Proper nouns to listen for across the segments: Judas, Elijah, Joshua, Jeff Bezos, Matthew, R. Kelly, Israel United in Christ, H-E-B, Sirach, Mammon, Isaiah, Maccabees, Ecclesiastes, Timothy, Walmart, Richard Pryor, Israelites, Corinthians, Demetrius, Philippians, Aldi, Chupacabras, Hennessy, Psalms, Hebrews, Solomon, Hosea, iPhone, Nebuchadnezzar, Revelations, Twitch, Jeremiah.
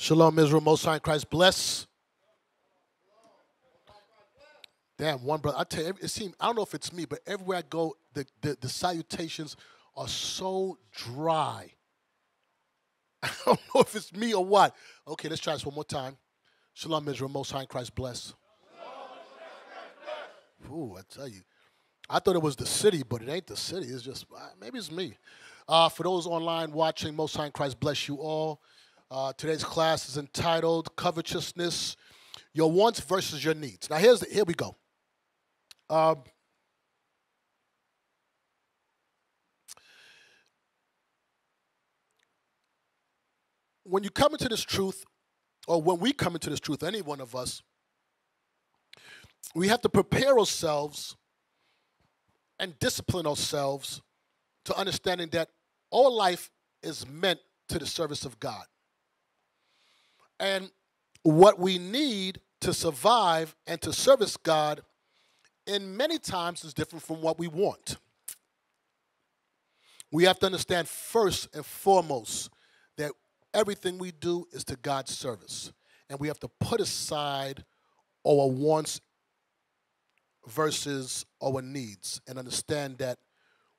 Shalom, Israel, Most High in Christ. Bless. Damn, one brother. I tell you, it seems, I don't know if it's me, but everywhere I go, the salutations are so dry. I don't know if it's me or what. Okay, let's try this one more time. Shalom, Israel, Most High in Christ. Bless. Ooh, I tell you. I thought it was the city, but it ain't the city. It's just, maybe it's me. For those online watching, Most High in Christ, bless you all. Today's class is entitled Covetousness, Your Wants Versus Your Needs. Now, here we go. When you come into this truth, or when we come into this truth, any one of us, we have to prepare ourselves and discipline ourselves to understanding that all life is meant to the service of God. And what we need to survive and to service God in many times is different from what we want. We have to understand first and foremost that everything we do is to God's service. And we have to put aside our wants versus our needs and understand that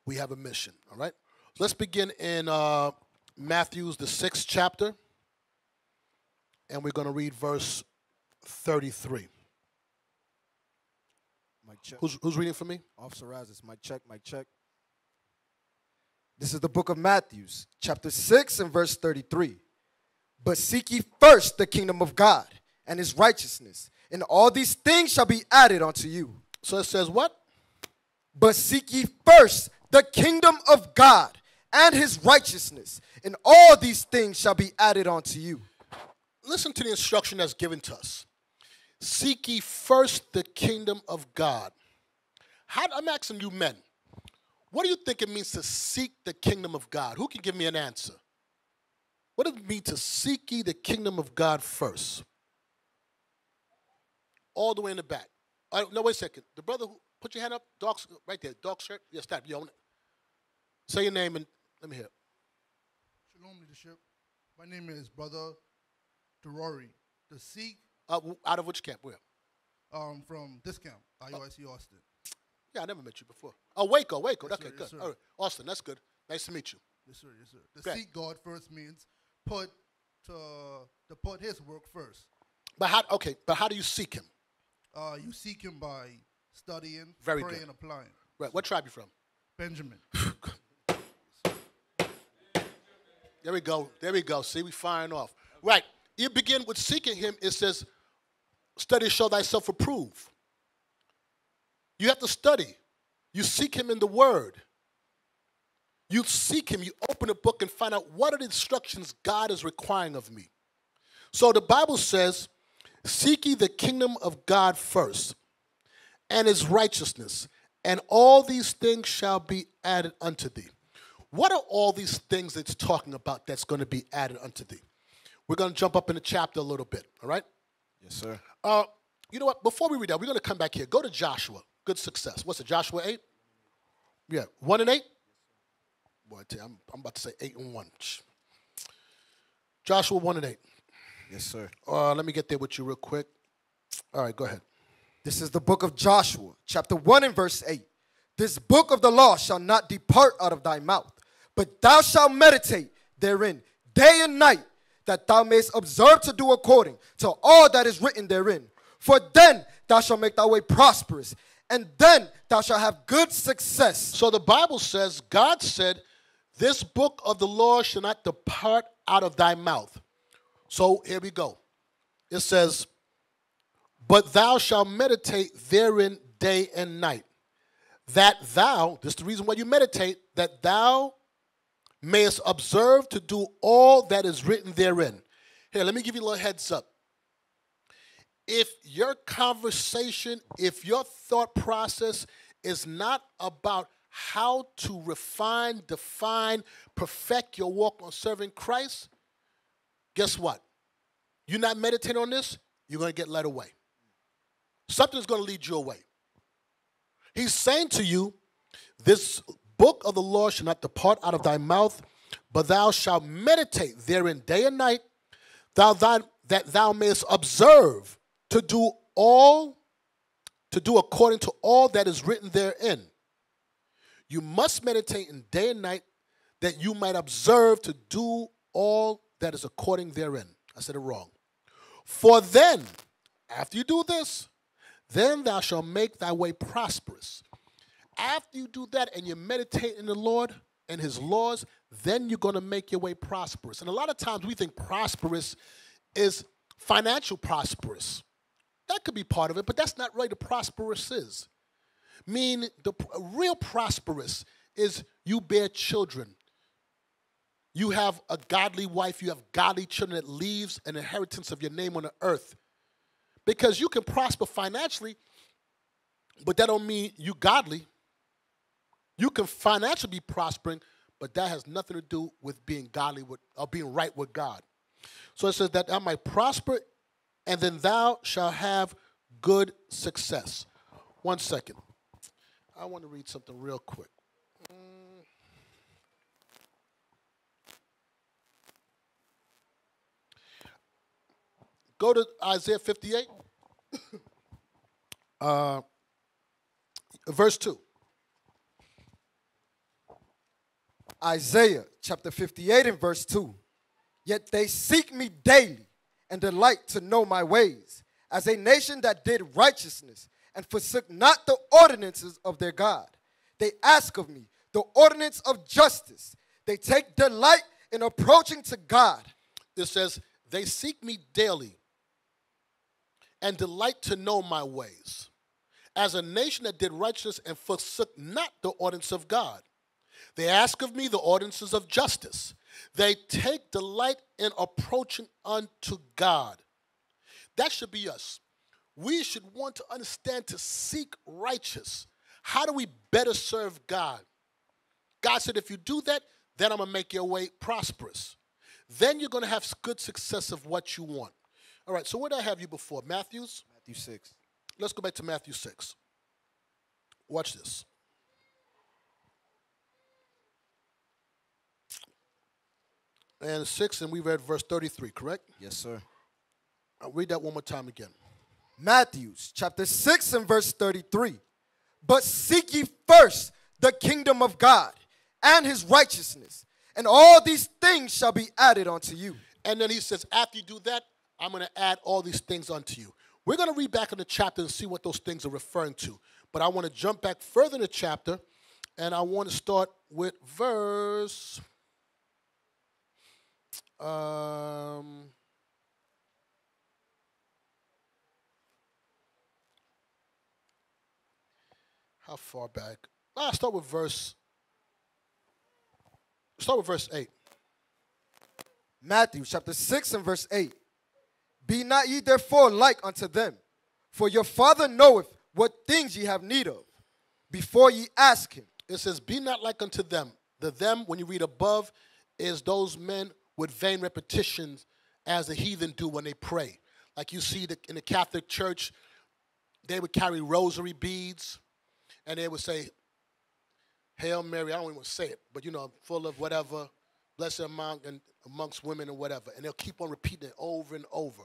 we have a mission, all right? Let's begin in Matthew, the 6th chapter. And we're going to read verse 33. Mike, check. Who's reading for me? Officer Razis. Mike, check. Mike, check. This is the book of Matthew, chapter 6 and verse 33. But seek ye first the kingdom of God and his righteousness, and all these things shall be added unto you. So it says what? But seek ye first the kingdom of God and his righteousness, and all these things shall be added unto you. Listen to the instruction that's given to us. Seek ye first the kingdom of God. I'm asking you men, what do you think it means to seek the kingdom of God? Who can give me an answer? What does it mean to seek ye the kingdom of God first? All the way in the back. No, wait a second. The brother, put your hand up. Dark, right there. Dark shirt. Yes, stop. You own it. Say your name and let me hear it. Shalom, leadership. My name is brother Terori, the Sikh. Out of which camp? Where? From this camp, IUIC Austin. Yeah, I never met you before. Oh, Waco. Yes, okay, sir, good. Yes, all right. Austin, that's good. Nice to meet you. Yes, sir, yes, sir. The Sikh God first means to put his work first. But how do you seek him? You seek him by studying, praying, and applying. Right. So, what tribe you from? Benjamin. There we go. There we go. See, we firing off. Right. You begin with seeking him. It says, study, show thyself approved. You have to study. You seek him in the word. You seek him. You open a book and find out what are the instructions God is requiring of me. So the Bible says, seek ye the kingdom of God first and his righteousness, and all these things shall be added unto thee. What are all these things it's talking about that's going to be added unto thee? We're going to jump up in the chapter a little bit, all right? Yes, sir. You know what? Before we read that, we're going to come back here. Go to Joshua. Good success. What's it, Joshua 8? Yeah, 1 and 8? Boy, I tell you, I'm about to say 8 and 1. Joshua 1 and 8. Yes, sir. Let me get there with you real quick. All right, go ahead. This is the book of Joshua, chapter 1 and verse 8. This book of the law shall not depart out of thy mouth, but thou shalt meditate therein day and night, that thou mayest observe to do according to all that is written therein. For then thou shalt make thy way prosperous, and then thou shalt have good success. So the Bible says, God said, this book of the law shall not depart out of thy mouth. So here we go. It says, but thou shalt meditate therein day and night, that thou, this is the reason why you meditate, that thou mayest observe to do all that is written therein. Here, let me give you a little heads up. If your conversation, if your thought process is not about how to refine, define, perfect your walk on serving Christ, guess what? You're not meditating on this, you're going to get led away. Something's going to lead you away. He's saying to you, this book of the law shall not depart out of thy mouth, but thou shalt meditate therein day and night, that thou mayest observe to do according to all that is written therein. You must meditate in day and night, that you might observe to do all that is according therein. I said it wrong. For then, after you do this, then thou shalt make thy way prosperous. After you do that and you meditate in the Lord and his laws, then you're going to make your way prosperous. And a lot of times we think prosperous is financial prosperous. That could be part of it, but that's not really the prosperous is. Meaning the real prosperous is you bear children. You have a godly wife, you have godly children that leaves an inheritance of your name on the earth. Because you can prosper financially, but that don't mean you godly. You can financially be prospering, but that has nothing to do with being godly or being right with God. So it says that thou might prosper, and then thou shalt have good success. 1 second. I want to read something real quick. Go to Isaiah 58, verse 2. Isaiah chapter 58 and verse 2. Yet they seek me daily and delight to know my ways, as a nation that did righteousness and forsook not the ordinances of their God. They ask of me the ordinance of justice. They take delight in approaching to God. It says, they seek me daily and delight to know my ways, as a nation that did righteousness and forsook not the ordinance of God. They ask of me the ordinances of justice. They take delight in approaching unto God. That should be us. We should want to understand to seek righteous. How do we better serve God? God said, if you do that, then I'm going to make your way prosperous. Then you're going to have good success of what you want. All right, so where did I have you before? Matthew's? Matthew 6. Let's go back to Matthew 6. Watch this. And 6, and we read verse 33, correct? Yes, sir. I'll read that one more time again. Matthew chapter 6 and verse 33. But seek ye first the kingdom of God and his righteousness, and all these things shall be added unto you. And then he says, after you do that, I'm going to add all these things unto you. We're going to read back in the chapter and see what those things are referring to. But I want to jump back further in the chapter, and I want to start with verse Start with verse 8. Matthew chapter 6 and verse 8. Be not ye therefore like unto them, for your Father knoweth what things ye have need of, before ye ask him. It says, be not like unto them. The them, when you read above, is those men with vain repetitions as the heathen do when they pray. Like you see in the Catholic Church, they would carry rosary beads, and they would say, Hail Mary, I don't even want to say it, but you know, I'm full of whatever, blessed amongst women and whatever. And they'll keep on repeating it over and over.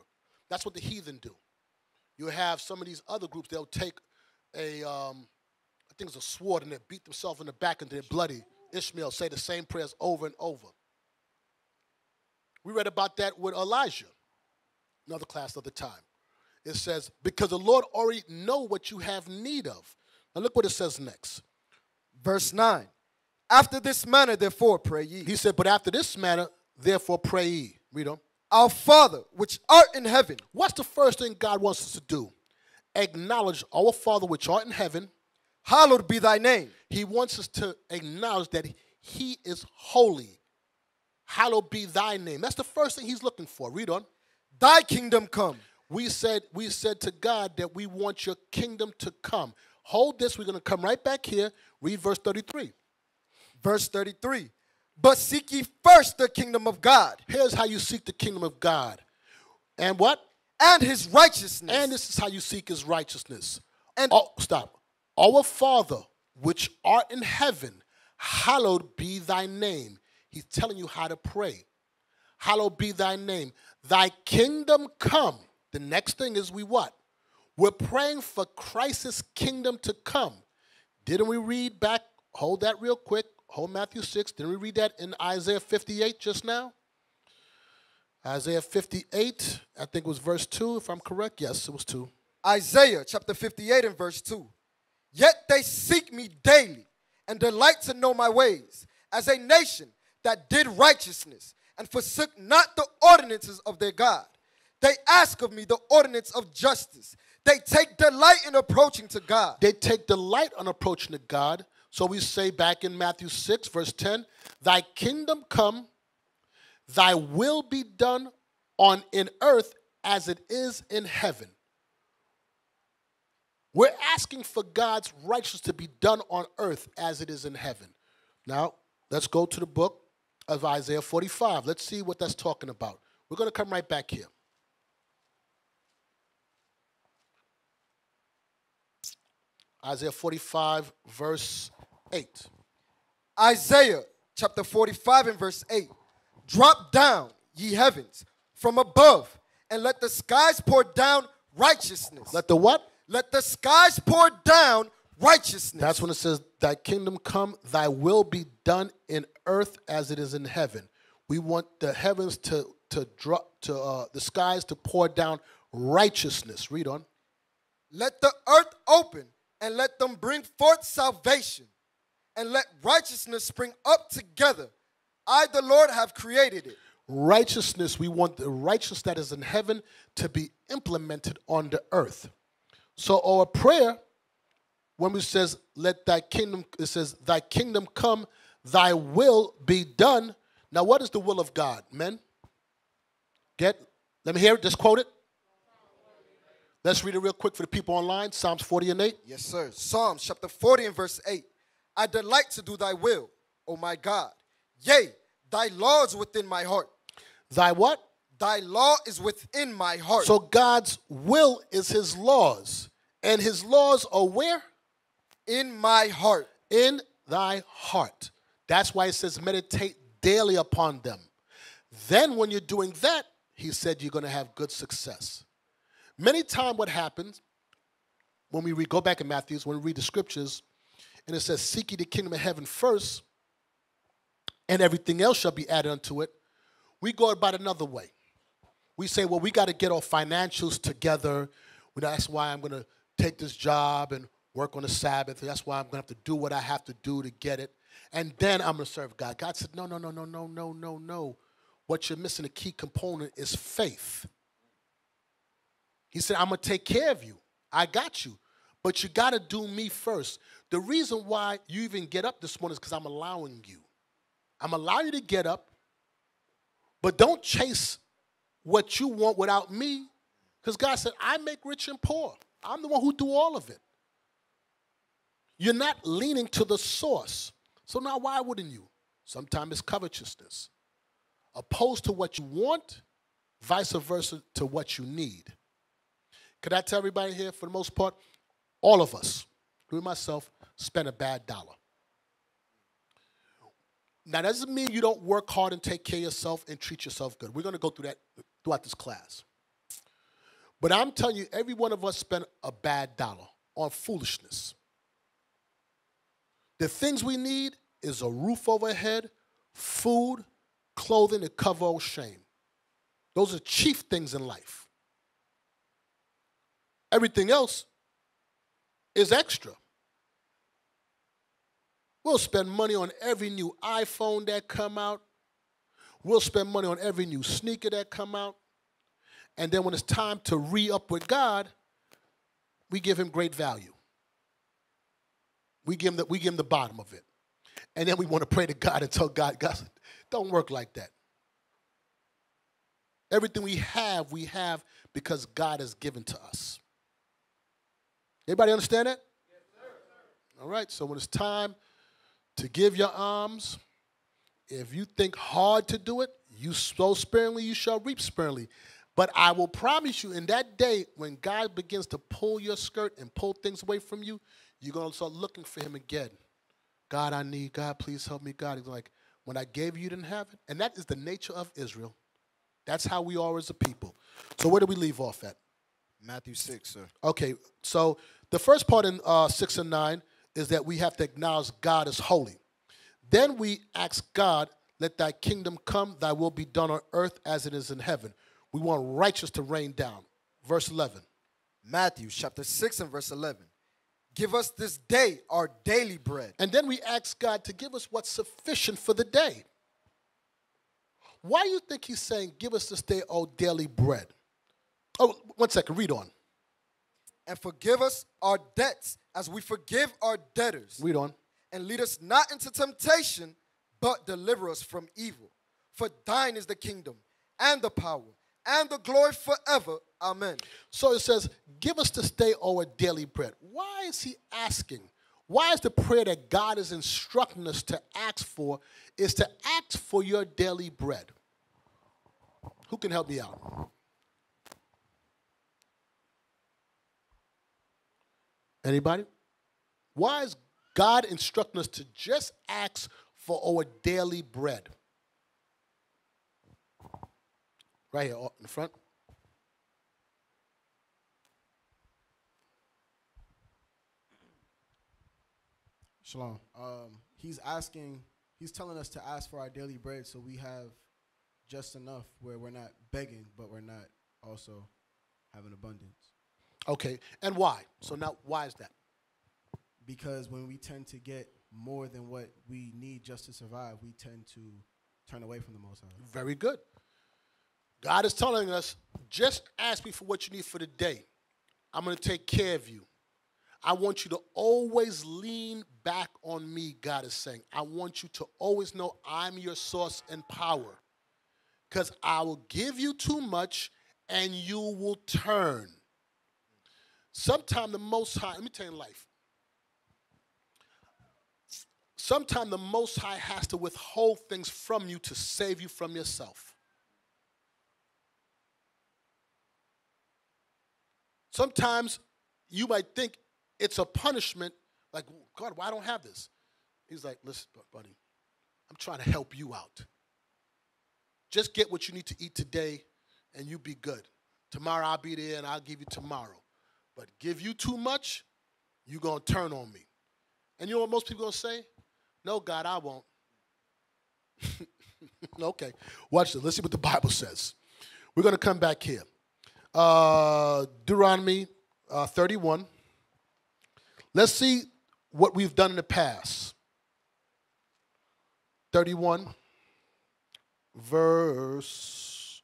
That's what the heathen do. You have some of these other groups, they'll take a, I think it's a sword, and they'll beat themselves in the back until they're bloody. Ishmael say the same prayers over and over. We read about that with Elijah, another class, another time. It says, because the Lord already know what you have need of. Now look what it says next. Verse 9, after this manner, therefore, pray ye. He said, but after this manner, therefore, pray ye. Read on. Our Father, which art in heaven. What's the first thing God wants us to do? Acknowledge our Father, which art in heaven. Hallowed be thy name. He wants us to acknowledge that he is holy. Hallowed be thy name. That's the first thing he's looking for. Read on. Thy kingdom come. We said to God that we want your kingdom to come. Hold this. We're going to come right back here. Read verse 33. Verse 33. But seek ye first the kingdom of God. Here's how you seek the kingdom of God. And what? And his righteousness. And this is how you seek his righteousness. And oh, stop. Our Father, which art in heaven, hallowed be thy name. He's telling you how to pray. Hallowed be thy name. Thy kingdom come. The next thing is we what? We're praying for Christ's kingdom to come. Didn't we read back, hold that real quick, hold Matthew 6. Didn't we read that in Isaiah 58 just now? Isaiah 58, I think it was verse 2, if I'm correct. Yes, it was 2. Isaiah chapter 58 and verse 2. Yet they seek me daily and delight to know my ways, as a nation that did righteousness and forsook not the ordinances of their God. They ask of me the ordinance of justice. They take delight in approaching to God. They take delight on approaching to God. So we say back in Matthew 6, verse 10, thy kingdom come, thy will be done on in earth as it is in heaven. We're asking for God's righteousness to be done on earth as it is in heaven. Now, let's go to the book of Isaiah 45. Let's see what that's talking about. We're going to come right back here. Isaiah 45, verse 8. Isaiah chapter 45 and verse 8. Drop down, ye heavens, from above, and let the skies pour down righteousness. Let the what? Let the skies pour down righteousness. That's when it says, thy kingdom come, thy will be done in earth as it is in heaven. We want the heavens the skies to pour down righteousness. Read on. Let the earth open, and let them bring forth salvation, and let righteousness spring up together. I, the Lord, have created it. Righteousness, we want the righteousness that is in heaven to be implemented on the earth. So our prayer, when we says, let thy kingdom, it says, thy kingdom come, thy will be done. Now, what is the will of God, men? Let me hear it, just quote it. Let's read it real quick for the people online, Psalms 40 and 8. Yes, sir. Psalms chapter 40 and verse 8. I delight to do thy will, O my God. Yea, thy law is within my heart. Thy what? Thy law is within my heart. So God's will is his laws. And his laws are where? In my heart. In thy heart. That's why it says meditate daily upon them. Then when you're doing that, he said you're going to have good success. Many times what happens, when we read, go back in Matthew, when we read the scriptures, and it says, seek ye the kingdom of heaven first, and everything else shall be added unto it, we go about another way. We say, well, we got to get our financials together. Well, that's why I'm going to take this job and work on the Sabbath. That's why I'm going to have to do what I have to do to get it. And then I'm going to serve God. God said, no, no, no, no, no, no, no, no. What you're missing, a key component, is faith. He said, I'm going to take care of you. I got you. But you got to do me first. The reason why you even get up this morning is because I'm allowing you. I'm allowing you to get up, but don't chase what you want without me, because God said, I make rich and poor. I'm the one who do all of it. You're not leaning to the source. So now why wouldn't you? Sometimes it's covetousness. Opposed to what you want, vice versa to what you need. Could I tell everybody here, for the most part, all of us, including myself, spend a bad dollar. Now, that doesn't mean you don't work hard and take care of yourself and treat yourself good. We're going to go through that throughout this class. But I'm telling you, every one of us spent a bad dollar on foolishness. The things we need is a roof over our head, food, clothing to cover our shame. Those are chief things in life. Everything else is extra. We'll spend money on every new iPhone that come out. We'll spend money on every new sneaker that come out. And then when it's time to re-up with God, we give him great value. We give him the bottom of it. And then we want to pray to God and tell God, God, don't work like that. Everything we have because God has given to us. Everybody understand that? Yes, sir. All right, so when it's time to give your alms, if you think hard to do it, you sow sparingly, you shall reap sparingly. But I will promise you, in that day, when God begins to pull your skirt and pull things away from you, you're going to start looking for him again. God, I need. God, please help me. God, he's like, when I gave you, you didn't have it. And that is the nature of Israel. That's how we are as a people. So where do we leave off at? Matthew 6, sir. Okay, so the first part in 6 and 9 is that we have to acknowledge God is holy. Then we ask God, let thy kingdom come, thy will be done on earth as it is in heaven. We want righteousness to rain down. Verse 11. Matthew chapter 6 and verse 11. Give us this day our daily bread. And then we ask God to give us what's sufficient for the day. Why do you think he's saying, give us this day our daily bread? Oh, one second, read on. And forgive us our debts as we forgive our debtors. Read on. And lead us not into temptation, but deliver us from evil. For thine is the kingdom and the power and the glory forever. Amen. So it says, give us this day our daily bread. Why is he asking? Why is the prayer that God is instructing us to ask for is to ask for your daily bread? Who can help me out? Anybody? Why is God instructing us to just ask for our daily bread? Right here, in front. Shalom. He's telling us to ask for our daily bread so we have just enough where we're not begging, but we're not also having abundance. Okay, and why? So now why is that? Because when we tend to get more than what we need just to survive, we tend to turn away from the Most High. Very good. God is telling us, just ask me for what you need for the day. I'm going to take care of you. I want you to always lean back on me, God is saying. I want you to always know I'm your source and power. Because I will give you too much and you will turn. Sometimes the Most High, let me tell you in life. Sometimes the Most High has to withhold things from you to save you from yourself. Sometimes you might think, it's a punishment, like, God, why don't I have this? He's like, listen, buddy, I'm trying to help you out. Just get what you need to eat today, and you be good. Tomorrow I'll be there, and I'll give you tomorrow. But give you too much, you're going to turn on me. And you know what most people are going to say? No, God, I won't. Okay, watch this. Let's see what the Bible says. We're going to come back here. Deuteronomy 31. Let's see what we've done in the past. 31, verse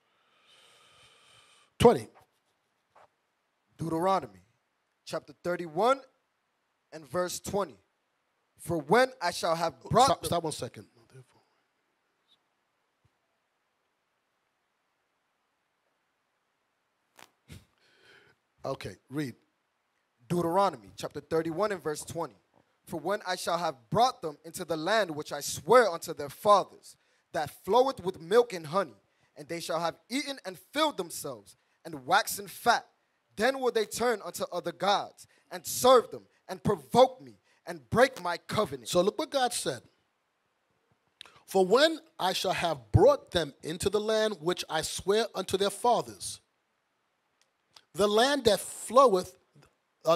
20. Deuteronomy, chapter 31 and verse 20. For when I shall have brought... Stop 1 second. Okay, read. Deuteronomy chapter 31 and verse 20. For when I shall have brought them into the land which I swear unto their fathers, that floweth with milk and honey, and they shall have eaten and filled themselves, and waxen fat, then will they turn unto other gods, and serve them, and provoke me, and break my covenant. So look what God said. For when I shall have brought them into the land which I swear unto their fathers, the land that floweth,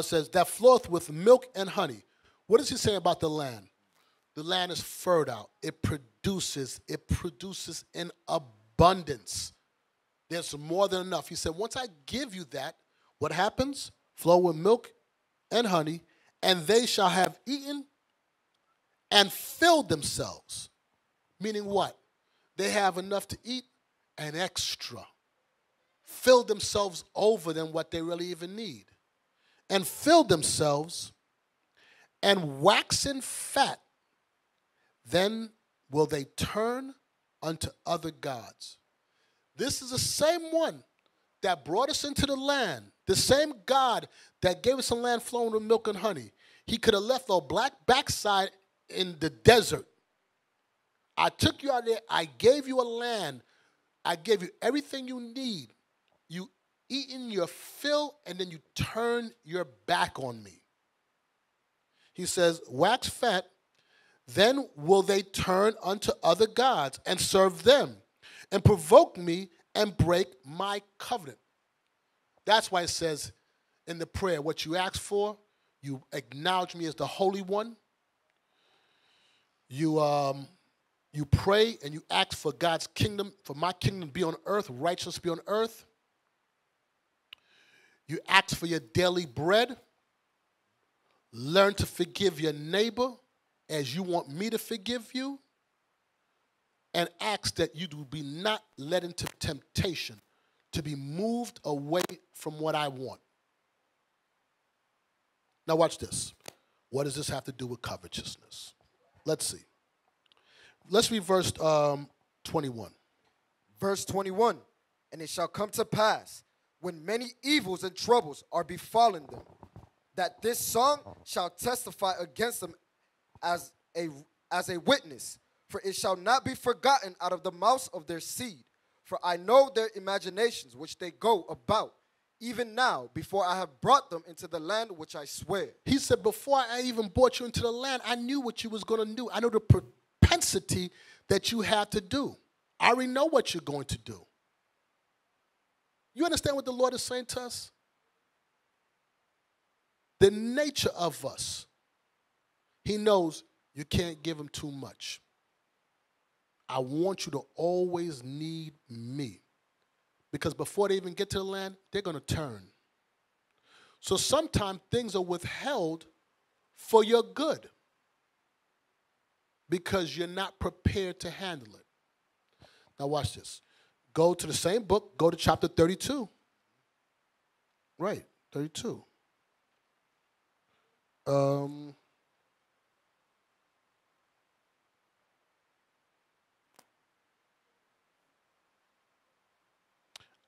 says, that floweth with milk and honey. What does he say about the land? The land is fertile. It produces in abundance. There's more than enough. He said, once I give you that, what happens? Flow with milk and honey, and they shall have eaten and filled themselves. Meaning what? They have enough to eat and extra. Fill themselves over than what they really even need. And filled themselves, and waxen fat, then will they turn unto other gods. This is the same one that brought us into the land, the same God that gave us a land flowing with milk and honey. He could have left our black backside in the desert. I took you out of there. I gave you a land. I gave you everything you need. You eaten your fill, and then you turn your back on me. He says, wax fat, then will they turn unto other gods and serve them, and provoke me and break my covenant. That's why it says in the prayer, what you ask for, you acknowledge me as the Holy One. You pray and you ask for God's kingdom, for my kingdom to be on earth, righteousness to be on earth. You ask for your daily bread. Learn to forgive your neighbor as you want me to forgive you. And ask that you do be not led into temptation, to be moved away from what I want. Now watch this. What does this have to do with covetousness? Let's see. Let's read verse 21. Verse 21. And it shall come to pass, when many evils and troubles are befallen them, that this song shall testify against them as a witness. For it shall not be forgotten out of the mouth of their seed. For I know their imaginations which they go about, even now, before I have brought them into the land which I swear. He said, before I even brought you into the land, I knew what you was going to do. I know the propensity that you have to do. I already know what you're going to do. You understand what the Lord is saying to us? The nature of us, he knows you can't give him too much. I want you to always need me. Because before they even get to the land, they're going to turn. So sometimes things are withheld for your good because you're not prepared to handle it. Now watch this. Go to the same book. Go to chapter 32. Right, 32.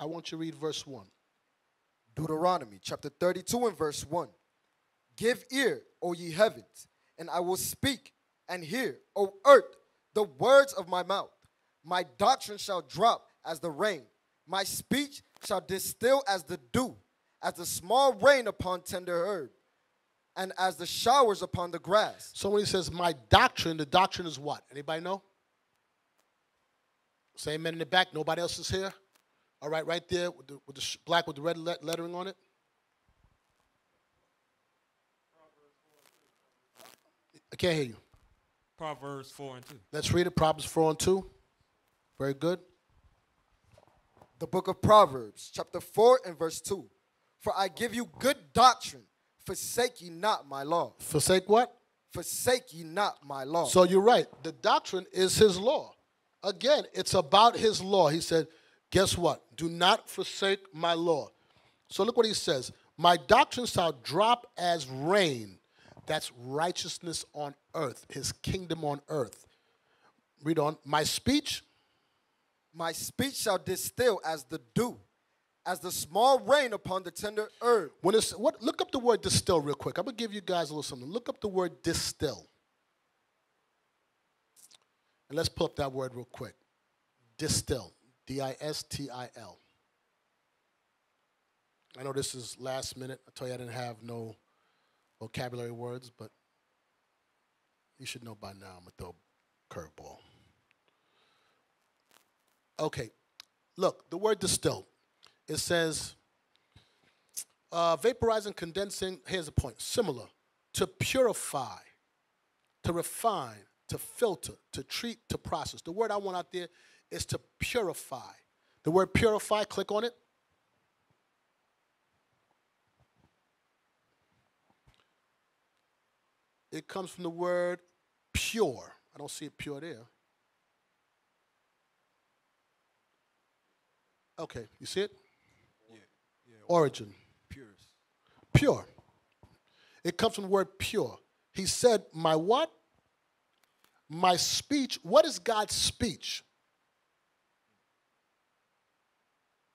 I want you to read verse 1. Deuteronomy chapter 32 and verse 1. Give ear, O ye heavens, and I will speak, and hear, O earth, the words of my mouth. My doctrine shall drop as the rain. My speech shall distill as the dew, as the small rain upon tender herb, and as the showers upon the grass. So when he says my doctrine, the doctrine is what? Anybody know? Say amen in the back. Nobody else is here? All right, right there with the black with the red lettering on it. I can't hear you. Proverbs 4 and 2. Let's read it, Proverbs 4 and 2. Very good. The book of Proverbs, chapter 4 and verse 2. For I give you good doctrine, forsake ye not my law. Forsake what? Forsake ye not my law. So you're right. The doctrine is his law. Again, it's about his law. He said, guess what? Do not forsake my law. So look what he says. My doctrine shall drop as rain. That's righteousness on earth, his kingdom on earth. Read on. My speech. My speech shall distill as the dew, as the small rain upon the tender herb. When it's, what, look up the word distill real quick. I'm going to give you guys a little something. Look up the word distill. And let's pull up that word real quick. Distill. D-I-S-T-I-L. I know this is last minute. I told you I didn't have no vocabulary words, but you should know by now I'm going to throw a curveball. Okay, look, the word distill. It says vaporizing, condensing, here's the point, similar, to purify, to refine, to filter, to treat, to process. The word I want out there is to purify. The word purify, click on it. It comes from the word pure. I don't see it pure there. Okay, you see it? Yeah. Origin. Pure. It comes from the word pure. He said, my what? My speech. What is God's speech?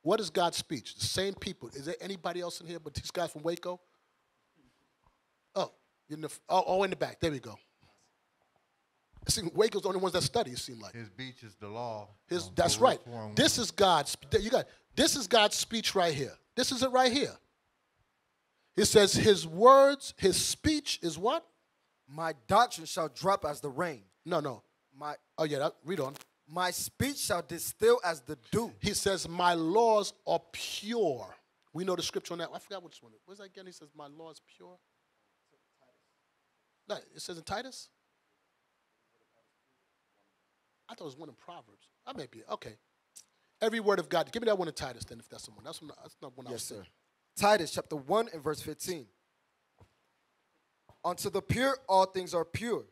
What is God's speech? The same people. Is there anybody else in here but these guys from Waco? Oh, in the back. There we go. I see Waco's the only ones that study, it seemed like. His speech is the law. That's right. This is God's. You got this is God's speech right here. This is it right here. It says his words, his speech is what? My doctrine shall drop as the rain. No. Read on. My speech shall distill as the dew. He says, my laws are pure. We know the scripture on that. I forgot which one. Where's that again? He says, my law is pure. No, it says in Titus? I thought it was one in Proverbs. I may be. Okay. Every word of God. Give me that one in Titus then if that's the one. That's not one I was saying. Yes, sir. Titus chapter 1 and verse 15. Unto the pure all things are pure.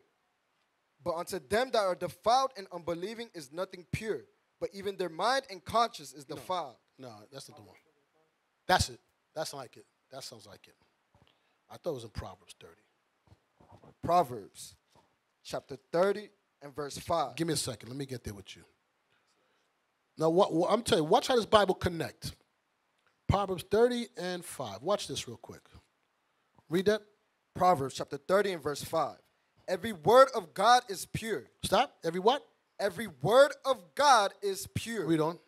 But unto them that are defiled and unbelieving is nothing pure. But even their mind and conscience is defiled. No, that's not the one. That's it. That's like it. That sounds like it. I thought it was in Proverbs 30. Proverbs chapter 30 and verse 5. Give me a second. Let me get there with you. Now, what I'm telling you, watch how this Bible connect. Proverbs 30 and 5. Watch this real quick. Read that. Proverbs chapter 30 and verse 5. Every word of God is pure. Stop. Every what? Every word of God is pure. Read on.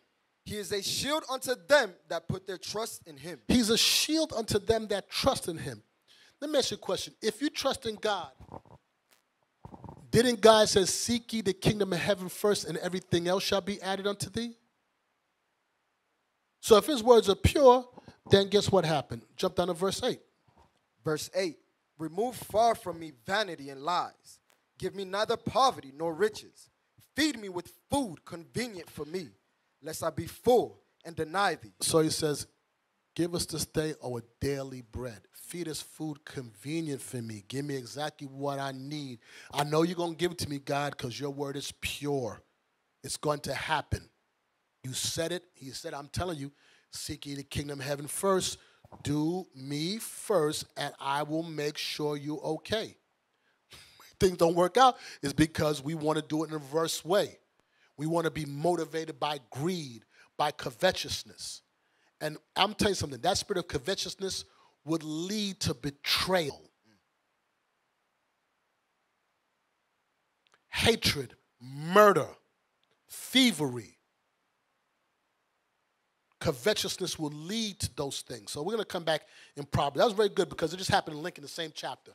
He is a shield unto them that put their trust in him. He's a shield unto them that trust in him. Let me ask you a question. If you trust in God, didn't God say, seek ye the kingdom of heaven first and everything else shall be added unto thee? So if his words are pure, then guess what happened? Jump down to verse 8. Verse 8. Remove far from me vanity and lies. Give me neither poverty nor riches. Feed me with food convenient for me, lest I be full and deny thee. So he says, give us this day our daily bread. Feed us food convenient for me. Give me exactly what I need. I know you're going to give it to me, God, because your word is pure. It's going to happen. You said it. He said, I'm telling you, seek ye the kingdom of heaven first. Do me first, and I will make sure you're okay. Things don't work out is because we want to do it in a reverse way. We want to be motivated by greed, by covetousness. And I'm telling you something, that spirit of covetousness would lead to betrayal, hatred, murder, thievery. Covetousness will lead to those things. So we're going to come back in Proverbs. That was very good because it just happened in Lincoln, the same chapter.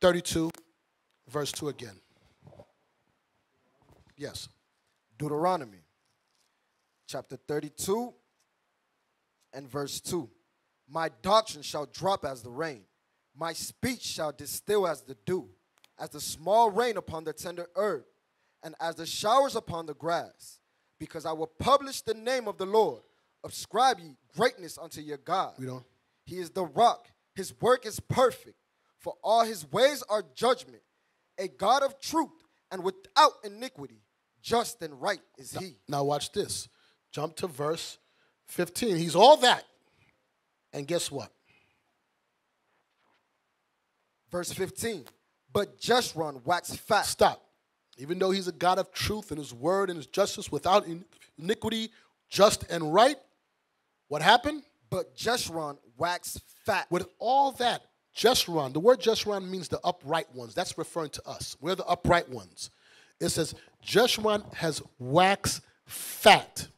32, verse 2 again. Yes. Deuteronomy chapter 32 and verse 2. My doctrine shall drop as the rain. My speech shall distill as the dew, as the small rain upon the tender herb, and as the showers upon the grass. Because I will publish the name of the Lord. Ascribe ye greatness unto your God. He is the rock. His work is perfect. For all his ways are judgment. A God of truth and without iniquity. Just and right is he. Now watch this. Jump to verse 15. He's all that. And guess what? Verse 15. But Jeshurun waxed fat. Stop. Even though he's a God of truth and his word and his justice without iniquity, just and right, what happened? But Jeshurun waxed fat. With all that, Jeshurun, the word Jeshurun means the upright ones. That's referring to us. We're the upright ones. It says, Jeshurun has waxed fat.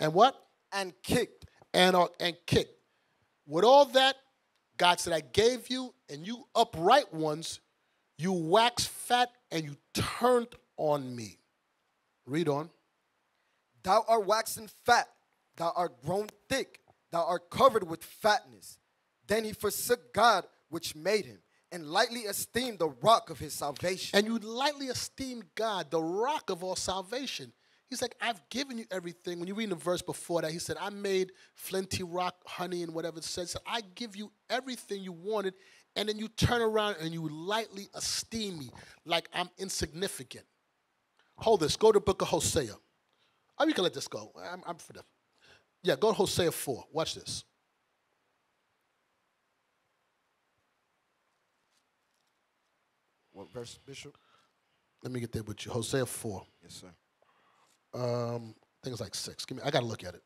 And what? And kicked. And kicked. With all that, God said, I gave you, and you upright ones, you waxed fat and you turned on me. Read on. Thou art waxen fat. Thou art grown thick. Thou art covered with fatness. Then he forsook God, which made him, and lightly esteemed the rock of his salvation. And you lightly esteemed God, the rock of all salvation. He's like, I've given you everything. When you read the verse before that, he said, I made flinty rock, honey, and whatever it says. So I give you everything you wanted, and then you turn around and you lightly esteem me like I'm insignificant. Hold this. Go to the book of Hosea. Oh, you can let this go. I'm for that. Yeah, go to Hosea 4. Watch this. What verse, Bishop? Let me get there with you. Hosea 4. Yes, sir. I think it's like 6. I got to look at it.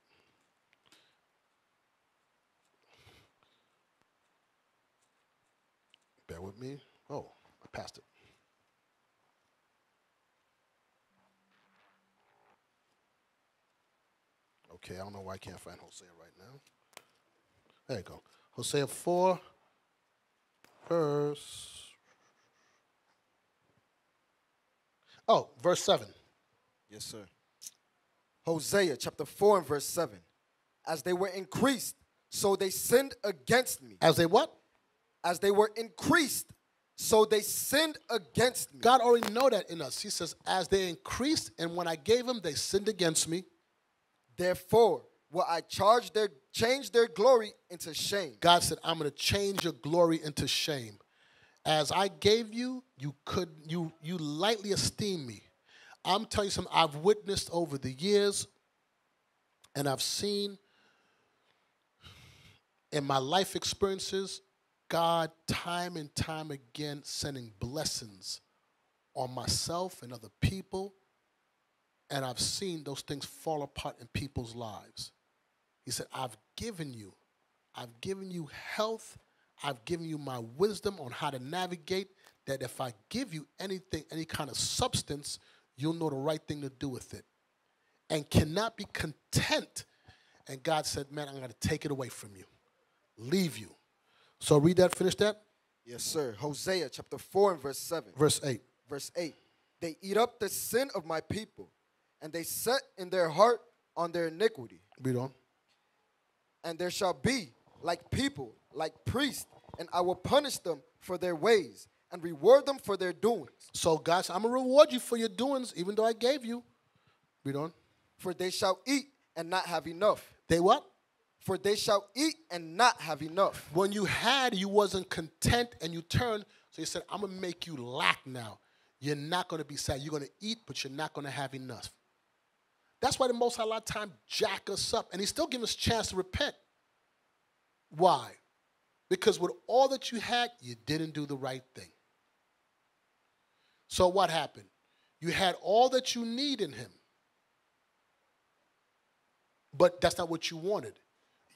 Bear with me. Oh, I passed it. Okay, I don't know why I can't find Hosea right now. There you go. Hosea 4, verse... Oh, verse 7. Yes, sir. Hosea chapter 4 and verse 7. As they were increased, so they sinned against me. As they what? As they were increased, so they sinned against me. God already know that in us. He says, as they increased, and when I gave them, they sinned against me. Therefore, will I change their glory into shame. God said, I'm going to change your glory into shame. As I gave you, you lightly esteem me. I'm telling you something I've witnessed over the years, and I've seen in my life experiences, God time and time again sending blessings on myself and other people, and I've seen those things fall apart in people's lives. He said, I've given you health, I've given you my wisdom on how to navigate, that if I give you anything, any kind of substance, you'll know the right thing to do with it. And cannot be content. And God said, man, I'm going to take it away from you. Leave you. So read that, finish that. Yes, sir. Hosea chapter 4 and verse 7. Verse 8. Verse 8. They eat up the sin of my people, and they set in their heart on their iniquity. Read on. And there shall be like people, like priests, and I will punish them for their ways and reward them for their doings. So God said, I'm going to reward you for your doings, even though I gave you. Read on. For they shall eat and not have enough. They what? For they shall eat and not have enough. When you had, you wasn't content, and you turned. So he said, I'm going to make you lack now. You're not going to be sad. You're going to eat, but you're not going to have enough. That's why the Most High a lot of time jack us up, and he's still giving us a chance to repent. Why? Because with all that you had, you didn't do the right thing. So what happened? You had all that you need in him. But that's not what you wanted.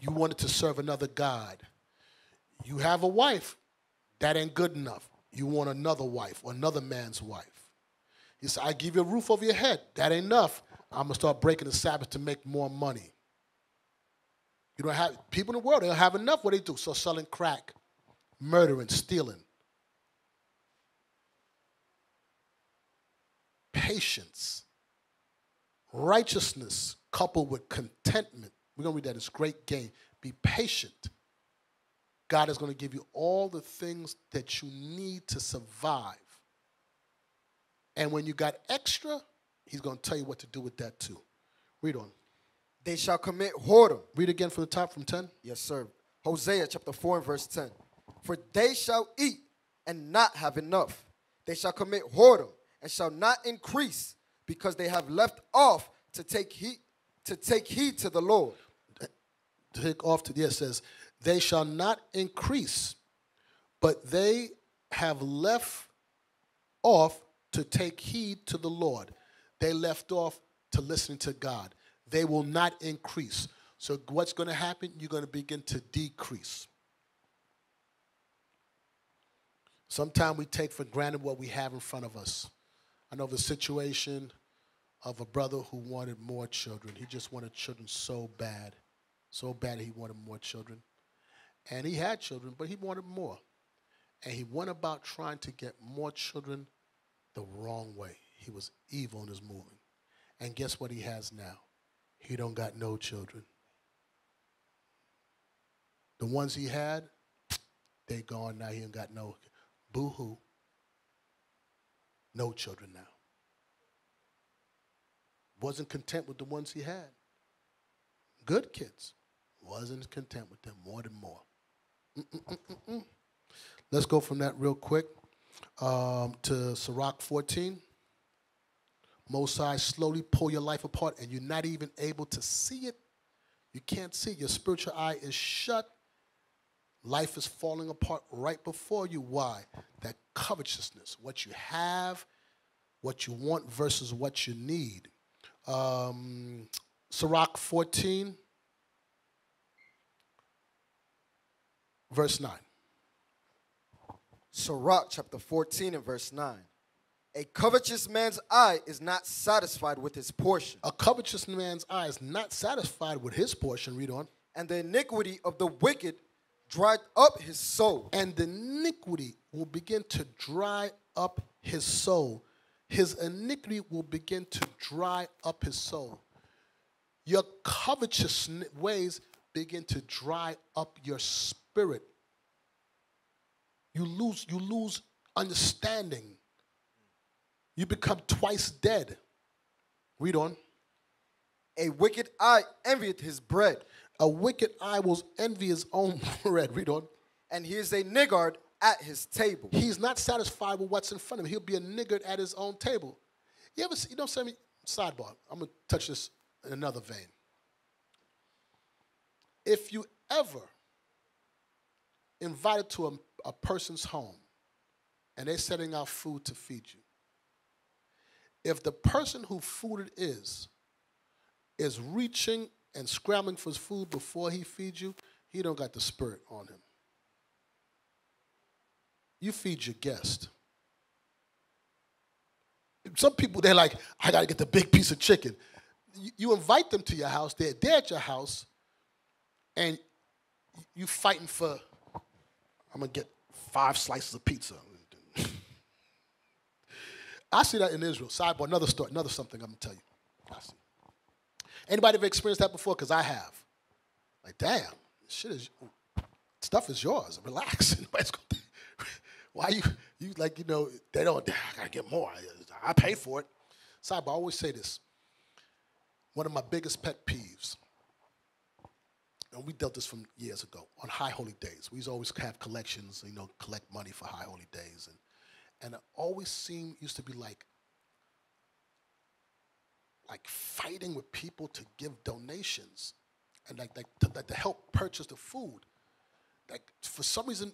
You wanted to serve another god. You have a wife. That ain't good enough. You want another wife or another man's wife. He said, I give you a roof over your head. That ain't enough. I'm going to start breaking the Sabbath to make more money. You don't have people in the world, they don't have enough. What they do? So selling crack, murdering, stealing. Patience, righteousness coupled with contentment. We're going to read that. It's great gain. Be patient. God is going to give you all the things that you need to survive. And when you got extra, he's going to tell you what to do with that too. Read on. They shall commit whoredom. Read again from the top from 10. Yes, sir. Hosea chapter 4 and verse 10. For they shall eat and not have enough. They shall commit whoredom and shall not increase, because they have left off to take heed to the Lord. Take off to, yeah, it says, they shall not increase, but they have left off to take heed to the Lord. They left off to listen to God. They will not increase. So what's going to happen? You're going to begin to decrease. Sometimes we take for granted what we have in front of us. I know the situation of a brother who wanted more children. He just wanted children so bad he wanted more children. And he had children, but he wanted more. And he went about trying to get more children the wrong way. He was evil in his moving. And guess what he has now? He don't got no children. The ones he had, they gone now. He ain't got no. Boo-hoo. No children now. Wasn't content with the ones he had. Good kids. Wasn't content with them. Wanted more. Let's go from that real quick to Sirach 14. Most sides slowly pull your life apart, and you're not even able to see it. You can't see. Your spiritual eye is shut. Life is falling apart right before you. Why? That covetousness, what you have, what you want versus what you need. Sirach 14, verse 9. Sirach chapter 14 and verse 9. A covetous man's eye is not satisfied with his portion. A covetous man's eye is not satisfied with his portion. Read on. And the iniquity of the wicked dried up his soul. And the iniquity will begin to dry up his soul. his iniquity will begin to dry up his soul. Your covetous ways begin to dry up your spirit. You lose understanding. You become twice dead. Read on. A wicked eye envieth his bread. A wicked eye will envy his own bread. Read on. And he is a niggard at his table. He's not satisfied with what's in front of him. He'll be a niggard at his own table. You ever see, you know what I'm saying? Sidebar. I'm going to touch this in another vein. If you ever invited to a person's home and they're setting out food to feed you, if the person who food it is reaching and scrambling for his food before he feeds you, he don't got the spirit on him. You feed your guest. Some people, they're like, I got to get the big piece of chicken. You invite them to your house. They're at your house, and you fighting for, I'm going to get 5 slices of pizza. I see that in Israel. Sidebar, another story, another something I'm going to tell you. I see. Anybody ever experienced that before? Because I have. Like, damn, stuff is yours. Relax. Nobody's going to. Why you like, you know, they don't, I gotta get more. I pay for it. Sidebar, I always say this. One of my biggest pet peeves, and we dealt this from years ago, on High Holy Days. We used to always have collections, you know, collect money for High Holy Days. And it always used to be like fighting with people to give donations and to help purchase the food. Like, for some reason,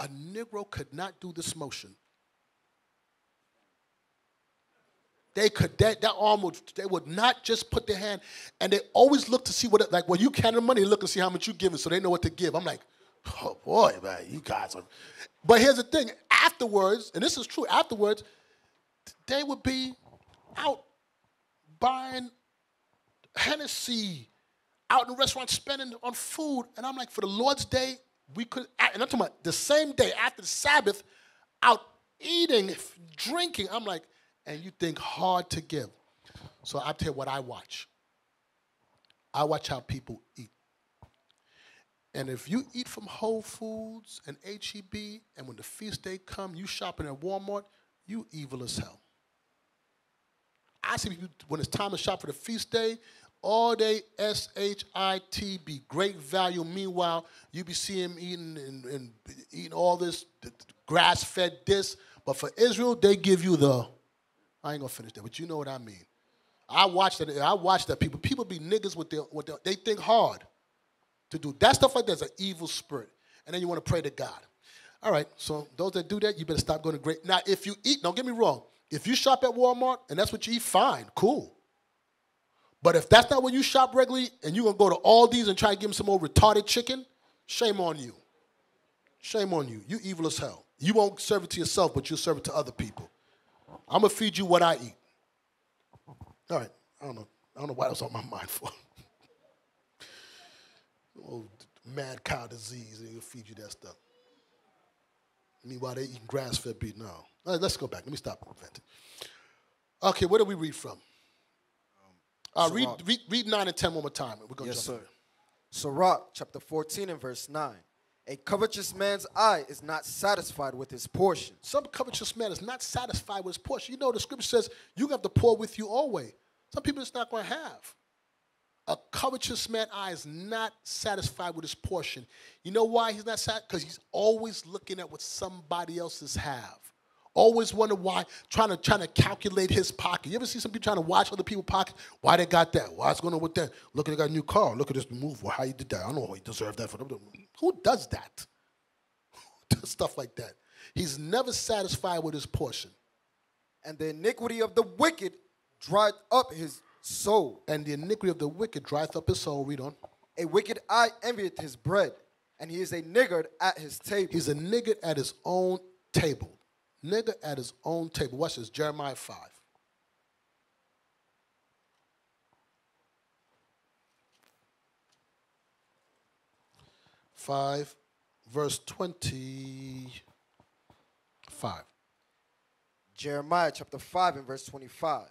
a Negro could not do this motion. They could, that arm would, they would not just put their hand, and they always look to see what, like, well, you count the money, look and see how much you're giving, so they know what to give. I'm like, oh boy, man, you guys are. But here's the thing, afterwards, and this is true, afterwards, they would be out buying Hennessy, out in restaurants, spending on food, and I'm like, for the Lord's Day, we could, and I'm talking about the same day after the Sabbath, out eating, drinking. I'm like, and you think hard to give. So I'll tell you what I watch. I watch how people eat. And if you eat from Whole Foods and H-E-B, and when the feast day come, you shopping at Walmart, you evil as hell. I see people, when it's time to shop for the feast day, all day SHITB, great value. Meanwhile, you be seeing them eating and eating all this grass-fed this. But for Israel, they give you the, I ain't gonna finish that, but you know what I mean. I watch that people. People be niggas with their they think hard to do. That stuff like that's an evil spirit. And then you want to pray to God. All right, so those that do that, you better stop going to great. Now, if you eat, don't get me wrong. If you shop at Walmart and that's what you eat, fine, cool. But if that's not where you shop regularly and you're going to go to Aldi's and try to give them some old retarded chicken, shame on you. Shame on you. You evil as hell. You won't serve it to yourself, but you'll serve it to other people. I'm going to feed you what I eat. All right. I don't know why that was on my mind for. Old mad cow disease. They'll feed you that stuff. Meanwhile, they eating grass-fed beef now. All right, let's go back. Let me stop inventing. Okay, where do we read from? Read 9 and 10 one more time. We're going to jump in. Sirach, chapter 14 and verse 9. A covetous man's eye is not satisfied with his portion. Some covetous man is not satisfied with his portion. You know, the scripture says you have to pour with you always. Some people it's not going to have. A covetous man's eye is not satisfied with his portion. You know why he's not satisfied? Because he's always looking at what somebody else's have. Always wonder why, trying to calculate his pocket. You ever see some people trying to watch other people's pockets? Why they got that? Why it's going on with that? Look, they got a new car. Look at this move. Well, how you did that? I don't know how you deserve that. For them. Who does that? Who does stuff like that? He's never satisfied with his portion. And the iniquity of the wicked drieth up his soul. And the iniquity of the wicked drieth up his soul. Read on. A wicked eye envieth his bread, and he is a niggard at his table. He's a niggard at his own table. Nigger at his own table. Watch this, Jeremiah 5. Verse 25. Jeremiah chapter 5 and verse 25.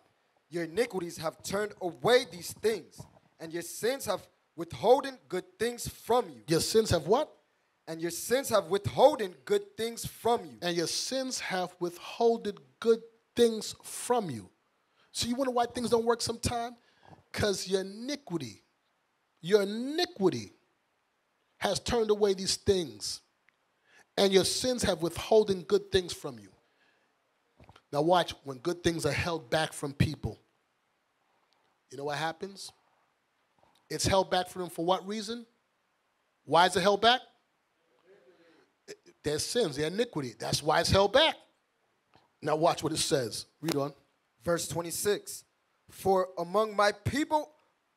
Your iniquities have turned away these things, and your sins have withholden good things from you. Your sins have what? And your sins have withholden good things from you. And your sins have withholden good things from you. So you wonder why things don't work sometimes? Because your iniquity has turned away these things, and your sins have withholden good things from you. Now watch, when good things are held back from people, you know what happens? It's held back for them for what reason? Why is it held back? Their sins, their iniquity. That's why it's held back. Now watch what it says. Read on. Verse 26. For among my people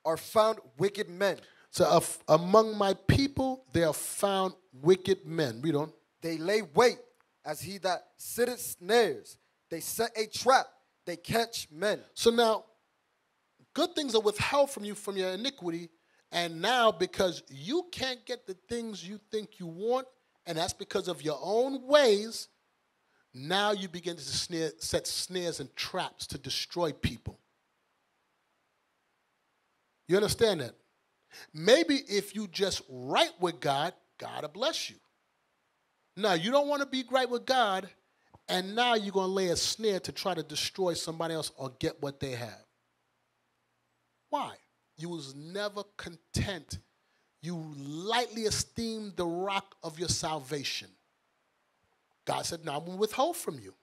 are found wicked men. So among my people there are found wicked men. Read on. They lay wait as he that sitteth snares. They set a trap. They catch men. So now, good things are withheld from you from your iniquity. And now because you can't get the things you think you want, and that's because of your own ways, now you begin to set snares and traps to destroy people. You understand that? Maybe if you just right with God, God will bless you. Now, you don't want to be right with God, and now you're going to lay a snare to try to destroy somebody else or get what they have. Why? You was never content. You lightly esteemed the rock of your salvation. God said, no, I'm going to withhold from you.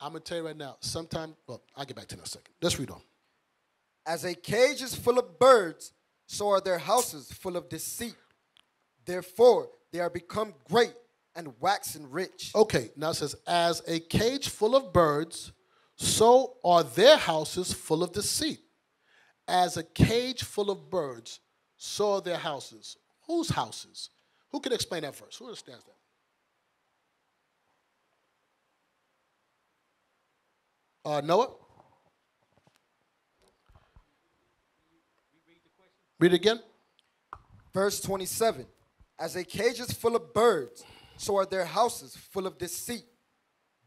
I'm going to tell you right now, sometime, well, I'll get back to it in a second. Let's read on. As a cage is full of birds, so are their houses full of deceit. Therefore, they are become great and waxen rich. Okay, now it says, as a cage full of birds, so are their houses full of deceit. As a cage full of birds, so are their houses. Whose houses? Who can explain that verse? Who understands that? Noah? Read it again. Verse 27. As a cage is full of birds, so are their houses full of deceit.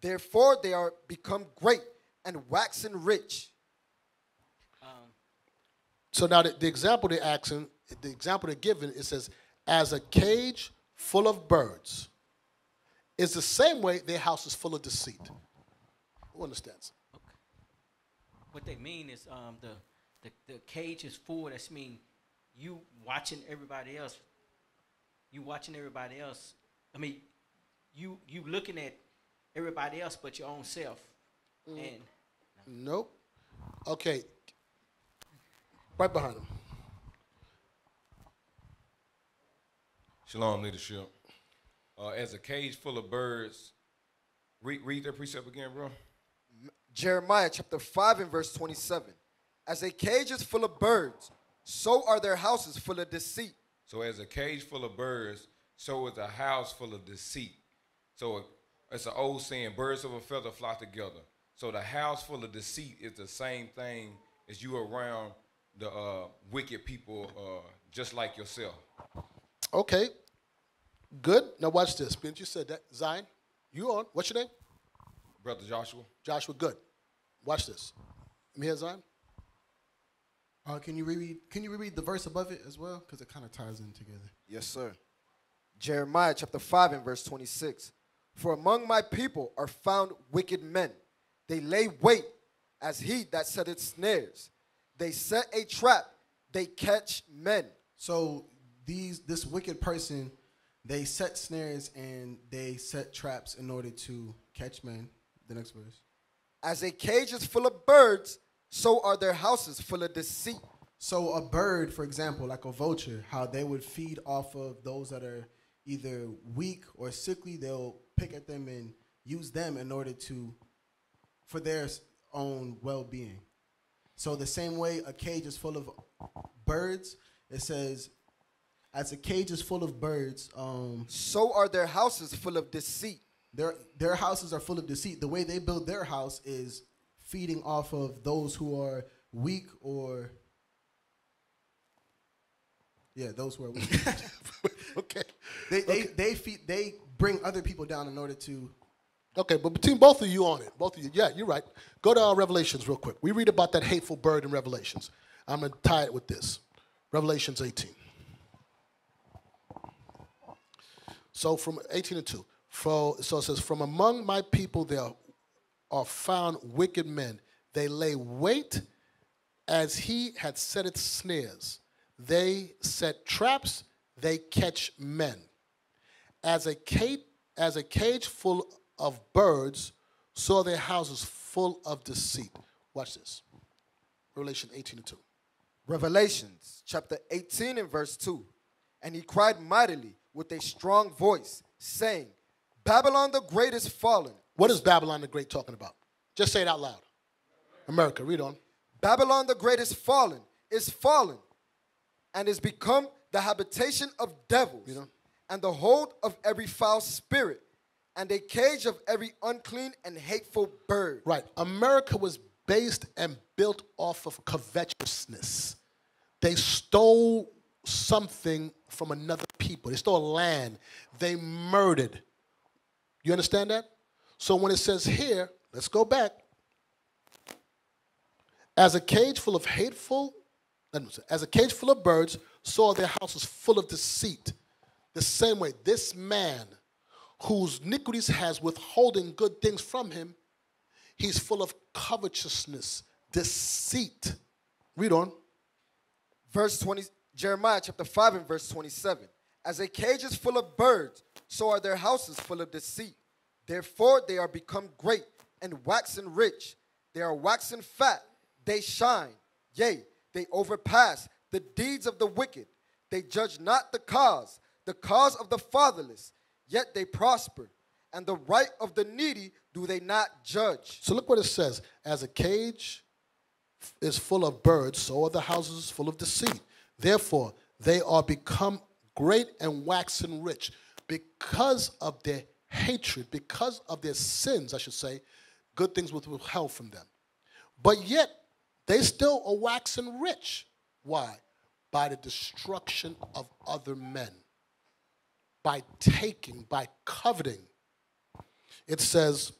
Therefore they are become great and waxen rich. So now the example they're given, it says, as a cage full of birds. It's the same way their house is full of deceit. Who understands? Okay. What they mean is the cage is full. That's mean you watching everybody else. You watching everybody else. I mean, you looking at everybody else but your own self. And no. Nope. Okay. Right behind him. Shalom, leadership. As a cage full of birds, read that precept again, bro. Jeremiah chapter 5 and verse 27. As a cage is full of birds, so are their houses full of deceit. So as a cage full of birds, so is a house full of deceit. So it's an old saying, birds of a feather flock together. So the house full of deceit is the same thing as you around the wicked people just like yourself. Okay, good. Now watch this. Since you said that, Zion, you on. What's your name? Brother Joshua. Joshua, good. Watch this. I'm here, Zion. Can you reread the verse above it as well? Because it kind of ties in together. Yes, sir. Jeremiah chapter 5 and verse 26. For among my people are found wicked men. They lay wait as he that setteth snares. They set a trap, they catch men. So this wicked person, they set snares and they set traps in order to catch men. The next verse. As a cage is full of birds, so are their houses full of deceit. So a bird, for example, like a vulture, how they would feed off of those that are either weak or sickly, they'll pick at them and use them in order to, for their own well-being. So the same way a cage is full of birds, it says, as a cage is full of birds, so are their houses full of deceit. Their houses are full of deceit. The way they build their house is feeding off of those who are weak or, yeah, those who are weak. Okay. They bring other people down in order to Okay, but between both of you on it, both of you, yeah, you're right. Go to Revelations real quick. We read about that hateful bird in Revelations. I'm going to tie it with this. Revelations 18. So from 18 and 2. So it says, from among my people there are found wicked men. They lay wait as he had set its snares. They set traps. They catch men. As a cage full of birds, so are their houses full of deceit. Watch this. Revelation 18 and 2. Revelations chapter 18 and verse 2. And he cried mightily with a strong voice, saying, Babylon the Great is fallen. What is Babylon the Great talking about? Just say it out loud. America, read on. Babylon the Great is fallen, and is become the habitation of devils, and the hold of every foul spirit, and a cage of every unclean and hateful bird. Right. America was based and built off of covetousness. They stole something from another people. They stole land. They murdered. You understand that? So when it says here, let's go back. As a cage full of birds, so are their houses full of deceit. The same way, this man whose iniquities has withholding good things from him, he's full of covetousness, deceit. Read on. Verse 20, Jeremiah chapter 5 and verse 27. As a cage is full of birds, so are their houses full of deceit. Therefore they are become great and waxen rich. They are waxen fat. They shine. Yea, they overpass the deeds of the wicked. They judge not the cause of the fatherless, yet they prosper, and the right of the needy do they not judge. So look what it says. As a cage is full of birds, so are the houses full of deceit. Therefore, they are become great and waxen rich. Because of their hatred, because of their sins, I should say, good things were withheld from them. But yet, they still are waxen rich. Why? By the destruction of other men. By taking, by coveting. It says,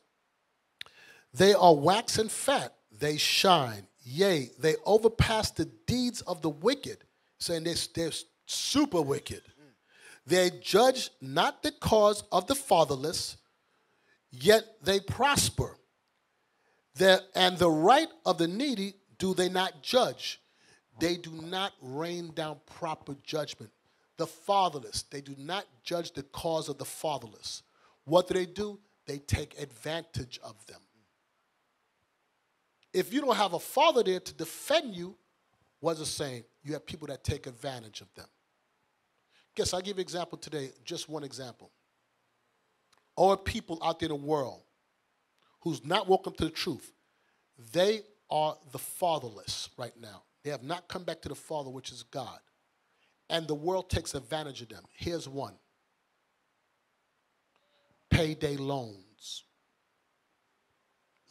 they are waxen fat, they shine. Yea, they overpass the deeds of the wicked, saying they're super wicked. They judge not the cause of the fatherless, yet they prosper. And the right of the needy do they not judge. They do not rain down proper judgment. The fatherless, they do not judge the cause of the fatherless. What do? They take advantage of them. If you don't have a father there to defend you, what's it saying? You have people that take advantage of them. Guess I'll give you an example today, just one example. Or people out there in the world who's not welcome to the truth, they are the fatherless right now. They have not come back to the Father, which is God. And the world takes advantage of them. Here's one. Payday loans.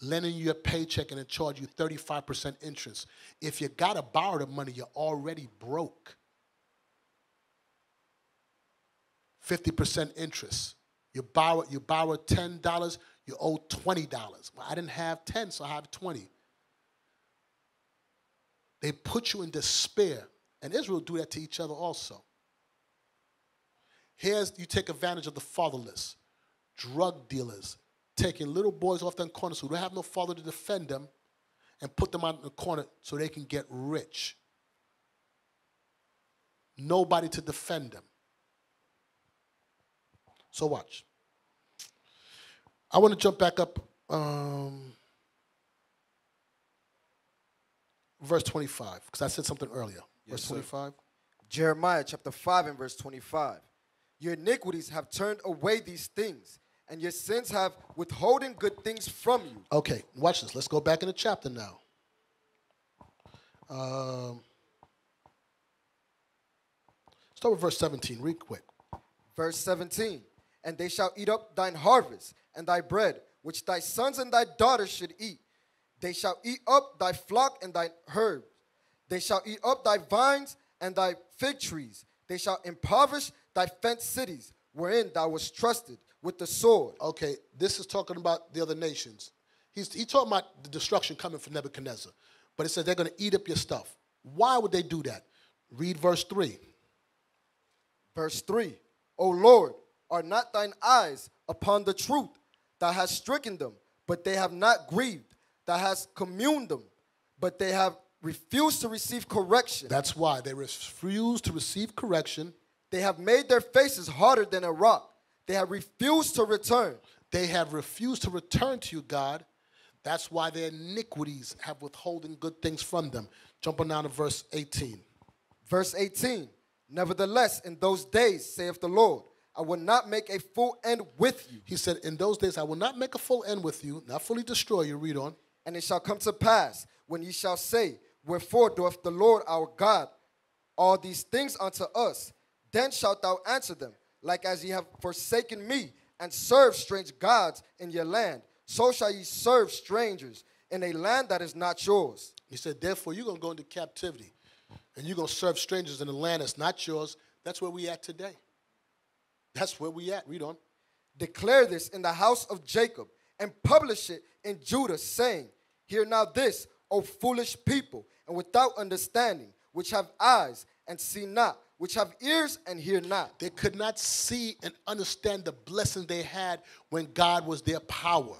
Lending you a paycheck and they charge you 35% interest. If you got to borrow the money, you're already broke. 50% interest. You borrow $10, you owe $20. Well, I didn't have 10, so I have 20. They put you in despair. And Israel do that to each other also. You take advantage of the fatherless, drug dealers, taking little boys off their corners who don't have no father to defend them and put them out in the corner so they can get rich. Nobody to defend them. So watch. I want to jump back up. Verse 25, because I said something earlier. Yes, verse 25. Sir. Jeremiah chapter 5 and verse 25. Your iniquities have turned away these things, and your sins have withholding good things from you. Okay, watch this. Let's go back in the chapter now. Start with verse 17 real quick. Verse 17. And they shall eat up thine harvest and thy bread, which thy sons and thy daughters should eat. They shall eat up thy flock and thy herds. They shall eat up thy vines and thy fig trees. They shall impoverish thy fenced cities, wherein thou wast trusted, with the sword. Okay, this is talking about the other nations. He's talking about the destruction coming from Nebuchadnezzar. But it says they're going to eat up your stuff. Why would they do that? Read verse 3. Verse 3. O Lord, are not thine eyes upon the truth? Thou hast stricken them, but they have not grieved. Thou hast communed them, but they have refused to receive correction. That's why they refuse to receive correction. They have made their faces harder than a rock. They have refused to return. They have refused to return to you, God. That's why their iniquities have withholden good things from them. Jump on down to verse 18. Verse 18. Nevertheless, in those days, saith the Lord, I will not make a full end with you. He said, in those days, I will not make a full end with you, not fully destroy you. Read on. And it shall come to pass, when ye shall say, wherefore doeth the Lord our God all these things unto us? Then shalt thou answer them, like as ye have forsaken me, and served strange gods in your land. So shall ye serve strangers in a land that is not yours. He said, therefore, you're going to go into captivity, and you're going to serve strangers in a land that's not yours. That's where we at today. That's where we at. Read on. Declare this in the house of Jacob, and publish it in Judah, saying, hear now this, O foolish people, and without understanding, which have eyes and see not, which have ears and hear not. They could not see and understand the blessing they had when God was their power.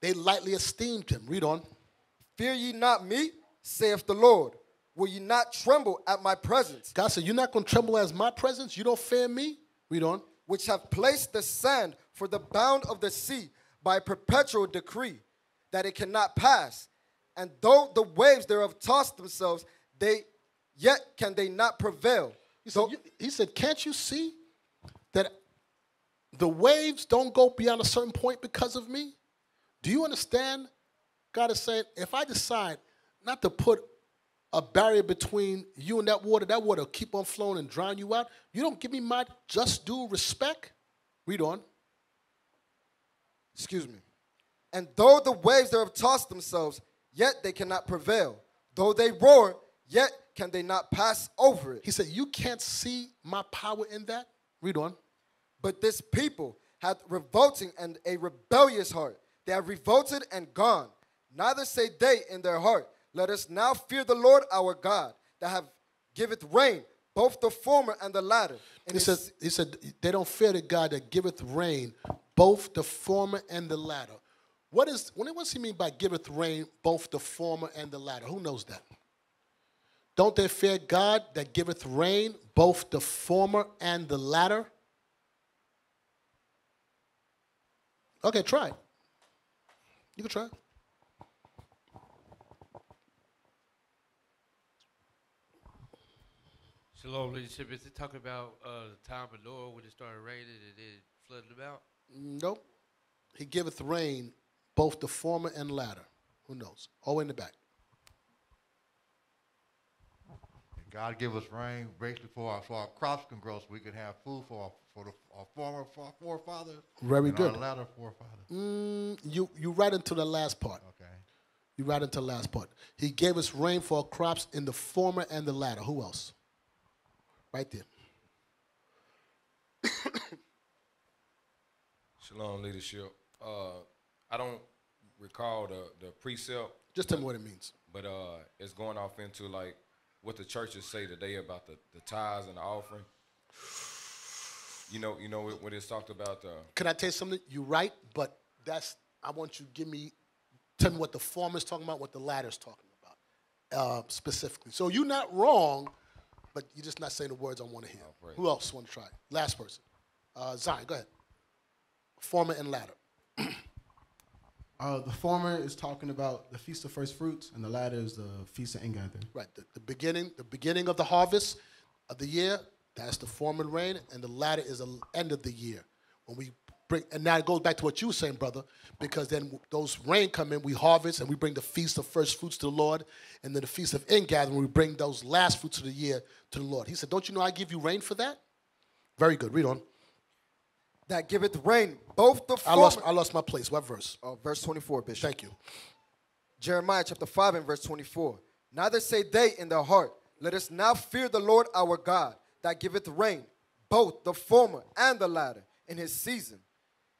They lightly esteemed him. Read on. Fear ye not me, saith the Lord. Will ye not tremble at my presence? God said, you're not going to tremble at my presence? You don't fear me? Read on. Which have placed the sand for the bound of the sea by perpetual decree, that it cannot pass. And though the waves thereof toss themselves, they yet can they not prevail. He said, can't you see that the waves don't go beyond a certain point because of me? Do you understand? God is saying, if I decide not to put a barrier between you and that water will keep on flowing and drown you out. You don't give me my just due respect. Read on. Excuse me. And though the waves thereof toss themselves, yet they cannot prevail. Though they roar, yet can they not pass over it. He said, you can't see my power in that? Read on. But this people hath revolting and a rebellious heart. They have revolted and gone. Neither say they in their heart, let us now fear the Lord our God, that have giveth rain, both the former and the latter. And he said, they don't fear the God that giveth rain, both the former and the latter. What does he mean by giveth rain, both the former and the latter? Who knows that? Don't they fear God that giveth rain, both the former and the latter? Okay, try it. You can try it. Shalom, leadership. Is it talking about the time of Noah when it started raining and it flooded them out? Nope. He giveth rain, both the former and latter. Who knows? All in the back. God give us rain basically so our crops can grow so we can have food for our former forefathers. Very good. Our latter forefathers. You right into the last part. Okay. You right into the last part. He gave us rain for our crops in the former and the latter. Who else? Right there. Shalom, leadership. I don't recall the precept. Just tell me what it means. But it's going off into like what the churches say today about the tithes and the offering. You know when it's talked about the. Can I tell you something? You're right, but I want you to tell me what the former's talking about, what the latter's talking about specifically. So you're not wrong. But you're just not saying the words I want to hear. Oh, who else want to try? Last person. Zion, go ahead. Former and latter. The former is talking about the Feast of First Fruits, and the latter is the Feast of Ingather. Right. The beginning of the harvest of the year, that's the former rain, and the latter is the end of the year. And now it goes back to what you were saying, brother, because then those rain come in, we harvest, and we bring the Feast of First Fruits to the Lord, and then the Feast of Ingathering, we bring those last fruits of the year to the Lord. He said, don't you know I give you rain for that? Very good. Read on. That giveth rain, both the former. I lost my place. What verse? Verse 24, Bishop. Thank you. Jeremiah chapter 5 and verse 24. Neither say they in their heart, let us now fear the Lord our God, that giveth rain, both the former and the latter. in his season.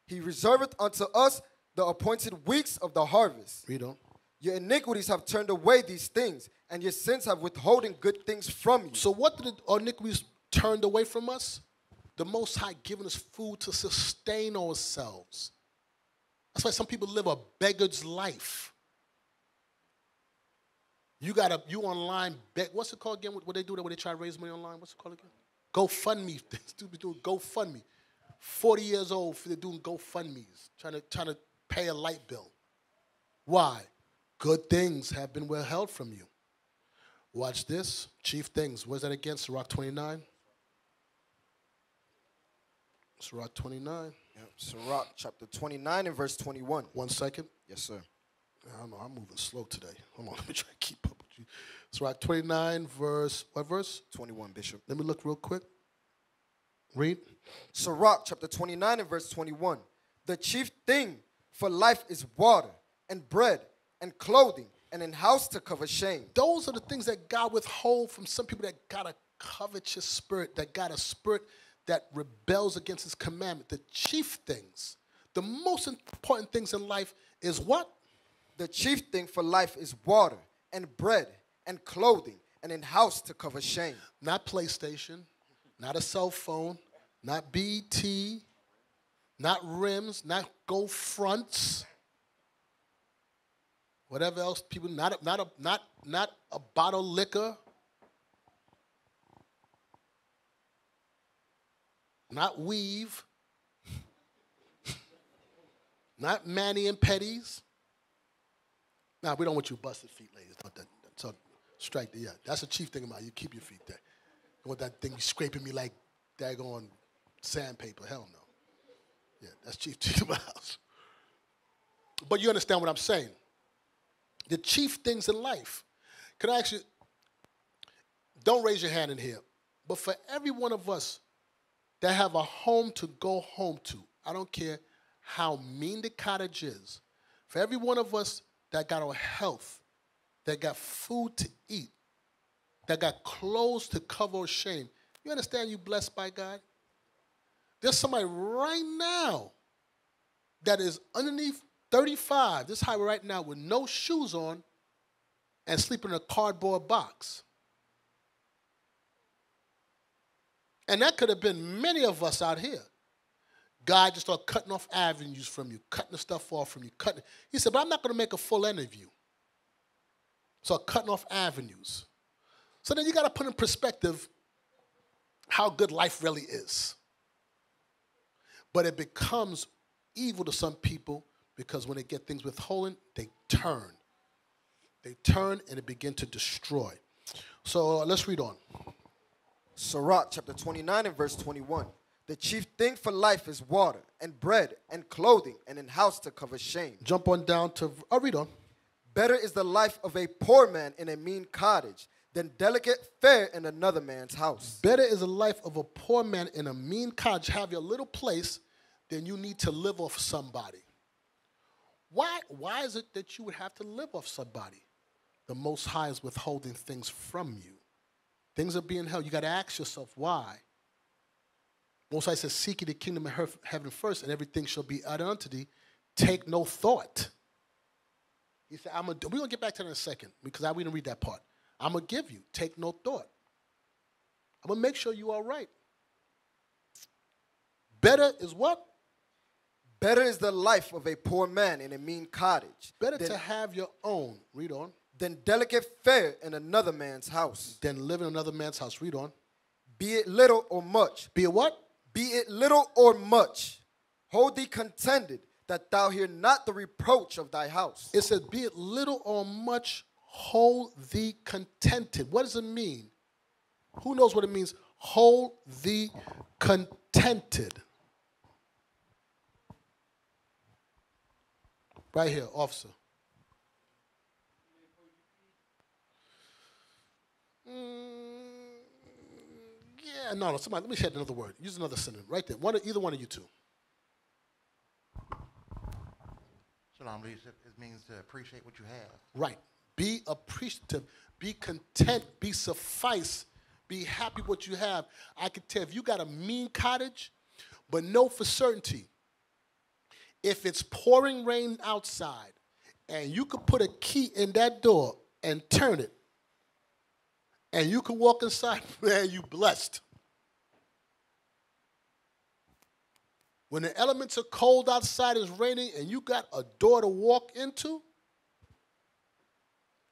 He reserveth unto us the appointed weeks of the harvest. Read on. Your iniquities have turned away these things, and your sins have withholden good things from you. So what did our iniquities turned away from us? The Most High giving us food to sustain ourselves. That's why some people live a beggar's life. You online beg. What's it called again? What they do that when they try to raise money online? What's it called again? GoFundMe. Stupid dude. GoFundMe. 40 years old for the doing GoFundMes, trying to pay a light bill. Why? Good things have been withheld from you. Watch this. Chief things. Where's that again? Sirach 29. Sirach 29. Yep. Sirach chapter 29 and verse 21. 1 second. Yes, sir. I don't know. I'm moving slow today. Hold on. Let me try to keep up with you. Sirach 29 verse, what verse? 21, Bishop. Let me look real quick. Read. Sirach chapter 29 and verse 21. The chief thing for life is water and bread and clothing and an house to cover shame. Those are the things that God withholds from some people that got a covetous spirit, that got a spirit that rebels against his commandment. The chief things, the most important things in life is what? The chief thing for life is water and bread and clothing and an house to cover shame. Not PlayStation, not a cell phone, not BT, not rims, not go fronts. Whatever else, people, not a bottle of liquor, not weave, not Manny and Petties. Nah, we don't want you busted feet, ladies. So strike the, yeah. That's the chief thing about you. Keep your feet there. You want that thing scraping me like daggone sandpaper? Hell no. Yeah, that's chief thing about house. But you understand what I'm saying. The chief things in life. Can I ask you, don't raise your hand in here, but for every one of us that have a home to go home to, I don't care how mean the cottage is, for every one of us that got our health, that got food to eat, that got clothes to cover shame, you understand you're blessed by God? There's somebody right now that is underneath 35, this highway right now, with no shoes on and sleeping in a cardboard box. And that could have been many of us out here. God just started cutting off avenues from you, cutting the stuff off from you. He said, but I'm not going to make a full end of you. So cutting off avenues. So then you got to put in perspective how good life really is. But it becomes evil to some people, because when they get things withholden, they turn. They turn and they begin to destroy. So let's read on. Sirach chapter 29 and verse 21. The chief thing for life is water and bread and clothing and an house to cover shame. Jump on down to, I'll read on. Better is the life of a poor man in a mean cottage than delicate fare in another man's house. Better is the life of a poor man in a mean cottage, have your little place, than you need to live off somebody. Why is it that you would have to live off somebody? The Most High is withholding things from you. Things are being held. You got to ask yourself why. Most High says, seek ye the kingdom of heaven first, and everything shall be added unto thee. Take no thought. He said, we're going to get back to that in a second, because we didn't read that part. I'm going to give you. Take no thought. I'm going to make sure you're all right. Better is what? Better is the life of a poor man in a mean cottage. Better to have your own. Read on. Than delicate fare in another man's house. Than live in another man's house. Read on. Be it little or much. Be it what? Be it little or much. Hold thee contented that thou hear not the reproach of thy house. It says, be it little or much, hold thee contented. What does it mean? Who knows what it means? Hold thee contented. Right here, officer. Yeah, no, somebody, let me add another word. Use another synonym. Right there. Either one of you two. Shalom, leadership. It means to appreciate what you have. Right. Be appreciative. Be content. Be suffice. Be happy with what you have. I can tell if you got a mean cottage, But know for certainty, if it's pouring rain outside and you could put a key in that door and turn it, and you can walk inside, man, you blessed. When the elements are cold outside, it's raining, and you got a door to walk into,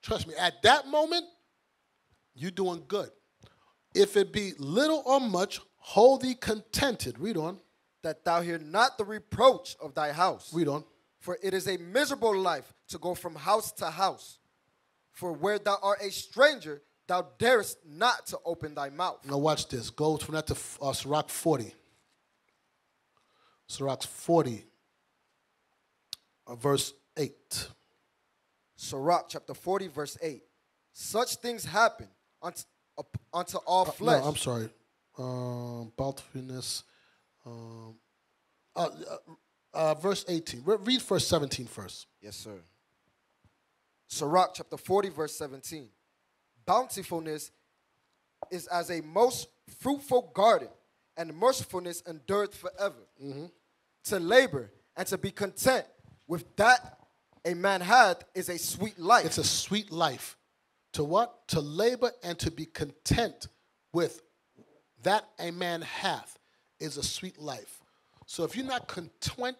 trust me, at that moment, you're doing good. If it be little or much, hold thee contented. Read on. That thou hear not the reproach of thy house. Read on. For it is a miserable life to go from house to house. For where thou art a stranger, thou darest not to open thy mouth. Now watch this. Go from that to Sirach 40. Sirach 40, verse 8. Sirach chapter 40, verse 8. Such things happen unto all flesh. No, I'm sorry. Bountifulness. Verse 18. Read verse 17 first. Yes, sir. Sirach chapter 40, verse 17. Bountifulness is as a most fruitful garden, and mercifulness endureth forever. Mm-hmm. To labor and to be content with that a man hath is a sweet life. It's a sweet life. To what? To labor and to be content with that a man hath is a sweet life. So if you're not content,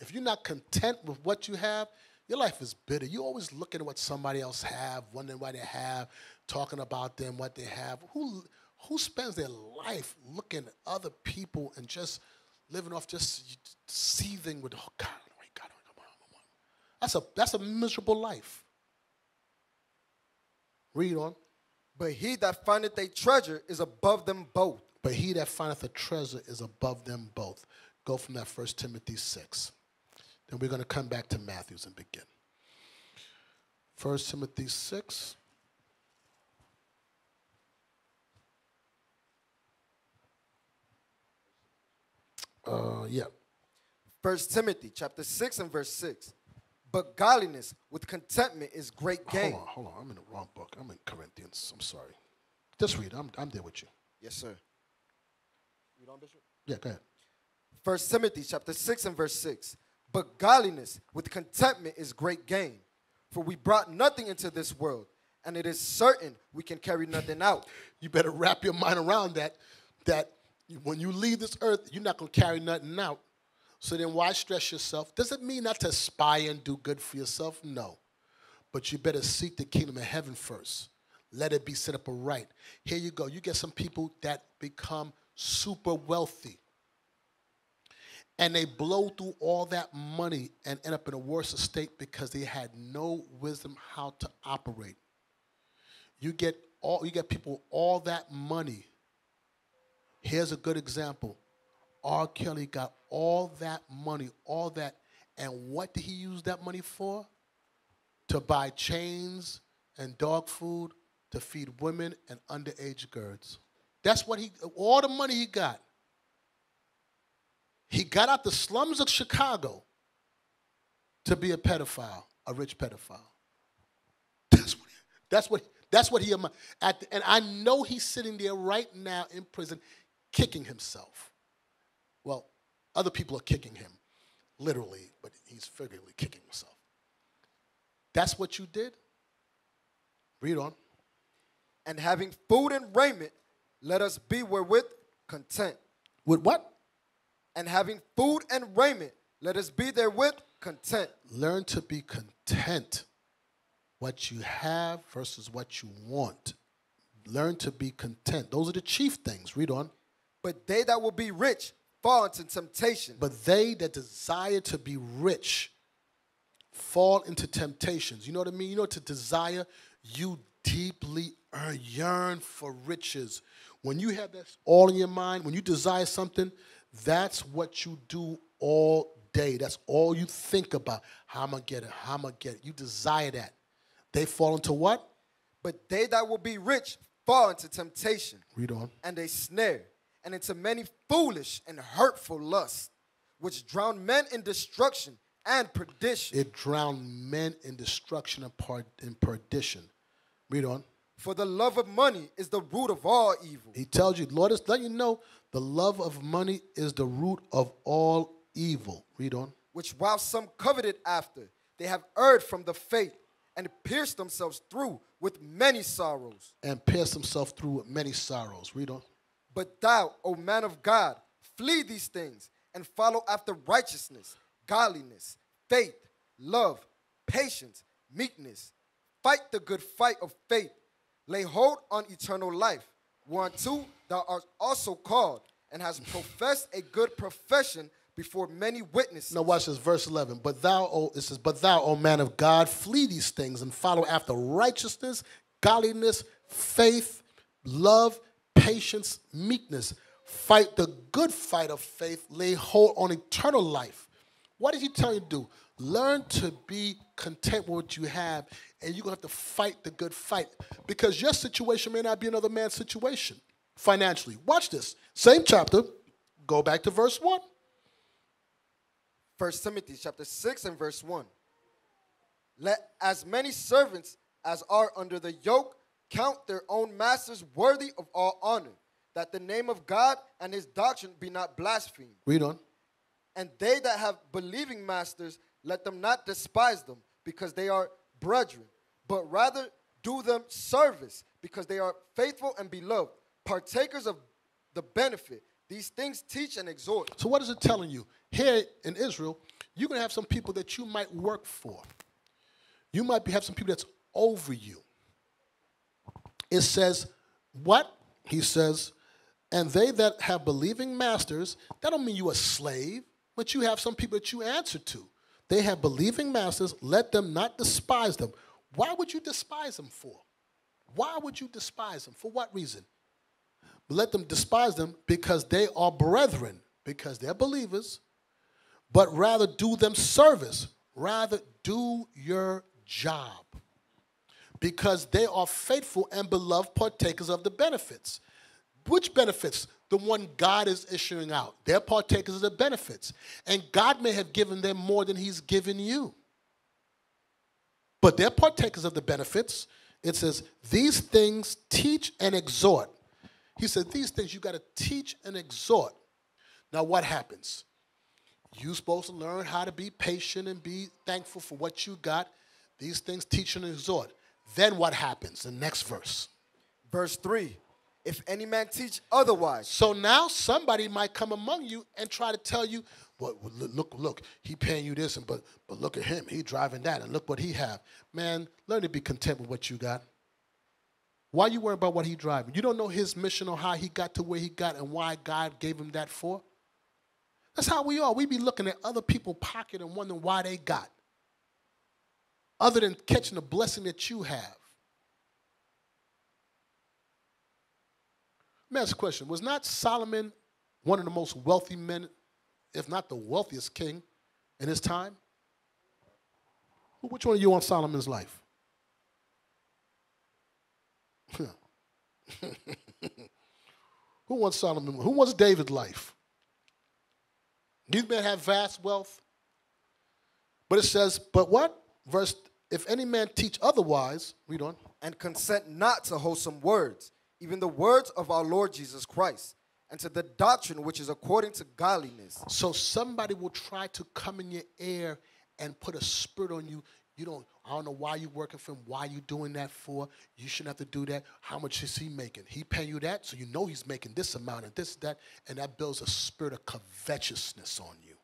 if you're not content with what you have, your life is bitter. You're always looking at what somebody else have, wondering why they have, talking about them, what they have. Who spends their life looking at other people and just living off just seething with, oh, God, God, come on. That's a miserable life. Read on. But he that findeth a treasure is above them both. But he that findeth a treasure is above them both. Go from that 1 Timothy 6. Then we're going to come back to Matthew's and begin. 1 Timothy 6. Yeah. 1 Timothy chapter 6 and verse 6. But godliness with contentment is great gain. Hold on. I'm in the wrong book. I'm in Corinthians. I'm sorry. Just read. I'm there with you. Yes, sir. Read on, Bishop? Yeah, go ahead. 1 Timothy chapter 6 and verse 6. But godliness with contentment is great gain. For we brought nothing into this world, and it is certain we can carry nothing out. You better wrap your mind around that. When you leave this earth, you're not going to carry nothing out. So then why stress yourself? Does it mean not to aspire and do good for yourself? No. But you better seek the kingdom of heaven first. Let it be set up aright. Here you go. You get some people that become super wealthy. And they blow through all that money and end up in a worse state because they had no wisdom how to operate. You get people all that money. Here's a good example. R. Kelly got all that money, all that. And what did he use that money for? To buy chains and dog food, to feed women and underage girls. That's what all the money he got. He got out the slums of Chicago to be a pedophile, a rich pedophile. That's what he, and I know he's sitting there right now in prison, kicking himself. Well, other people are kicking him, literally, but he's figuratively kicking himself. That's what you did? Read on. And having food and raiment, let us be wherewith content. With what? And having food and raiment, let us be therewith content. Learn to be content. What you have versus what you want. Learn to be content. Those are the chief things. Read on. But they that will be rich fall into temptation. But they that desire to be rich fall into temptations. You know what I mean? You know what to desire? You deeply yearn for riches. When you have that all in your mind, when you desire something, that's what you do all day. That's all you think about. How am I going to get it? How am I going to get it? You desire that. They fall into what? But they that will be rich fall into temptation. Read on. And a snare, and into many foolish and hurtful lusts, which drown men in destruction and perdition. It drowned men in destruction and perdition. Read on. For the love of money is the root of all evil. He tells you, Lord, let you know, the love of money is the root of all evil. Read on. Which while some coveted after, they have erred from the faith and pierced themselves through with many sorrows. And pierced themselves through with many sorrows. Read on. But thou, O man of God, flee these things and follow after righteousness, godliness, faith, love, patience, meekness. Fight the good fight of faith. Lay hold on eternal life, whereunto thou art also called, and hast professed a good profession before many witnesses. Now watch this, verse 11. But thou, O man of God, flee these things and follow after righteousness, godliness, faith, love, patience, meekness. Fight the good fight of faith. Lay hold on eternal life. What did he tell you to do? Learn to be content with what you have, and you're going to have to fight the good fight because your situation may not be another man's situation financially. Watch this. Same chapter. Go back to verse 1. 1 Timothy chapter 6 and verse 1. Let as many servants as are under the yoke count their own masters worthy of all honor, that the name of God and his doctrine be not blasphemed. Read on. And they that have believing masters, let them not despise them, because they are brethren, but rather do them service, because they are faithful and beloved, partakers of the benefit. These things teach and exhort. So what is it telling you? Here in Israel, you're going to have some people that you might work for. You might have some people that's over you. It says, what? He says, and they that have believing masters, that don't mean you're a slave, but you have some people that you answer to. They have believing masters, let them not despise them. Why would you despise them for? Why would you despise them? For what reason? Let them despise them because they are brethren, because they're believers, but rather do them service, rather do your job, because they are faithful and beloved partakers of the benefits. Which benefits? The one God is issuing out. They're partakers of the benefits. And God may have given them more than he's given you. But they're partakers of the benefits. It says, these things teach and exhort. He said, these things you got to teach and exhort. Now what happens? You're supposed to learn how to be patient and be thankful for what you got. These things teach and exhort. Then what happens? The next verse. Verse 3. If any man teach otherwise. So now somebody might come among you and try to tell you, well, look, he paying you this, and but look at him. He driving that, and look what he have. Man, learn to be content with what you got. Why you worry about what he driving? You don't know his mission or how he got to where he got and why God gave him that for. That's how we are. We be looking at other people's pocket and wondering why they got. Other than catching the blessing that you have. Let me ask a question. Was not Solomon one of the most wealthy men, if not the wealthiest king in his time? Which one of you on Solomon's life? Who wants Solomon? Who wants David's life? These men have vast wealth. But it says, but what? Verse, if any man teach otherwise, read on. And consent not to wholesome words, even the words of our Lord Jesus Christ, and to the doctrine which is according to godliness. So somebody will try to come in your ear and put a spirit on you. I don't know why you're working for him, why you're doing that for. You shouldn't have to do that. How much is he making? He paying you that, so you know he's making this amount and this, that, and that builds a spirit of covetousness on you.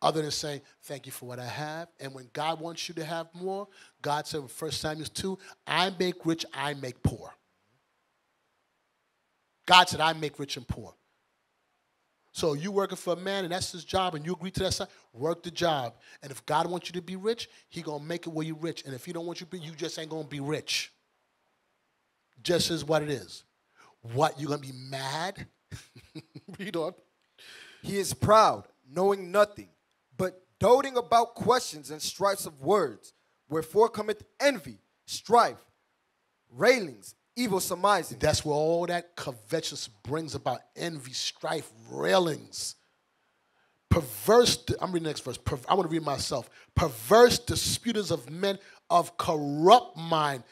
Other than saying, thank you for what I have. And when God wants you to have more, God said in 1 Samuel 2, I make rich, I make poor. God said, I make rich and poor. So you working for a man, and that's his job, and you agree to that side, work the job. And if God wants you to be rich, he's going to make it where you're rich. And if he don't want you to be, you just ain't going to be rich. Just is what it is. What, you're going to be mad? Read on. He is proud, knowing nothing, but doting about questions and strifes of words. Wherefore cometh envy, strife, railings, evil surmising. That's where all that covetous brings about envy, strife, railings. Perverse, I'm reading the next verse. I want to read myself. Perverse disputers of men of corrupt mind,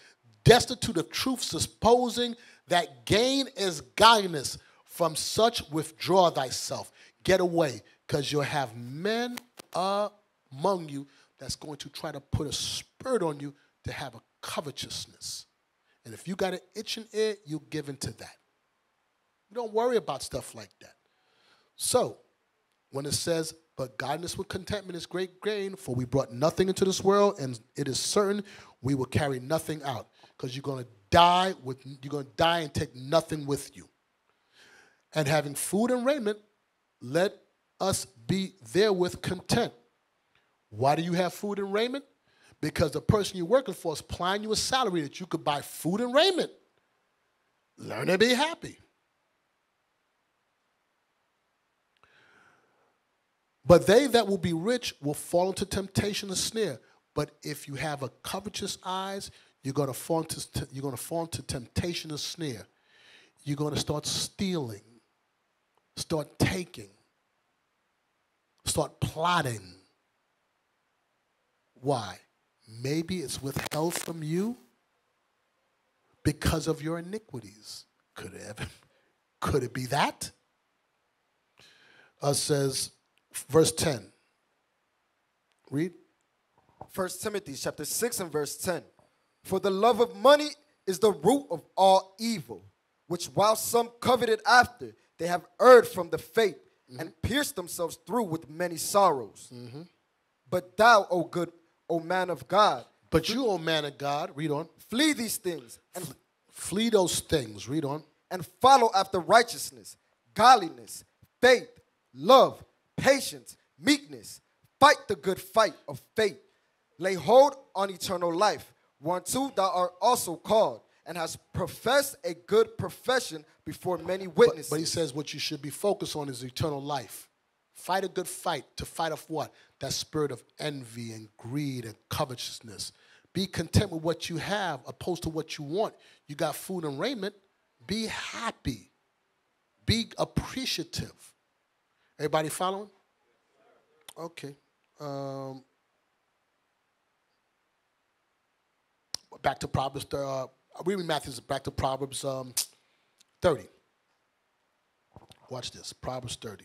destitute of truth, supposing that gain is guidance. From such withdraw thyself. Get away, because you'll have men among you that's going to try to put a spirit on you to have a covetousness. And if you got an itching ear, you give into that. You don't worry about stuff like that. So, when it says, but godliness with contentment is great gain, for we brought nothing into this world, and it is certain we will carry nothing out, because you're going to die with, you're going to die and take nothing with you. And having food and raiment, let us be therewith content. Why do you have food and raiment? Because the person you're working for is plying you a salary that you could buy food and raiment. Learn to be happy. But they that will be rich will fall into temptation and snare. But if you have a covetous eyes, you're going to fall into, you're going to fall into temptation and snare. You're going to start stealing, start taking, start plotting. Why? Maybe it's withheld from you because of your iniquities. Could it be that? Says, verse 10. Read. 1 Timothy chapter 6 and verse 10. For the love of money is the root of all evil, which while some coveted after, they have erred from the faith and pierced themselves through with many sorrows. But thou, O man of God. But you, O man of God, read on. Flee these things. And flee those things, read on. And follow after righteousness, godliness, faith, love, patience, meekness. Fight the good fight of faith. Lay hold on eternal life, whereunto thou art also called, and has professed a good profession before many witnesses. But he says what you should be focused on is eternal life. Fight a good fight. To fight off what? That spirit of envy and greed and covetousness. Be content with what you have opposed to what you want. You got food and raiment. Be happy. Be appreciative. Everybody following? Okay. Back to Proverbs. Reading Matthew's back to Proverbs 30. Watch this. Proverbs 30.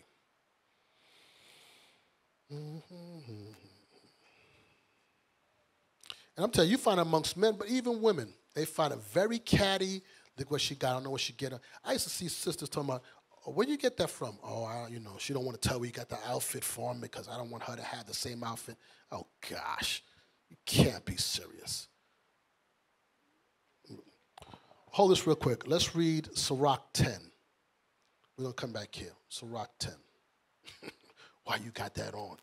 And I'm telling you, you find it amongst men, but even women, they find it very catty. Look what she got. I don't know what she get. I used to see sisters talking about, oh, where you get that from? Oh, you know, she don't want to tell where you got the outfit from because I don't want her to have the same outfit. Oh, gosh. You can't be serious. Hold this real quick. Let's read Sirach 10. We're going to come back here. Sirach 10. Why you got that on?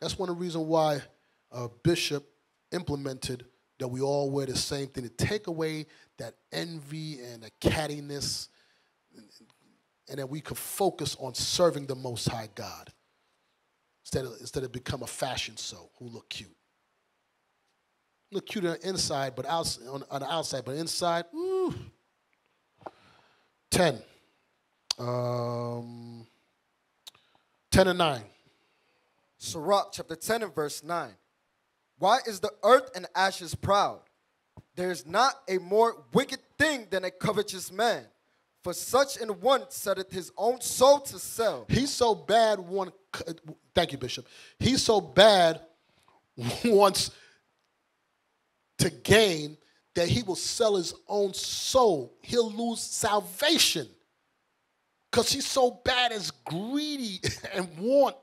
That's one of the reasons why Bishop implemented that we all wear the same thing, to take away that envy and the cattiness, and that we could focus on serving the Most High God instead of become a fashion show who look cute. Look cute on the inside, but on the outside, but inside, woo. 10. 10 and 9. Sirach chapter 10 and verse 9. Why is the earth and ashes proud? There is not a more wicked thing than a covetous man. For such an one setteth his own soul to sell. He's so bad one. Thank you, Bishop. He's so bad once to gain that he will sell his own soul. He'll lose salvation because he's so bad as greedy and want.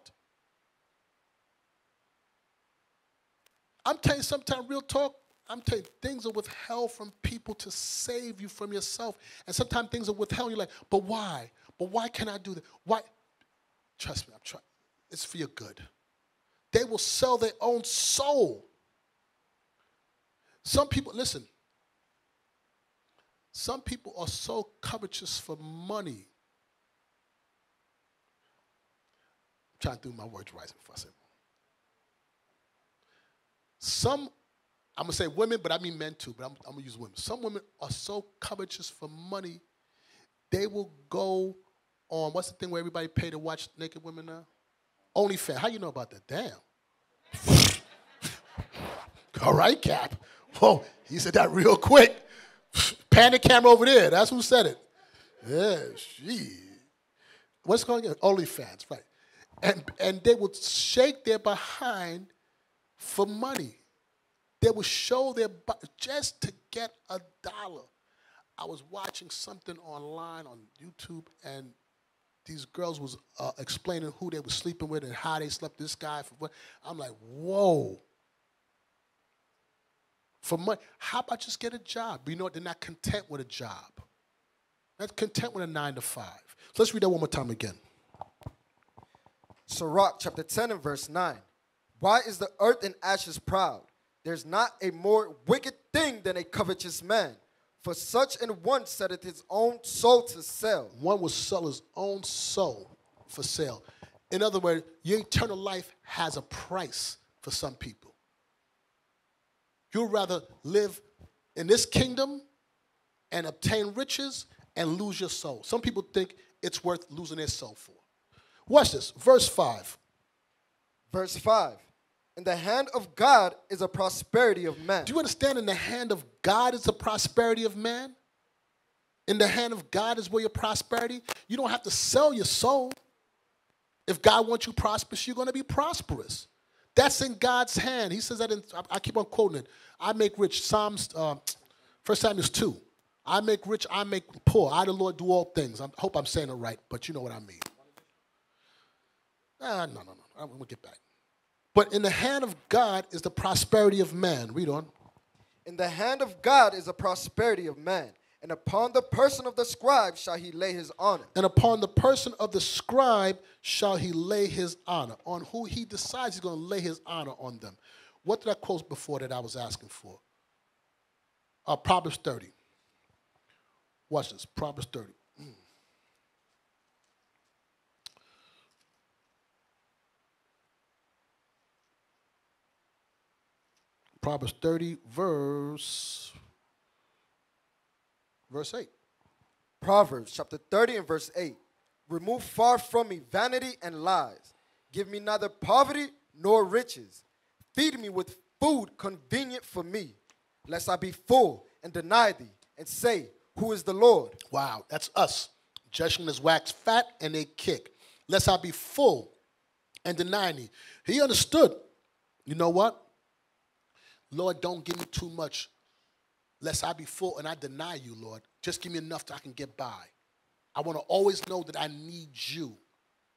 I'm telling you, sometimes real talk, I'm telling you, things are withheld from people to save you from yourself. And sometimes things are withheld. You're like, but why? But why can I do that? Why? Trust me, I'm trying. It's for your good. They will sell their own soul. Some people, listen, some people are so covetous for money. I'm trying to do my words right before I say it. Some, I'm going to say women, but I mean men too, but I'm going to use women. Some women are so covetous for money, they will go on, what's the thing where everybody pay to watch naked women now? OnlyFans. How you know about that? Damn. All right, Cap. Whoa, he said that real quick. Panic camera over there. That's who said it. Yeah, gee. What's going on? OnlyFans, right. And they would shake their behind for money. They would show their butt just to get $1. I was watching something online on YouTube, and these girls was explaining who they were sleeping with and how they slept this guy. For what. I'm like, whoa. For money, how about just get a job? You know what? They're not content with a job. Not content with a 9-to-5. So let's read that one more time again. Sirach chapter 10 and verse 9. Why is the earth in ashes proud? There's not a more wicked thing than a covetous man. For such an one setteth his own soul to sell. One will sell his own soul for sale. In other words, your eternal life has a price for some people. You'd rather live in this kingdom and obtain riches and lose your soul. Some people think it's worth losing their soul for. Watch this, verse 5. Verse 5. In the hand of God is a prosperity of man. Do you understand? In the hand of God is the prosperity of man. In the hand of God is where your prosperity. You don't have to sell your soul. If God wants you prosperous, you're going to be prosperous. That's in God's hand. He says that in, I keep on quoting it. I make rich. Psalms, 1 Samuel 2. I make rich, I make poor. I, the Lord, do all things. I hope I'm saying it right, but you know what I mean. No. I'm going to get back. But in the hand of God is the prosperity of man. Read on. In the hand of God is the prosperity of man, and upon the person of the scribe shall he lay his honor. And upon the person of the scribe shall he lay his honor. On who he decides he's going to lay his honor on them. What did I quote before that I was asking for? Proverbs 30. Watch this. Proverbs 30. Proverbs 30, verse 8. Proverbs chapter 30 and verse 8. Remove far from me vanity and lies. Give me neither poverty nor riches. Feed me with food convenient for me, lest I be full and deny thee and say, who is the Lord? Wow, that's us. Jeshurun is wax fat and they kick. Lest I be full and deny thee. He understood. You know what? Lord, don't give me too much, lest I be full and I deny you, Lord. Just give me enough that I can get by. I want to always know that I need you,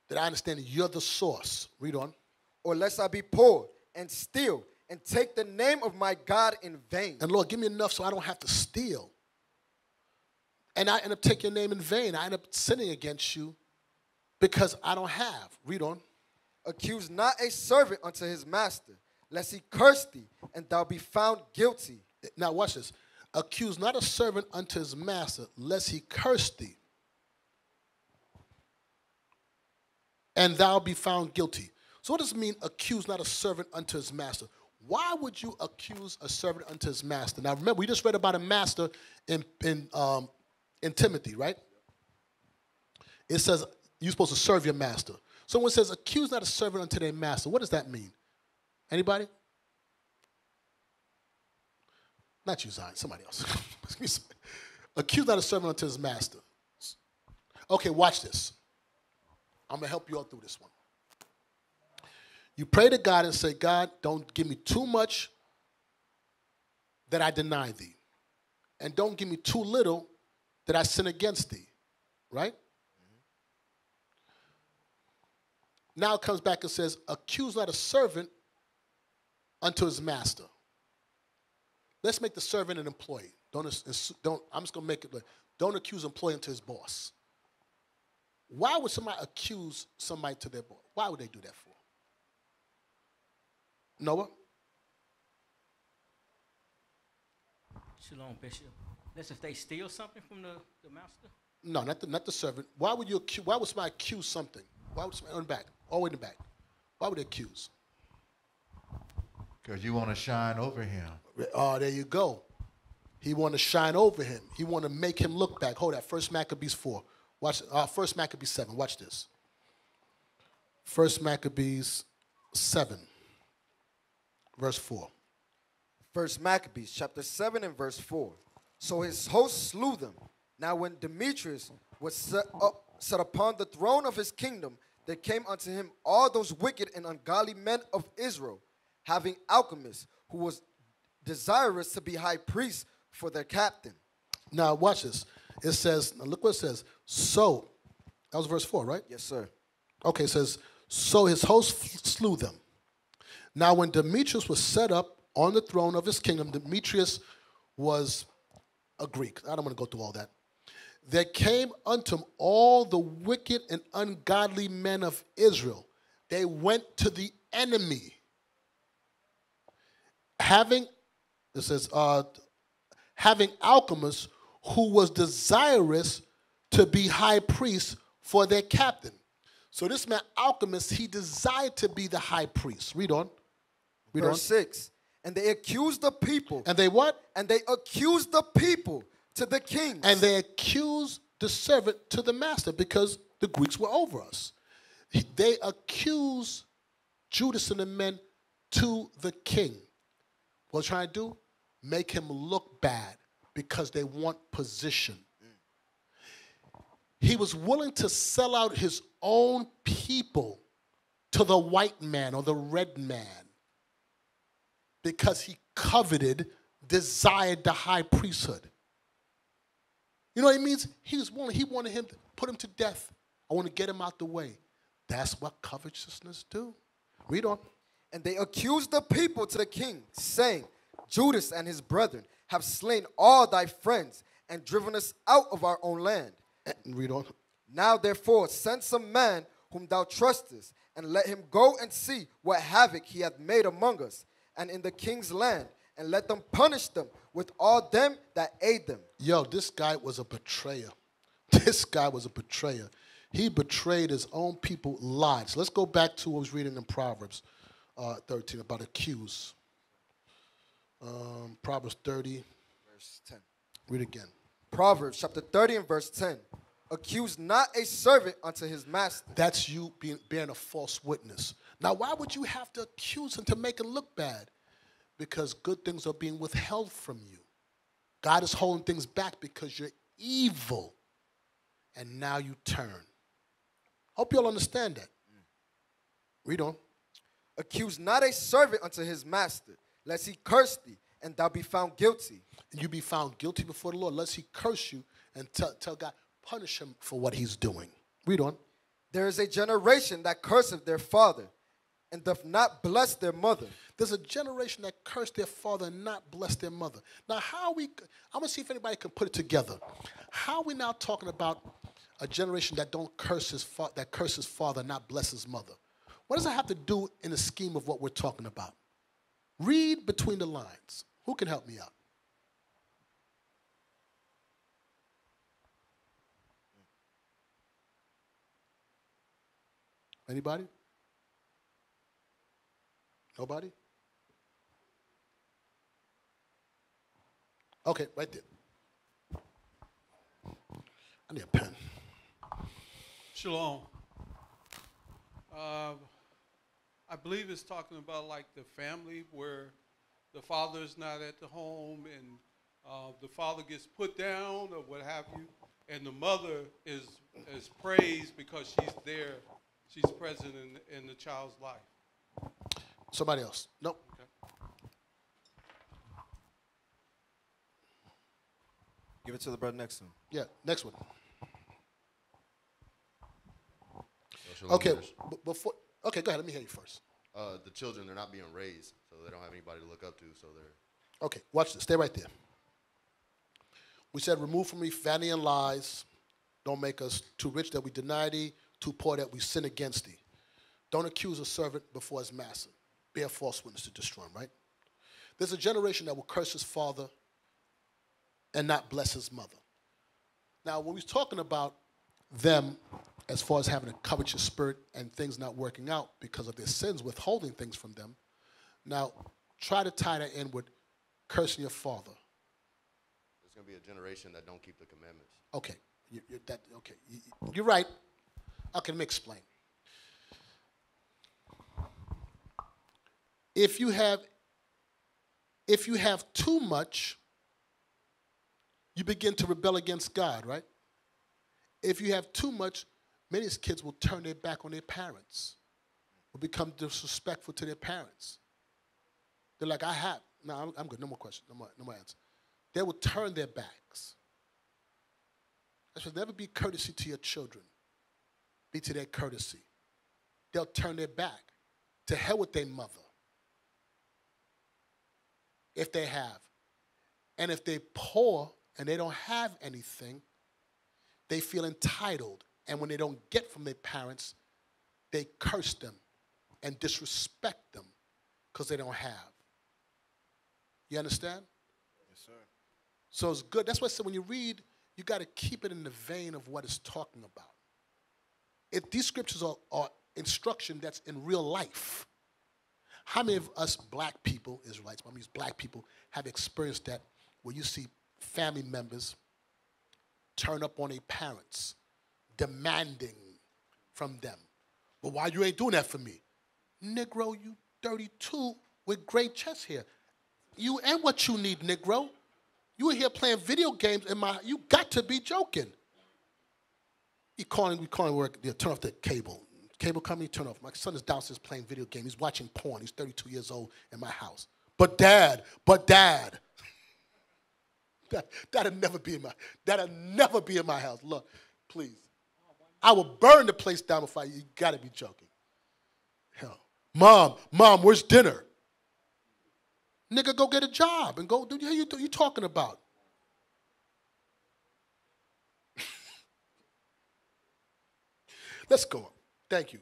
that I understand that you're the source. Read on. Or lest I be poor and steal and take the name of my God in vain. And Lord, give me enough so I don't have to steal. And I end up taking your name in vain. I end up sinning against you because I don't have. Read on. Accuse not a servant unto his master, lest he curse thee, and thou be found guilty. Now watch this. Accuse not a servant unto his master, lest he curse thee, and thou be found guilty. So what does it mean, accuse not a servant unto his master? Why would you accuse a servant unto his master? Now remember, we just read about a master in Timothy, right? It says you're supposed to serve your master. Someone says, accuse not a servant unto their master. What does that mean? Anybody? Not you, Zion. Somebody else. Accuse not a servant unto his master. Okay, watch this. I'm going to help you all through this one. You pray to God and say, God, don't give me too much that I deny thee. And don't give me too little that I sin against thee. Right? Mm-hmm. Now it comes back and says, accuse not a servant unto his master. Let's make the servant an employee. Don't. I'm just gonna make it. Don't accuse an employee unto his boss. Why would somebody accuse somebody to their boss? Why would they do that for? Noah. Shalom, Bishop. That's if they steal something from the master. No, not the servant. Why would you? Why would somebody accuse something? Why would somebody on the back? All in the back. Why would they accuse? Because you want to shine over him. Oh, there you go. He want to shine over him. He want to make him look back. Hold that. First Maccabees 4. Watch. First Maccabees 7. Watch this. First Maccabees 7, verse 4. First Maccabees chapter 7 and verse 4. So his host slew them. Now when Demetrius was set upon the throne of his kingdom, there came unto him all those wicked and ungodly men of Israel, having Alchemist, who was desirous to be high priest, for their captain. Now watch this. It says, now look what it says. So, that was verse 4, right? Yes, sir. Okay, it says, so his host slew them. Now when Demetrius was set up on the throne of his kingdom, Demetrius was a Greek. I don't want to go through all that. There came unto him all the wicked and ungodly men of Israel. They went to the enemy. Having Alchemist, who was desirous to be high priest for their captain. So this man, Alchemist, he desired to be the high priest. Read on. Read on. Verse 6. And they accused the people. And they what? And they accused the people to the king. And they accused the servant to the master, because the Greeks were over us. They accused Judas and the men to the king. What they're trying to do? Make him look bad, because they want position. He was willing to sell out his own people to the white man or the red man, because he coveted, desired the high priesthood. You know what it means? He wanted him to put him to death. I want to get him out the way. That's what covetousness do. Read on. And they accused the people to the king, saying, Judas and his brethren have slain all thy friends and driven us out of our own land. And read on. Now therefore send some man whom thou trustest, and let him go and see what havoc he hath made among us and in the king's land, and let them punish them with all them that aid them. Yo, this guy was a betrayer. This guy was a betrayer. He betrayed his own people, lied. So let's go back to what I was reading in Proverbs 13 about accuse. Proverbs 30, verse 10. Read again. Proverbs chapter 30 and verse 10. Accuse not a servant unto his master. That's you being a false witness. Now, why would you have to accuse him to make him look bad? Because good things are being withheld from you. God is holding things back because you're evil. And now you turn. Hope you all understand that. Read on. Accuse not a servant unto his master, lest he curse thee, and thou be found guilty. And you be found guilty before the Lord, lest he curse you, and tell God, punish him for what he's doing. Read on. There is a generation that curseth their father, and doth not bless their mother. There's a generation that cursed their father and not bless their mother. Now, I want to see if anybody can put it together. How are we now talking about a generation that don't curse his that curses father and not bless his mother? What does that have to do in the scheme of what we're talking about? Read between the lines. Who can help me out? Anybody? Nobody? Okay, right there. I need a pen. Shalom. I believe it's talking about like the family where the father's not at the home, and the father gets put down or what have you, and the mother is praised because she's there, she's present in the child's life. Somebody else? Nope. Okay. Give it to the brother next one. Yeah, next one. Okay, okay, go ahead. Let me hear you first. The children, they're not being raised, so they don't have anybody to look up to. So they're okay. Watch this. Stay right there. We said, "Remove from me vanity and lies. Don't make us too rich that we deny thee, too poor that we sin against thee. Don't accuse a servant before his master. Bear false witness to destroy him." Right? There's a generation that will curse his father and not bless his mother. Now, when we're talking about them, as far as having a covetous spirit and things not working out because of their sins, withholding things from them. Now, try to tie that in with cursing your father. There's going to be a generation that don't keep the commandments. Okay. You're right. Okay, let me explain. If you have If you have too much, you begin to rebel against God, right? If you have too much, many of these kids will turn their back on their parents, will become disrespectful to their parents. They're like, I have. No, I'm good. No more questions. No more answers. They will turn their backs. That should never be courtesy to your children. Be to their courtesy. They'll turn their back. To hell with their mother. If they have. And if they're poor and they don't have anything, they feel entitled. And when they don't get from their parents, they curse them and disrespect them because they don't have. You understand? Yes, sir. So it's good. That's why I said when you read, you got to keep it in the vein of what it's talking about. These scriptures are instruction that's in real life. How many of us black people, Israelites, I mean black people, have experienced that where you see family members turn up on their parents, demanding from them. Well, why you ain't doing that for me? Negro, you 32 with great chest hair. You and what you need, Negro. You were here playing video games in my, you got to be joking. He calling work, yeah, turn off the cable. Cable company, turn off. My son is downstairs playing video games. He's watching porn. He's 32 years old in my house. But dad. That'll never be in my house. Look, please. I will burn the place down before you got to be joking. Hell. Mom, where's dinner? Nigga, go get a job and go do what you talking about. Let's go on. Thank you.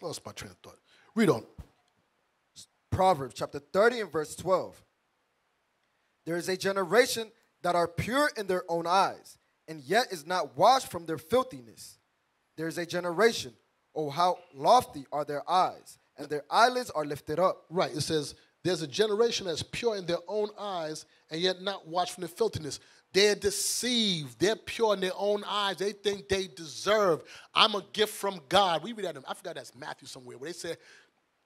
Lost my train of thought. Read on. Proverbs chapter 30 and verse 12. There is a generation that are pure in their own eyes, and yet is not washed from their filthiness. There is a generation, oh, how lofty are their eyes, and their eyelids are lifted up. Right, it says, there's a generation that's pure in their own eyes, and yet not washed from their filthiness. They're deceived. They're pure in their own eyes. They think they deserve. I'm a gift from God. We read that. I forgot that's Matthew somewhere, where they said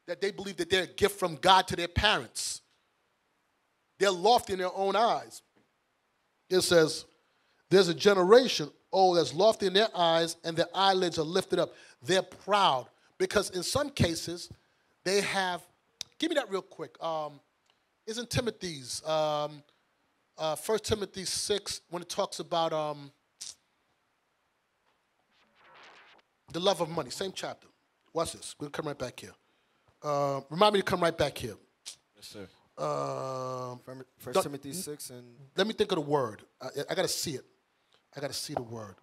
that they believe that they're a gift from God to their parents. They're lofty in their own eyes. It says, there's a generation, oh, that's lofty in their eyes, and their eyelids are lifted up. They're proud. Because in some cases, they have, give me that real quick. Isn't Timothy's, 1 Timothy 6, when it talks about the love of money, same chapter. Watch this. We'll come right back here. Remind me to come right back here. Yes, sir. 1 Timothy 6 and... Let me think of the word. I got to see it. I got to see the word.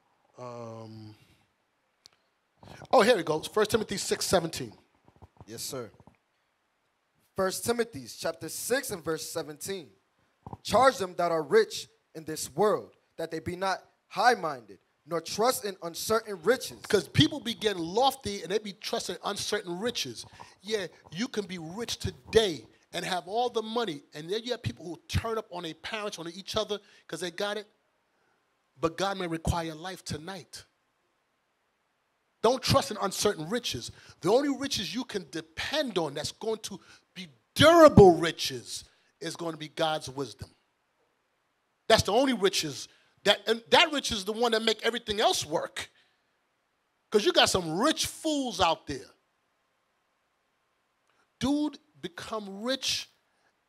Oh, here we go. 1 Timothy 6, 17. Yes, sir. 1 Timothy chapter 6 and verse 17. Charge them that are rich in this world, that they be not high-minded, nor trust in uncertain riches. Because people be getting lofty and they be trusting uncertain riches. Yeah, you can be rich today and have all the money. And then you have people who turn up on their parents, on each other, because they got it. But God may require your life tonight. Don't trust in uncertain riches. The only riches you can depend on that's going to be durable riches is going to be God's wisdom. That's the only riches. That rich is the one that make everything else work. Because you got some rich fools out there. Dude, become rich,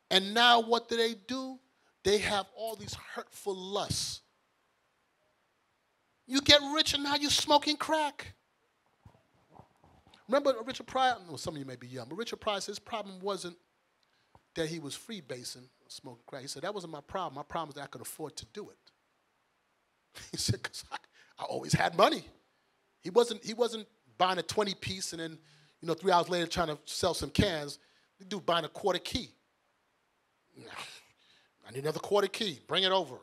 and now what do? They have all these hurtful lusts. You get rich, and now you're smoking crack. Remember Richard Pryor? I know some of you may be young, but Richard Pryor said his problem wasn't that he was freebasing, smoking crack. He said, that wasn't my problem. My problem was that I could afford to do it. He said, because I always had money. He wasn't buying a 20-piece and then, 3 hours later trying to sell some cans. The dude buying a quarter key. I need another quarter key. Bring it over.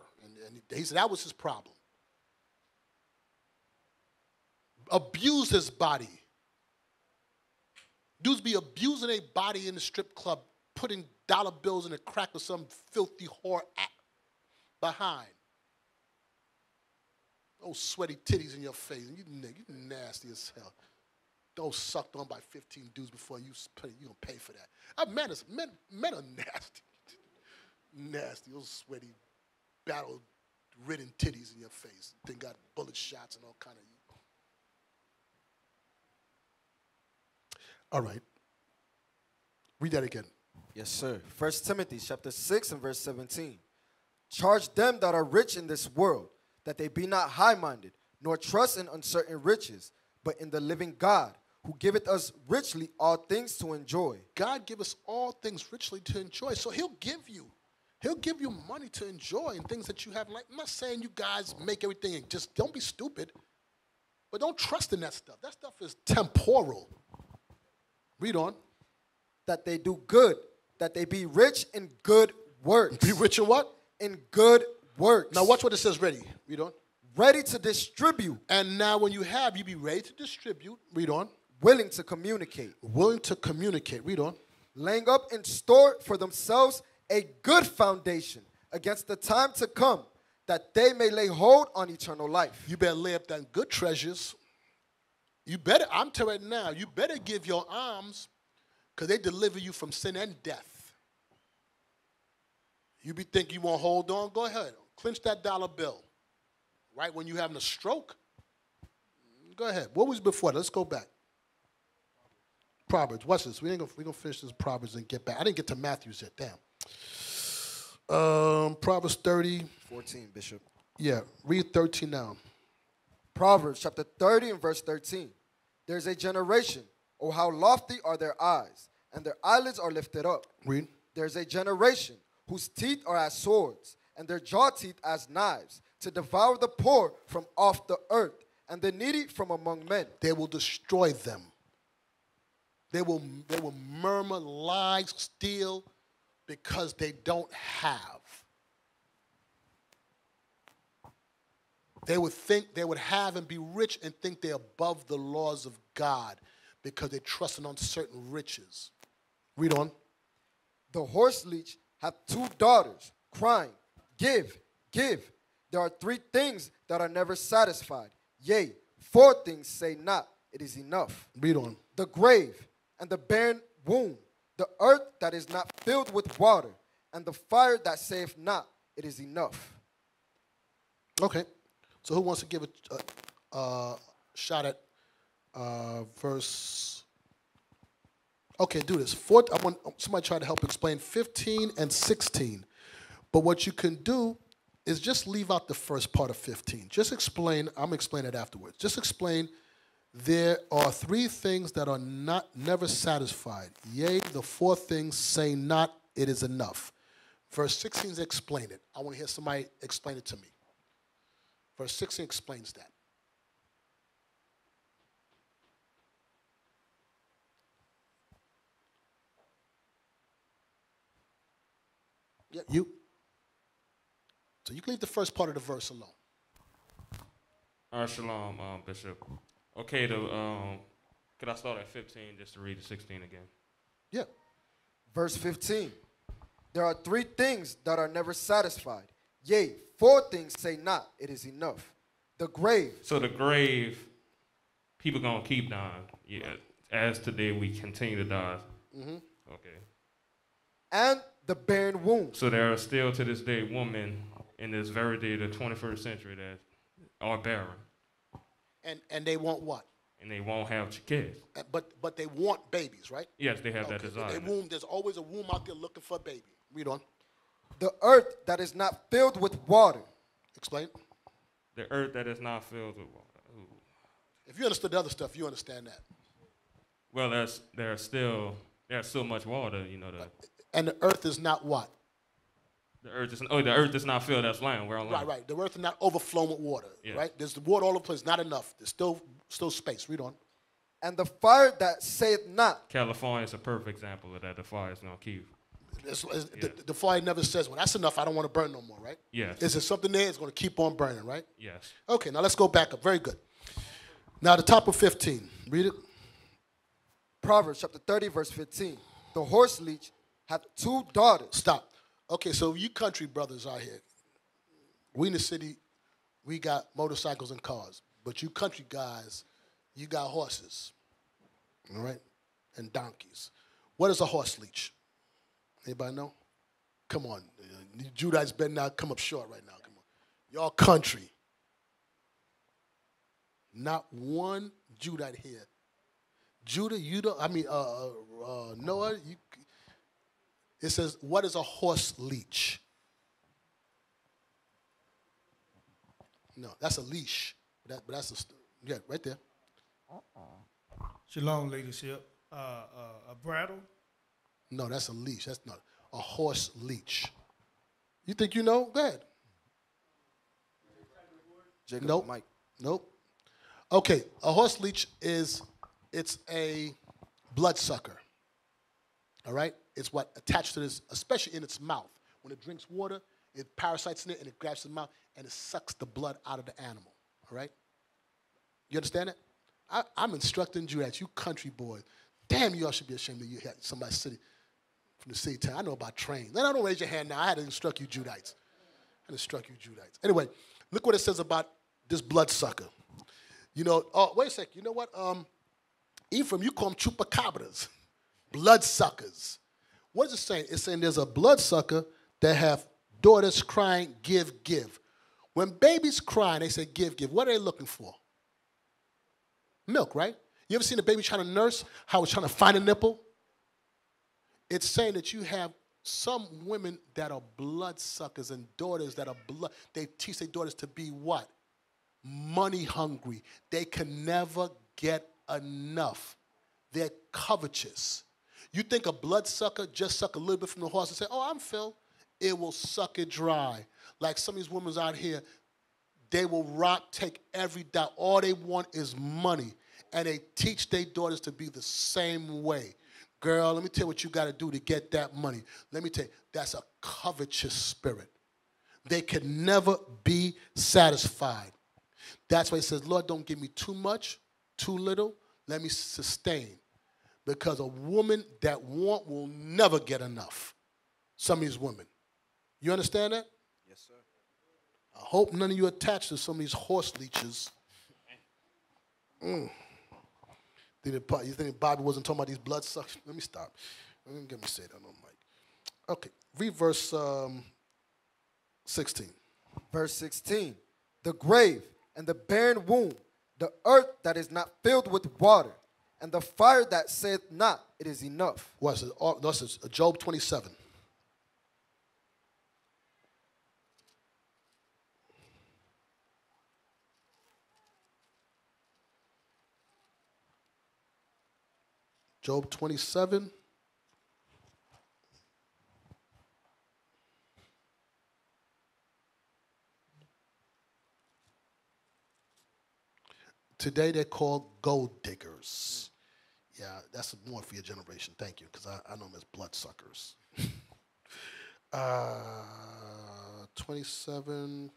And he said that was his problem. Abused his body. Dudes be abusing their body in the strip club, putting dollar bills in the crack of some filthy whore act behind. Those sweaty titties in your face. You nasty as hell. those sucked on by 15 dudes before you, you're going to pay for that. Men are nasty. Nasty, those sweaty, battle-ridden titties in your face. They got bullet shots and all kind of. All right. Read that again. Yes, sir. 1 Timothy chapter 6 and verse 17. Charge them that are rich in this world, that they be not high-minded, nor trust in uncertain riches, but in the living God, who giveth us richly all things to enjoy. God give us all things richly to enjoy. So he'll give you. He'll give you money to enjoy and things that you have. Like, I'm not saying you guys make everything and just don't be stupid, but don't trust in that stuff. That stuff is temporal. Read on. That they do good, that they be rich in good works. Be rich in what? In good works. Now watch what it says ready. Read on. Ready to distribute. And now when you have, you be ready to distribute. Read on. Willing to communicate. Willing to communicate. Read on. Laying up and store for themselves a good foundation against the time to come, that they may lay hold on eternal life. You better lay up that good treasures. You better, I'm telling you now, you better give your alms, because they deliver you from sin and death. You be thinking you won't hold on? Go ahead. Clinch that dollar bill. Right when you're having a stroke? Go ahead. What was before? Let's go back. Proverbs. Watch this. We're going to finish this Proverbs and get back. I didn't get to Matthew's yet. Damn. Proverbs 30. 14, Bishop. Yeah. Read 13 now. Proverbs chapter 30 and verse 13. There's a generation, oh, how lofty are their eyes, and their eyelids are lifted up. Read. There's a generation whose teeth are as swords, and their jaw teeth as knives, to devour the poor from off the earth, and the needy from among men. They will destroy them. They will murmur, lie, steal, because they don't have. They would think they would have and be rich and think they're above the laws of God, because they trust in uncertain riches. Read on. The horse leech hath two daughters, crying, Give, give. There are three things that are never satisfied. Yea, four things say not, it is enough. Read on. The grave and the barren womb, the earth that is not filled with water, and the fire that saith not, it is enough. Okay. So who wants to give a shot at verse? Okay, do this. I want somebody try to help explain 15 and 16. But what you can do is just leave out the first part of 15. Just explain. I'm explaining it afterwards. Just explain. There are three things that are never satisfied. Yea, the four things say not, it is enough. Verse 16, explain it. I want to hear somebody explain it to me. Verse 16 explains that. Yeah, you. So you can leave the first part of the verse alone. All right, shalom, Bishop. Okay, could I start at 15 just to read the 16 again? Yeah. Verse 15. There are three things that are never satisfied. Yea, four things say not, it is enough. The grave. So the grave, people going to keep dying. Yeah, as today we continue to die. Mm-hmm. Okay. And the barren womb. So there are still to this day women in this very day, the 21st century, that are barren. And they want what? And they won't have kids. But they want babies, right? Yes, they have that desire. There's always a womb out there looking for a baby. Read on. The earth that is not filled with water. Explain. The earth that is not filled with water. Ooh. If you understood the other stuff, you understand that. Well, there's so much water, you know. And the earth is not what? The earth is not filled. That's land. We're on land. Right. The earth is not overflowing with water. Yeah. Right. There's the water all over the place. Not enough. There's still space. Read on. And the fire that saith not. California is a perfect example of that. The fire is not key. The fire never says, well, that's enough. I don't want to burn no more, right? Yes. Is there something there that's going to keep on burning, right? Yes. Okay, now let's go back up. Very good. Now the top of 15. Read it. Proverbs chapter 30, verse 15. The horse leech hath two daughters. Stop. Okay, so you country brothers out here, we in the city, we got motorcycles and cars. But you country guys, you got horses. all right, and donkeys. What is a horse leech? Anybody know? Come on. Judas better not come up short right now. Come on. Y'all country. Not one Judite here. Judah, you don't, Noah, you, it says, what is a horse leech? No, that's a leash. But that's a, yeah, right there. Shalom, leadership. A bridle? No, that's a leash. That's not a horse leech. You think you know? Go ahead. Jacob, nope. Mike. Nope. Okay, a horse leech is, it's a bloodsucker, all right? It's what attached to this, especially in its mouth. When it drinks water, it parasites in it, and it grabs the mouth, and it sucks the blood out of the animal, all right? You understand that? I'm instructing Judas, you country boys. Damn, you all should be ashamed that you had somebody sitting from the city town. I know about trains. No, don't raise your hand now. I had to instruct you Judites. I had to instruct you Judites. Anyway, look what it says about this bloodsucker. You know, oh, wait a second. You know what? Ephraim, you call them chupacabras, bloodsuckers. What is it saying? It's saying there's a bloodsucker that have daughters crying, give, give. When babies crying, they say give, give. What are they looking for? Milk, right? You ever seen a baby trying to nurse, how it's trying to find a nipple? It's saying that you have some women that are bloodsuckers and daughters that are blood. They teach their daughters to be what? Money hungry. They can never get enough. They're covetous. You think a bloodsucker just suck a little bit from the horse and say, oh, I'm Phil. It will suck it dry. Like some of these women out here, they will rock, take every dime. All they want is money. And they teach their daughters to be the same way. Girl, let me tell you what you got to do to get that money. Let me tell you, that's a covetous spirit. They can never be satisfied. That's why he says, Lord, don't give me too much, too little. Let me sustain. Because a woman that want will never get enough. Some of these women. You understand that? Yes, sir. I hope none of you are attached to some of these horse leeches. Mm. You think Bobby wasn't talking about these bloodsuckers? Let me stop. Let me say that on mic. Okay, read verse 16. Verse 16. The grave and the barren womb, the earth that is not filled with water, and the fire that saith not, it is enough. What's it? This is Job 27. Job 27. Today they're called gold diggers. Yeah, that's more for your generation. Thank you, because I know them as bloodsuckers. 27.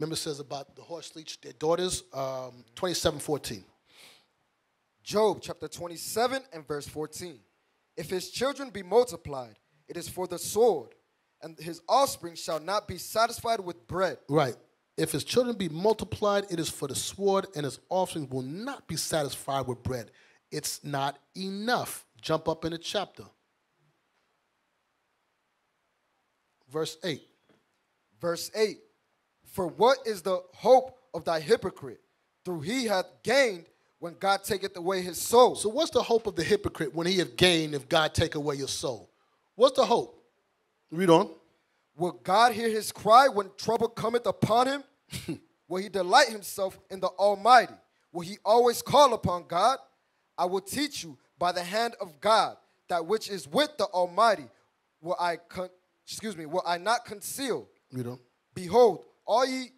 Remember it says about the horse leech, their daughters, 27:14. Job chapter 27 and verse 14. If his children be multiplied, it is for the sword, and his offspring shall not be satisfied with bread. Right. If his children be multiplied, it is for the sword, and his offspring will not be satisfied with bread. It's not enough. Jump up in the chapter. Verse 8. Verse 8. For what is the hope of thy hypocrite? Through he hath gained when God taketh away his soul. So what's the hope of the hypocrite when he hath gained if God take away your soul? What's the hope? Read on. Will God hear his cry when trouble cometh upon him? Will he delight himself in the Almighty? Will he always call upon God? I will teach you by the hand of God that which is with the Almighty. Will I not conceal? You know. Behold, all ye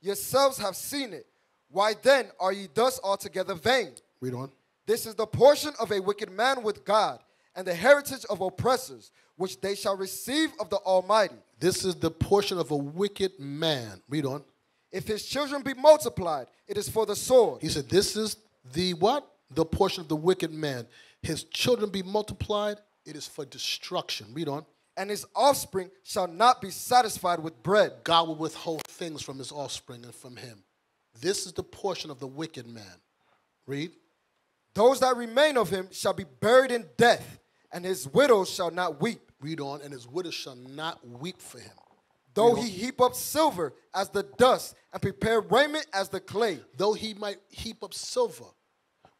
yourselves have seen it. Why then are ye thus altogether vain? Read on. This is the portion of a wicked man with God, and the heritage of oppressors, which they shall receive of the Almighty. This is the portion of a wicked man. Read on. If his children be multiplied, it is for the sword. He said, this is the what? The portion of the wicked man. His children be multiplied, it is for destruction. Read on. And his offspring shall not be satisfied with bread. God will withhold things from his offspring and from him. This is the portion of the wicked man. Read. Those that remain of him shall be buried in death, and his widows shall not weep. Read on. And his widows shall not weep for him. Though he heap up silver as the dust and prepare raiment as the clay. Though he might heap up silver,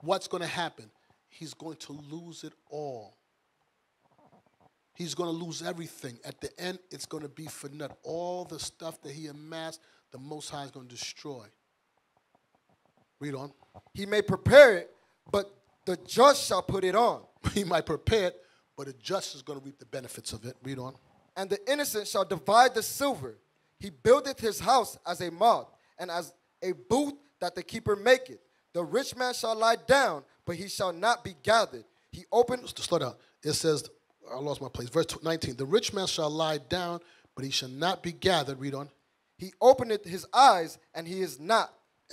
what's going to happen? He's going to lose it all. He's going to lose everything. At the end, it's going to be for nothing. All the stuff that he amassed, the Most High is going to destroy. Read on. He may prepare it, but the just shall put it on. He might prepare it, but the just is going to reap the benefits of it. Read on. And the innocent shall divide the silver. He buildeth his house as a moth, and as a booth that the keeper maketh. The rich man shall lie down, but he shall not be gathered. He opened. Slow down. It says, I lost my place. Verse 19. The rich man shall lie down, but he shall not be gathered. Read on. He openeth his eyes, and he is not.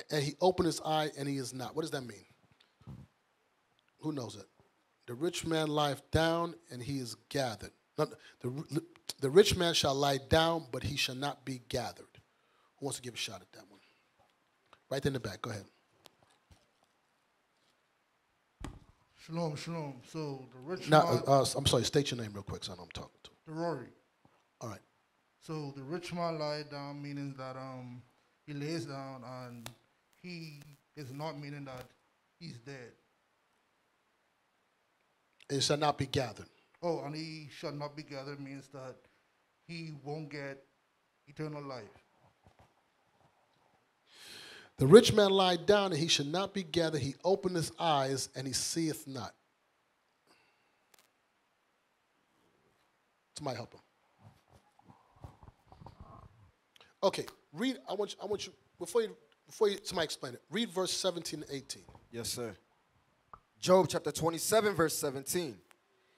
And he opened his eye, and he is not. What does that mean? Who knows it? The rich man lieth down, and he is gathered. The rich man shall lie down, but he shall not be gathered. Who wants to give a shot at that one? Right in the back. Go ahead. Shalom, shalom. So the rich man... I'm sorry. State your name real quick, so I know I'm talking to. Rory. All right. So the rich man lieth down, meaning that he lays down, and he is not meaning that he's dead. It shall not be gathered. Oh, and he shall not be gathered means that he won't get eternal life. The rich man lied down, and he should not be gathered. He opened his eyes, and he seeth not. Somebody help him. Okay, read. I want you before you somebody explain it. Read verse 17 to 18. Yes, sir. Job chapter 27, verse 17.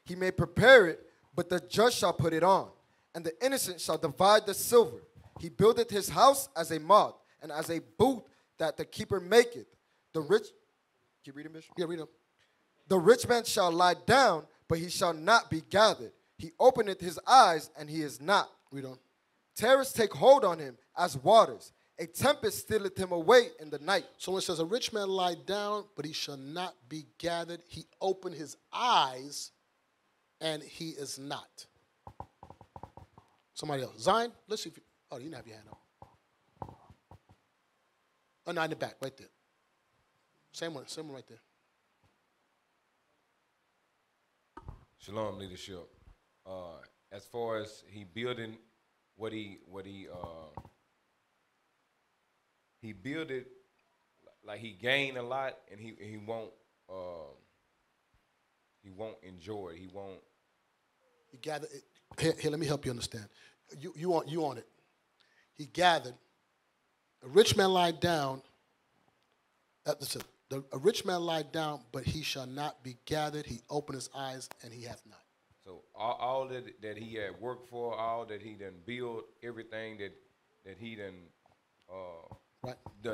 He may prepare it, but the just shall put it on, and the innocent shall divide the silver. He buildeth his house as a moth, and as a booth that the keeper maketh. The rich, keep reading, Bishop. Yeah, read him. The rich man shall lie down, but he shall not be gathered. He openeth his eyes, and he is not. Read on. Terrors take hold on him as waters. A tempest stealeth him away in the night. So it says, a rich man lie down, but he shall not be gathered. He opened his eyes, and he is not. Somebody else. Zion, let's see if you... Oh, you didn't have your hand up. Oh, no, in the back, right there. Same one right there. Shalom, leadership. As far as he building he builded, like he gained a lot, and he won't enjoy it. He won't. He gathered. Here, let me help you understand. You on it. He gathered. A rich man lied down. A rich man lied down, but he shall not be gathered. He opened his eyes, and he hath not. So all that he had worked for, all that he done built, everything that he done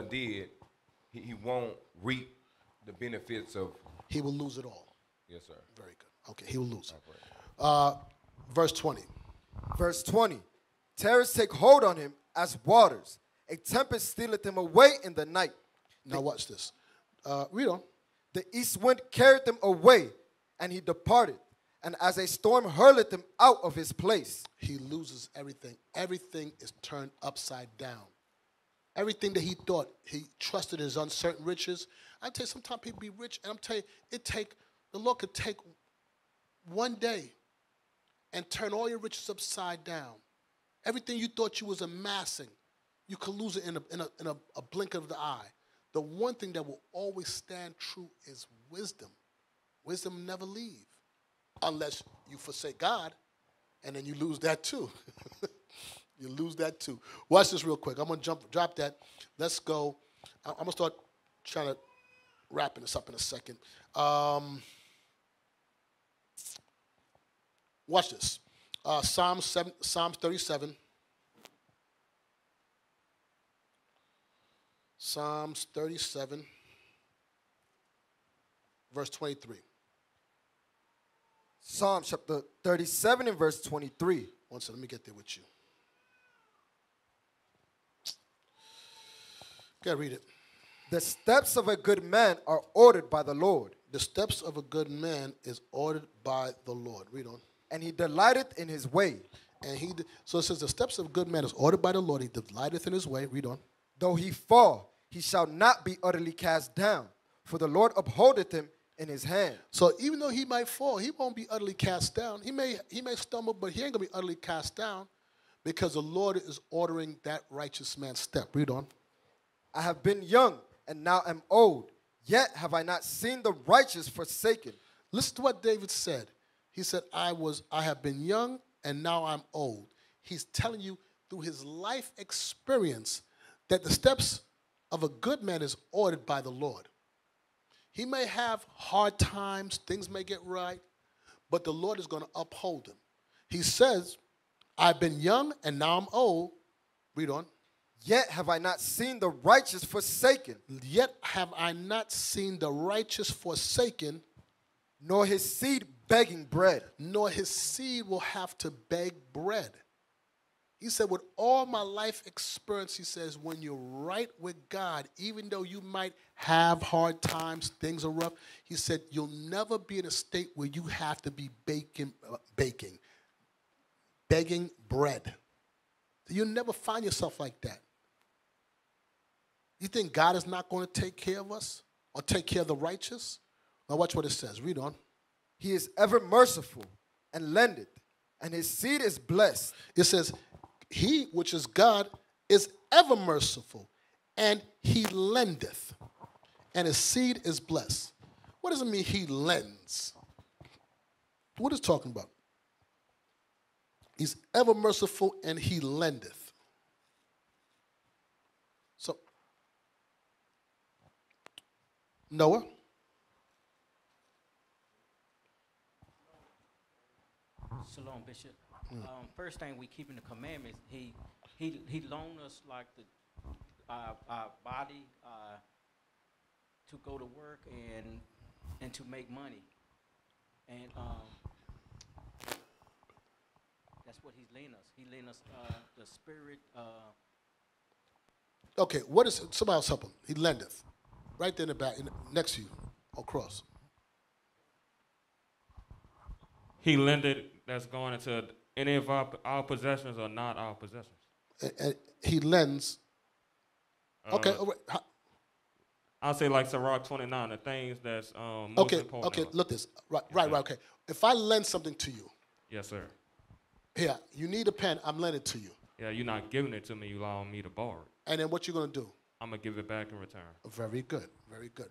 did, he won't reap the benefits of. He will lose it all. Yes, sir. Very good. Okay, he will lose. Verse 20. Verse 20. Terrors take hold on him as waters. A tempest stealeth him away in the night. Now watch this. Read on. The east wind carried him away, and he departed. And as a storm hurleth him out of his place. He loses everything. Everything is turned upside down. Everything that he thought, he trusted his uncertain riches. I tell you, sometimes people be rich, and I'm telling you, the Lord could take one day and turn all your riches upside down. Everything you thought you was amassing, you could lose it in a blink of the eye. The one thing that will always stand true is wisdom. Wisdom never leaves. Unless you forsake God, and then you lose that too. You lose that too. Watch this real quick. I'm going to drop that. Let's go. I'm going to start trying to wrapping this up in a second. Watch this. Psalms 37. Psalms 37, verse 23. Psalm chapter 37 and verse 23. One second, let me get there with you. Gotta read it. The steps of a good man are ordered by the Lord. The steps of a good man is ordered by the Lord. Read on. And he delighteth in his way. And he, so it says, the steps of a good man is ordered by the Lord. He delighteth in his way. Read on. Though he fall, he shall not be utterly cast down, for the Lord upholdeth him in his hand. So even though he might fall, he won't be utterly cast down. He may stumble, but he ain't going to be utterly cast down because the Lord is ordering that righteous man's step. Read on. I have been young and now am old, yet have I not seen the righteous forsaken. Listen to what David said. He said, I have been young and now I'm old. He's telling you through his life experience that the steps of a good man is ordered by the Lord. He may have hard times, things may get right, but the Lord is going to uphold him. He says, I've been young and now I'm old. Read on. Yet have I not seen the righteous forsaken. Yet have I not seen the righteous forsaken, nor his seed begging bread. Nor his seed will have to beg bread. He said, with all my life experience, he says, when you're right with God, even though you might have hard times, things are rough, he said, you'll never be in a state where you have to be begging bread. You'll never find yourself like that. You think God is not going to take care of us or take care of the righteous? Now watch what it says. Read on. He is ever merciful and lendeth, and his seed is blessed. It says, he, which is God, is ever merciful, and he lendeth, and his seed is blessed. What does it mean he lends? What is it talking about? He's ever merciful, and he lendeth. So, Noah? Shalom, Bishop. First thing, we keeping the commandments. He loaned us like our body to go to work and to make money. And that's what he's lent us. He lent us the spirit. Okay, what is it? Somebody else help him. He lendeth. Right there in the back, next to you, across. He lendeth, that's going into any of our possessions or not our possessions. He lends. Okay. I'll say like Sirach 29, the things that's most important. Okay, look this. Right, okay. If I lend something to you. Yes, sir. Here, you need a pen. I'm lending it to you. Yeah, you're not giving it to me. You allowing me to borrow it. And then what you going to do? I'm going to give it back in return. Very good. Very good.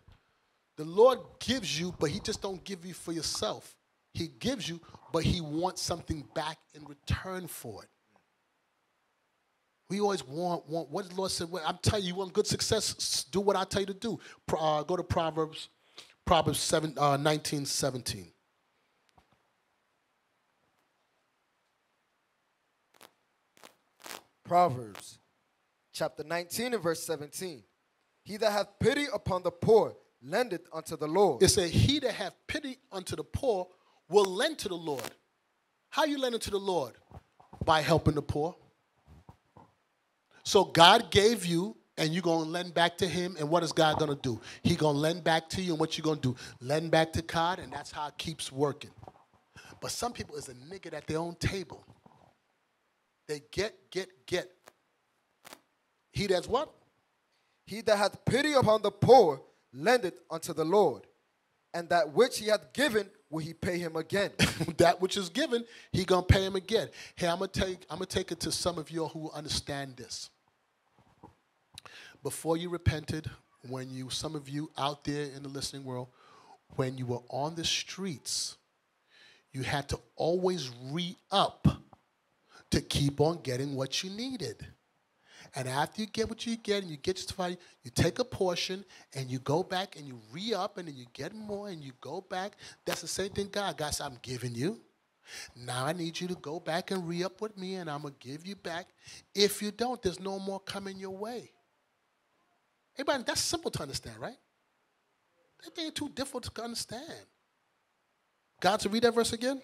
The Lord gives you, but he just don't give you for yourself. He gives you, but he wants something back in return for it. We always want. What the Lord said, well, I'm telling you, you want good success, do what I tell you to do. Go to Proverbs 19:17. Proverbs chapter 19 and verse 17. He that hath pity upon the poor lendeth unto the Lord. It said, he that hath pity unto the poor will lend to the Lord. How you lend to the Lord? By helping the poor. So God gave you, and you're going to lend back to him, and what is God going to do? He's going to lend back to you, and what you going to do? Lend back to God, and that's how it keeps working. But some people is a nigger at their own table. They get. He that's what? He that hath pity upon the poor lendeth unto the Lord, and that which he hath given will he pay him again. That which is given, he going to pay him again. Hey, I'm gonna take it to some of you who understand this. Before you repented, when you, some of you out there in the listening world, when you were on the streets, you had to always re-up to keep on getting what you needed. And after you get what you get and you get justified, you take a portion and you go back and you re-up and then you get more and you go back. That's the same thing God said, I'm giving you. Now I need you to go back and re-up with me and I'm going to give you back. If you don't, there's no more coming your way. Everybody, that's simple to understand, right? That thing is too difficult to understand. God, to read that verse again?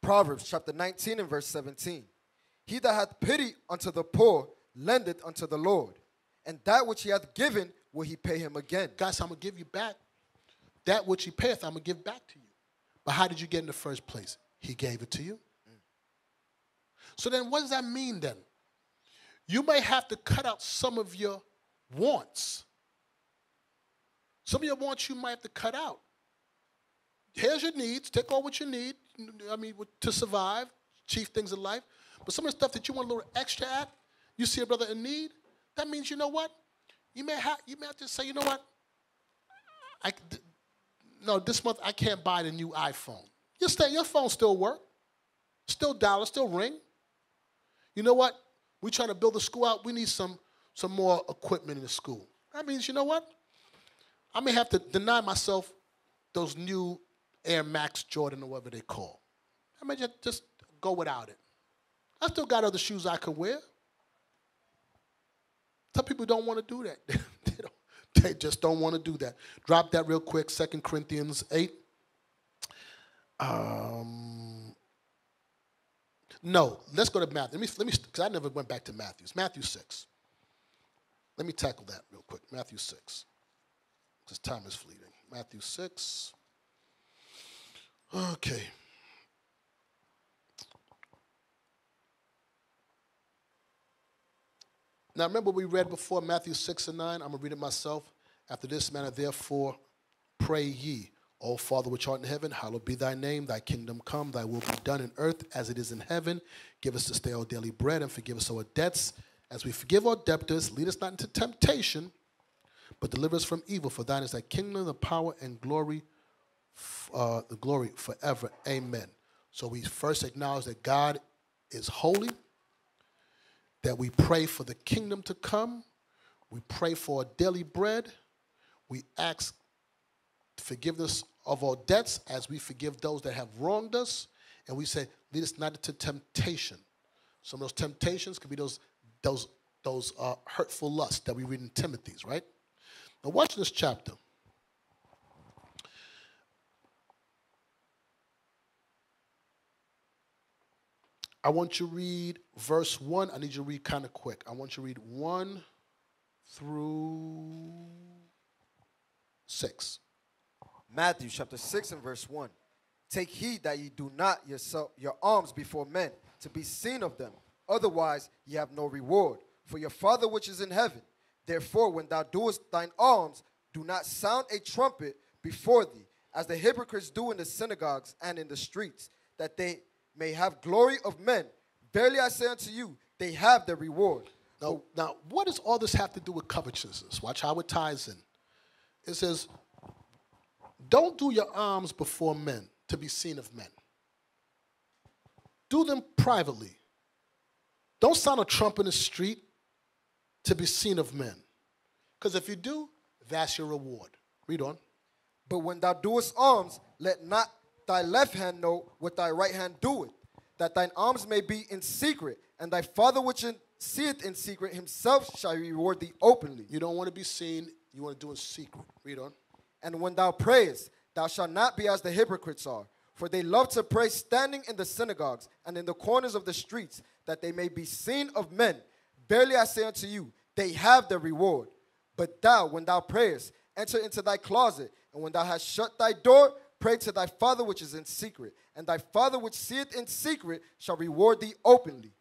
Proverbs chapter 19 and verse 17. He that hath pity unto the poor lendeth unto the Lord, And that which he hath given will he pay him again. God said, I'm going to give you back. That which he payeth, I'm going to give back to you. But how did you get in the first place? He gave it to you. So then what does that mean then? You may have to cut out some of your wants. Some of your wants you might have to cut out. Here's your needs. Take all what you need, I mean, to survive, chief things in life. But some of the stuff that you want a little extra at, you see a brother in need, that means, you know what? You may have to say, you know what? This month I can't buy the new iPhone. Your phone still works. Still dollar, still ring. You know what? We're trying to build the school out. We need some more equipment in the school. That means, you know what? I may have to deny myself those new Air Max Jordan or whatever they call. I may just go without it. I still got other shoes I could wear. Some people don't want to do that. They just don't want to do that. Drop that real quick. 2 Corinthians 8. No, let's go to Matthew. Let me, because I never went back to Matthew. Matthew 6. Let me tackle that real quick. Matthew 6, because time is fleeting. Matthew 6. Okay. Now, remember we read before Matthew 6 and 9. I'm going to read it myself. After this manner, therefore, pray ye. O Father, which art in heaven, hallowed be thy name. Thy kingdom come, thy will be done in earth as it is in heaven. Give us this day our daily bread, and forgive us our debts as we forgive our debtors. Lead us not into temptation, but deliver us from evil. For thine is thy kingdom, the power, and glory, forever. Amen. So we first acknowledge that God is holy, that we pray for the kingdom to come. We pray for our daily bread. We ask forgiveness of our debts as we forgive those that have wronged us. And we say, lead us not into temptation. Some of those temptations could be those hurtful lusts that we read in Timothy's, right? Now watch this chapter. I want you to read verse 1. I need you to read kind of quick. I want you to read 1 through 6. Matthew chapter 6 and verse 1. Take heed that ye do not your alms before men to be seen of them. Otherwise ye have no reward for your Father which is in heaven. Therefore when thou doest thine alms, do not sound a trumpet before thee, as the hypocrites do in the synagogues and in the streets, that they may have glory of men. Verily I say unto you, they have their reward. Now what does all this have to do with covetousness? Watch how it ties in. It says, don't do your alms before men to be seen of men. Do them privately. Don't sound a trump in the street to be seen of men. Because if you do, that's your reward. Read on. But when thou doest alms, let not thy left hand know what thy right hand doeth, that thine alms may be in secret, and thy Father which seeth in secret himself shall reward thee openly. You don't want to be seen. You want to do in secret. Read on. And when thou prayest, thou shalt not be as the hypocrites are, for they love to pray standing in the synagogues and in the corners of the streets, that they may be seen of men. Verily I say unto you, they have their reward. But thou, when thou prayest, enter into thy closet, and when thou hast shut thy door, pray to thy Father which is in secret, and thy Father which seeth in secret shall reward thee openly.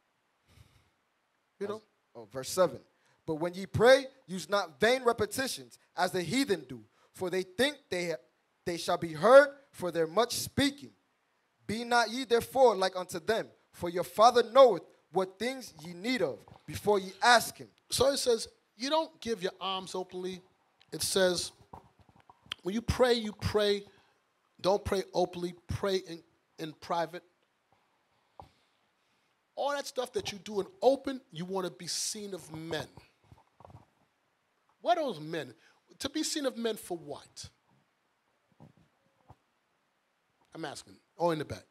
You know? Oh, verse 7. But when ye pray, use not vain repetitions, as the heathen do, for they think they shall be heard for their much speaking. Be not ye therefore like unto them, for your Father knoweth what things ye need of before ye ask him. So it says, you don't give your alms openly. It says, when you pray, don't pray openly, pray in private. All that stuff that you do in open, you want to be seen of men. What are those men? To be seen of men for what? I'm asking. Or in the back.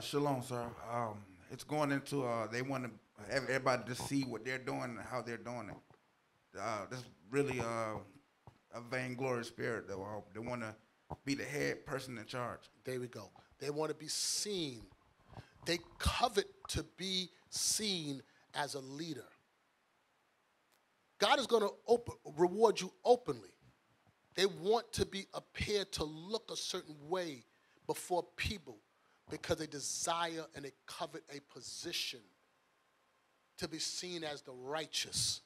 Shalom, sir. It's going into, they want to have everybody to see what they're doing and how they're doing it. That's really a vainglorious spirit, though. They want to be the head person in charge. There we go. They want to be seen. They covet to be seen as a leader. God is going to reward you openly. They want to be appear to look a certain way before people because they desire and they covet a position to be seen as the righteous.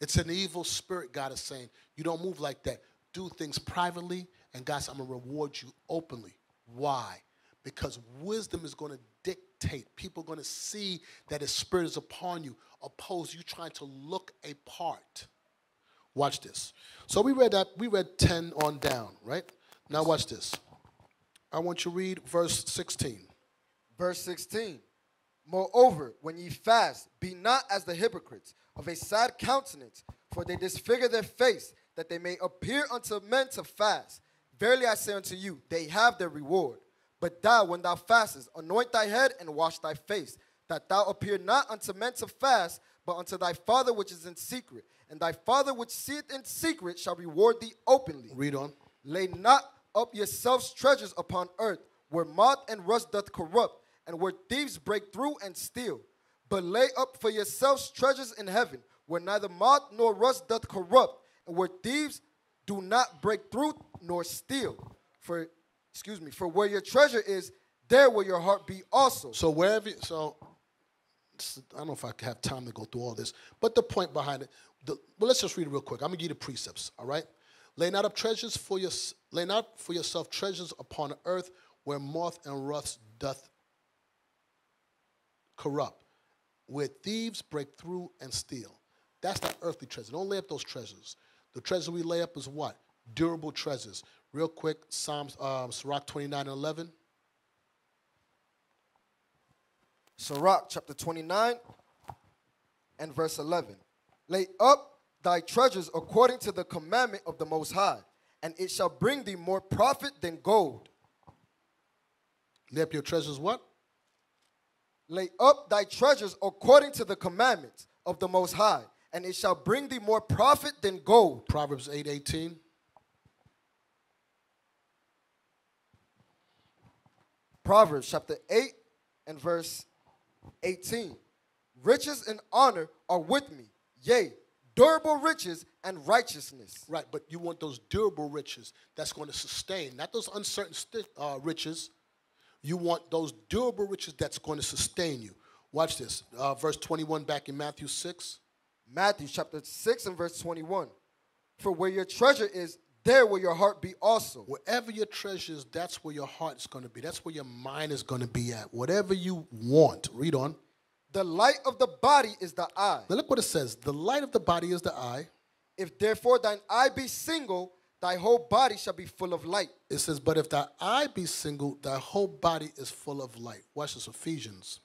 It's an evil spirit, God is saying. You don't move like that. Do things privately, and God says, I'm going to reward you openly. Why? Because wisdom is going to dictate. People are going to see that His Spirit is upon you, opposed to you trying to look a part. Watch this. So we read that. We read 10 on down, right? Now watch this. I want you to read verse 16. Verse 16. Moreover, when ye fast, be not as the hypocrites, of a sad countenance, for they disfigure their face, that they may appear unto men to fast. Verily I say unto you, they have their reward. But thou, when thou fastest, anoint thy head and wash thy face, that thou appear not unto men to fast, but unto thy Father which is in secret. And thy Father which seeth in secret shall reward thee openly. Read on. Lay not up yourselves treasures upon earth, where moth and rust doth corrupt, and where thieves break through and steal. But lay up for yourselves treasures in heaven, where neither moth nor rust doth corrupt, and where thieves do not break through nor steal. For where your treasure is, there will your heart be also. So I don't know if I have time to go through all this, but the point behind it, well, let's just read it real quick. I'm gonna give you the precepts, all right? Lay not for yourself treasures upon earth, where moth and rust doth corrupt, where thieves break through and steal. That's not earthly treasure. Don't lay up those treasures. The treasure we lay up is what? Durable treasures. Real quick, Psalms, Sirach 29:11. Sirach chapter 29 and verse 11. Lay up thy treasures according to the commandment of the Most High, and it shall bring thee more profit than gold. Lay up your treasures what? Lay up thy treasures according to the commandments of the Most High, and it shall bring thee more profit than gold. Proverbs 8:18. Proverbs chapter 8 and verse 18. Riches and honor are with me, yea, durable riches and righteousness. Right, but you want those durable riches that's going to sustain, not those uncertain riches. You want those durable riches that's going to sustain you. Watch this. Verse 21 back in Matthew 6. Matthew chapter 6 and verse 21. For where your treasure is, there will your heart be also. Wherever your treasure is, that's where your heart is going to be. That's where your mind is going to be at. Whatever you want. Read on. The light of the body is the eye. Now look what it says. The light of the body is the eye. If therefore thine eye be single, thy whole body shall be full of light. It says, but if thy eye be single, thy whole body is full of light. Watch this, Ephesians.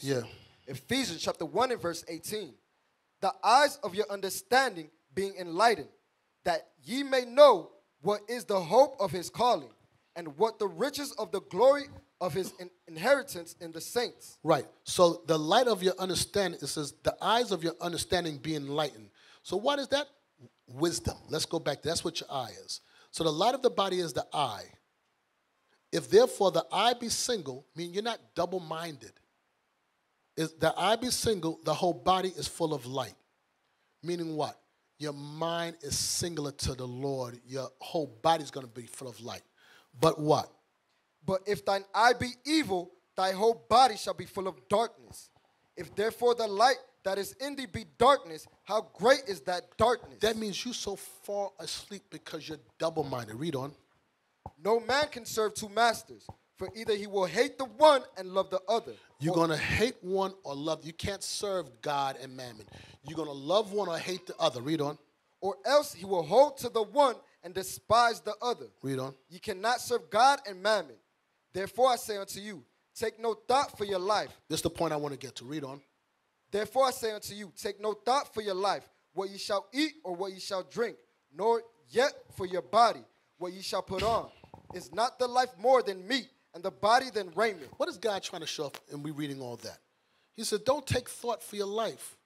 Yeah. Ephesians chapter 1 and verse 18. The eyes of your understanding being enlightened, that ye may know what is the hope of his calling, and what the riches of the glory of his inheritance in the saints. Right. So the light of your understanding, it says the eyes of your understanding be enlightened. So what is that? Wisdom. Let's go back. That's what your eye is. So the light of the body is the eye. If therefore the eye be single, meaning you're not double-minded. If the eye be single, the whole body is full of light. Meaning what? Your mind is singular to the Lord. Your whole body is going to be full of light. But what? But if thine eye be evil, thy whole body shall be full of darkness. If therefore the light that is in thee be darkness, how great is that darkness? That means you so far asleep because you're double-minded. Read on. No man can serve two masters, for either he will hate the one and love the other. You're going to hate one or love. You can't serve God and mammon. You're going to love one or hate the other. Read on. Or else he will hold to the one and despise the other. Read on. You cannot serve God and mammon. Therefore I say unto you, take no thought for your life. This is the point I want to get to. Read on. Therefore I say unto you, take no thought for your life, what ye shall eat or what ye shall drink, nor yet for your body, what ye shall put on. Is not the life more than meat, and the body than raiment? What is God trying to show up? And we're reading all that. He said, don't take thought for your life.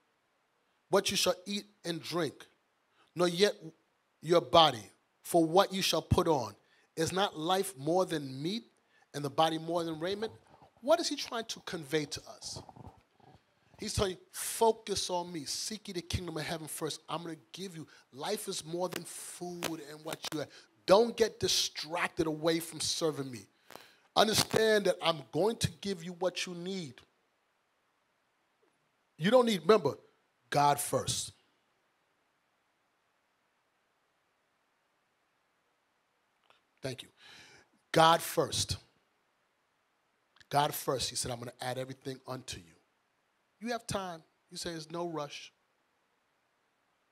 what you shall eat and drink, nor yet your body for what you shall put on. Is not life more than meat and the body more than raiment? What is he trying to convey to us? He's telling you, focus on me. Seek ye the kingdom of heaven first. I'm going to give you. Life is more than food and what you have. Don't get distracted away from serving me. Understand that I'm going to give you what you need. You don't need, remember, God first. Thank you. God first. God first. He said, I'm going to add everything unto you. You have time. He says, there's no rush.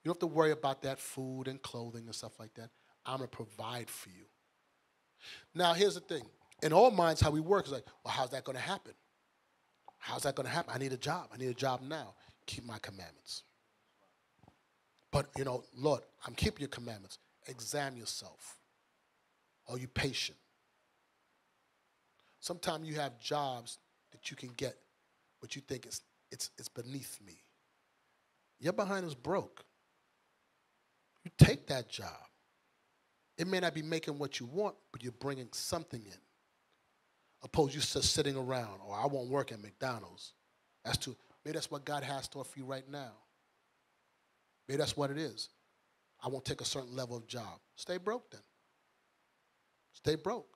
You don't have to worry about that food and clothing and stuff like that. I'm going to provide for you. Now, here's the thing. In our minds, how we work is like, well, how's that going to happen? How's that going to happen? I need a job. I need a job now. Keep my commandments. But, you know, Lord, I'm keeping your commandments. Examine yourself. Are you patient? Sometimes you have jobs that you can get, but you think it's beneath me. Your behind is broke. You take that job. It may not be making what you want, but you're bringing something in. Opposed you just sitting around, or I won't work at McDonald's. Maybe that's what God has to offer you right now. Maybe that's what it is. I won't take a certain level of job. Stay broke then. Stay broke.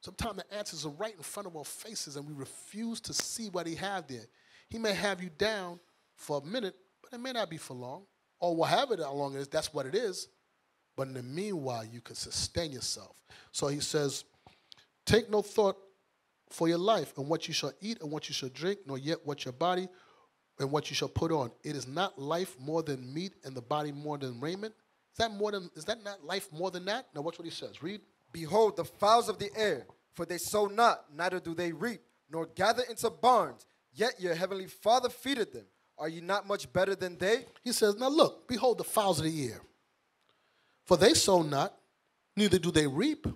Sometimes the answers are right in front of our faces and we refuse to see what he has there. He may have you down for a minute, but it may not be for long. Or whatever how long it is, that's what it is. But in the meanwhile, you can sustain yourself. So he says, take no thought for your life and what you shall eat and what you shall drink, nor yet what your body and what you shall put on. It is not life more than meat and the body more than raiment. Is that not life more than that? Now watch what he says. Read. Behold, the fowls of the air, for they sow not, neither do they reap, nor gather into barns, yet your heavenly Father feedeth them. Are ye not much better than they? He says, now look, behold the fowls of the air, for they sow not, neither do they reap,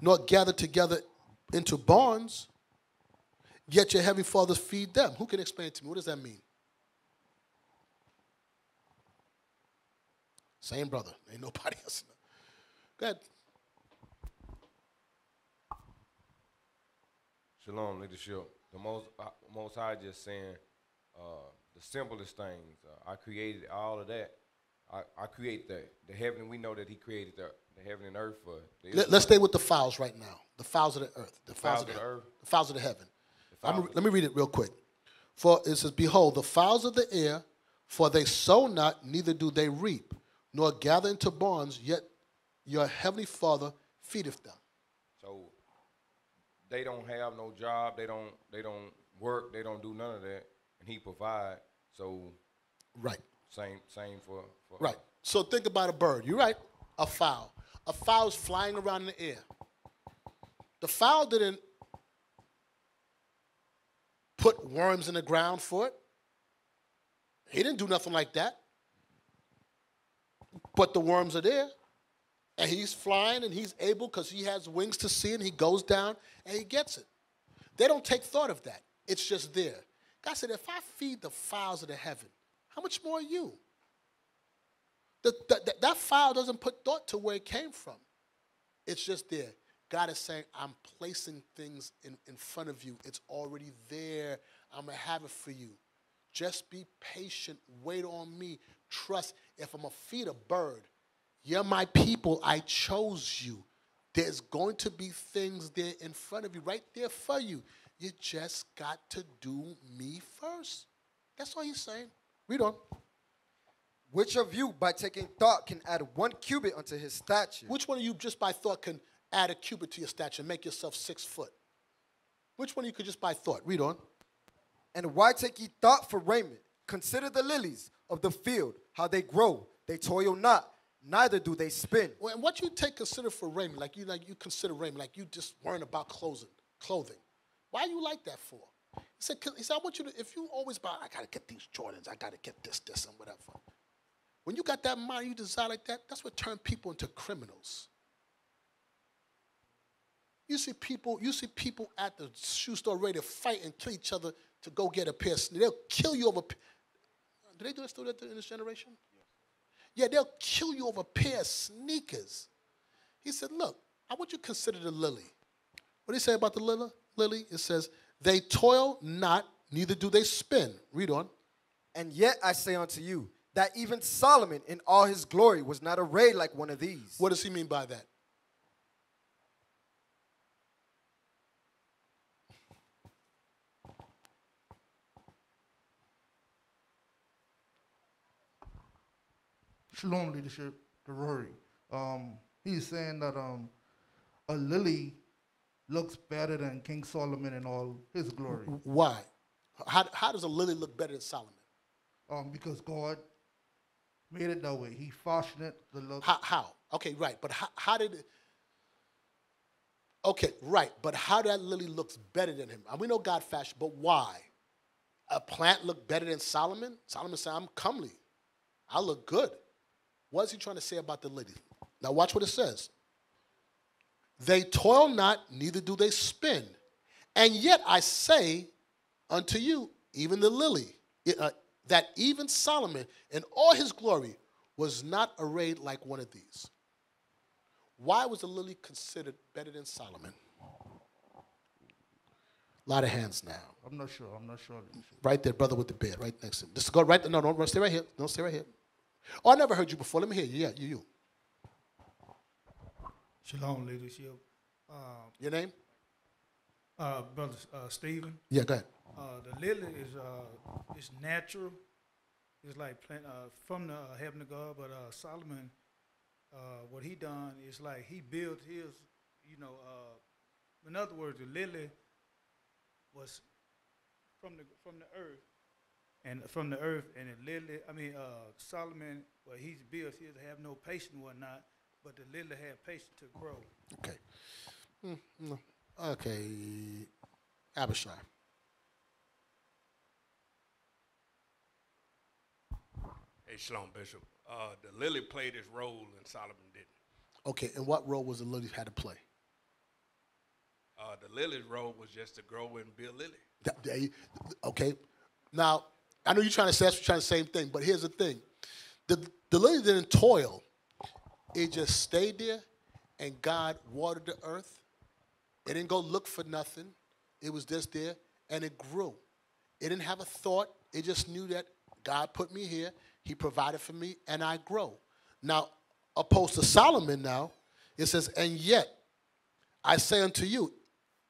nor gather together into barns, yet your heavenly Father feed them. Who can explain to me? What does that mean? Same brother. Ain't nobody else. Go ahead. Shalom, leadership. The Most High just saying the simplest things. I created all of that. I create the heaven. We know that he created the heaven and earth for the Israelites. Let's stay with the fowls right now. The fowls of the earth. The fowls of the earth. The fowls of the heaven. Let me read it real quick. For it says, behold, the fowls of the air, for they sow not, neither do they reap, nor gather into barns, yet your heavenly Father feedeth them. So they don't have no job, they don't work, they don't do none of that, and he provides. So right. Same for right. So think about a bird. You're right. A fowl. A fowl's flying around in the air. The fowl didn't put worms in the ground for it. He didn't do nothing like that. But the worms are there. And he's flying and he's able because he has wings to see and he goes down and he gets it. They don't take thought of that. It's just there. God said, if I feed the fowls of the heaven, how much more are you? That fowl doesn't put thought to where it came from. It's just there. God is saying, I'm placing things in front of you. It's already there. I'm going to have it for you. Just be patient. Wait on me. Trust. If I'm going to feed a bird, you're my people. I chose you. There's going to be things there in front of you, right there for you. You just got to do me first. That's all he's saying. Read on. Which of you, by taking thought, can add one cubit unto his stature? Which one of you, just by thought, can add a cubit to your stature and make yourself 6 foot? Which one of you could just by thought? Read on. And why take ye thought for raiment? Consider the lilies of the field, how they grow. They toil not, neither do they spin. Well, and what you consider for raiment, like you consider raiment, like you just worrying about clothing. Why are you like that for? He said, I want you to, if you always buy, I got to get these Jordans, I got to get this, and whatever. When you got that mind, you desire like that, that's what turned people into criminals. You see people at the shoe store ready to fight and kill each other to go get a pair of sneakers. They'll kill you over, Do they still do that in this generation? Yes. Yeah, they'll kill you over a pair of sneakers. He said, look, I want you to consider the lily. What did he say about the lily? It says, they toil not, neither do they spin. Read on. And yet I say unto you, that even Solomon in all his glory was not arrayed like one of these. What does he mean by that? Shalom leadership, the Rory. He's saying that a lily looks better than King Solomon in all his glory. Why? How does a lily look better than Solomon? Because God made it that way. He fashioned it to look. How? Okay, right. But how did it? Okay, right. But how that lily looks better than him? And we know God fashioned, but why? A plant looked better than Solomon? Solomon said, I'm comely. I look good. What is he trying to say about the lily? Now watch what it says. They toil not, neither do they spin. And yet I say unto you, even the lily, that even Solomon in all his glory was not arrayed like one of these. Why was the lily considered better than Solomon? A lot of hands now. I'm not sure. Right there, brother with the beard, right next to him. Just go right there. No, don't stay right here. Don't stay right here. Oh, I never heard you before. Let me hear you. Yeah, you. Shalom, leadership. Your name? Brother Stephen. Yeah, go ahead. The lily is it's natural. It's like from the heaven of God. But Solomon, what he done is like he built his, in other words, the lily was from the earth. And from the earth, and the lily, Solomon, well, he's built here to have no patience and whatnot, but the lily had patience to grow. Okay. No. Okay. Abishai. Hey, Shalom, Bishop. The lily played its role and Solomon didn't. Okay, and what role was the lily had to play? The lily's role was just to grow and be a lily. Okay. Now, I know you're trying to say that's the same thing, but here's the thing. The lily didn't toil. It just stayed there, and God watered the earth. It didn't go look for nothing. It was just there, and it grew. It didn't have a thought. It just knew that God put me here. He provided for me, and I grow. Now, opposed to Solomon now, it says, and yet I say unto you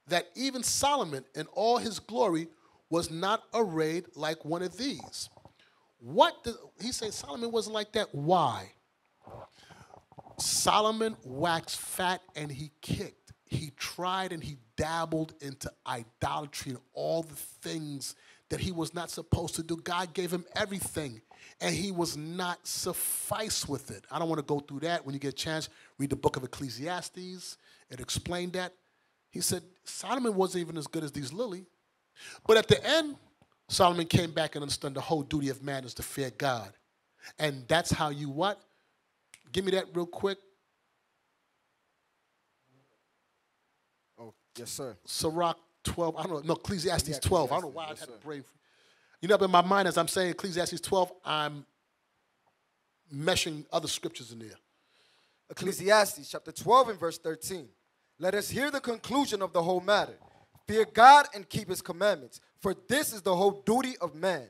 that even Solomon in all his glory was not arrayed like one of these. He said Solomon wasn't like that. Why? Solomon waxed fat and he kicked. He tried and he dabbled into idolatry and all the things that he was not supposed to do. God gave him everything, and he was not sufficed with it. I don't want to go through that. When you get a chance, read the book of Ecclesiastes. It explained that. He said Solomon wasn't even as good as these lilies. But at the end, Solomon came back and understood the whole duty of man is to fear God. And that's how you what? Give me that real quick. Oh, yes, sir. Sirach 12. I don't know. No, Ecclesiastes, yeah, 12. Ecclesiastes, I don't know why I had to brave. You know, but in my mind, as I'm saying Ecclesiastes 12, I'm meshing other scriptures in there. Ecclesiastes chapter 12 and verse 13. Let us hear the conclusion of the whole matter. Fear God and keep his commandments, for this is the whole duty of man.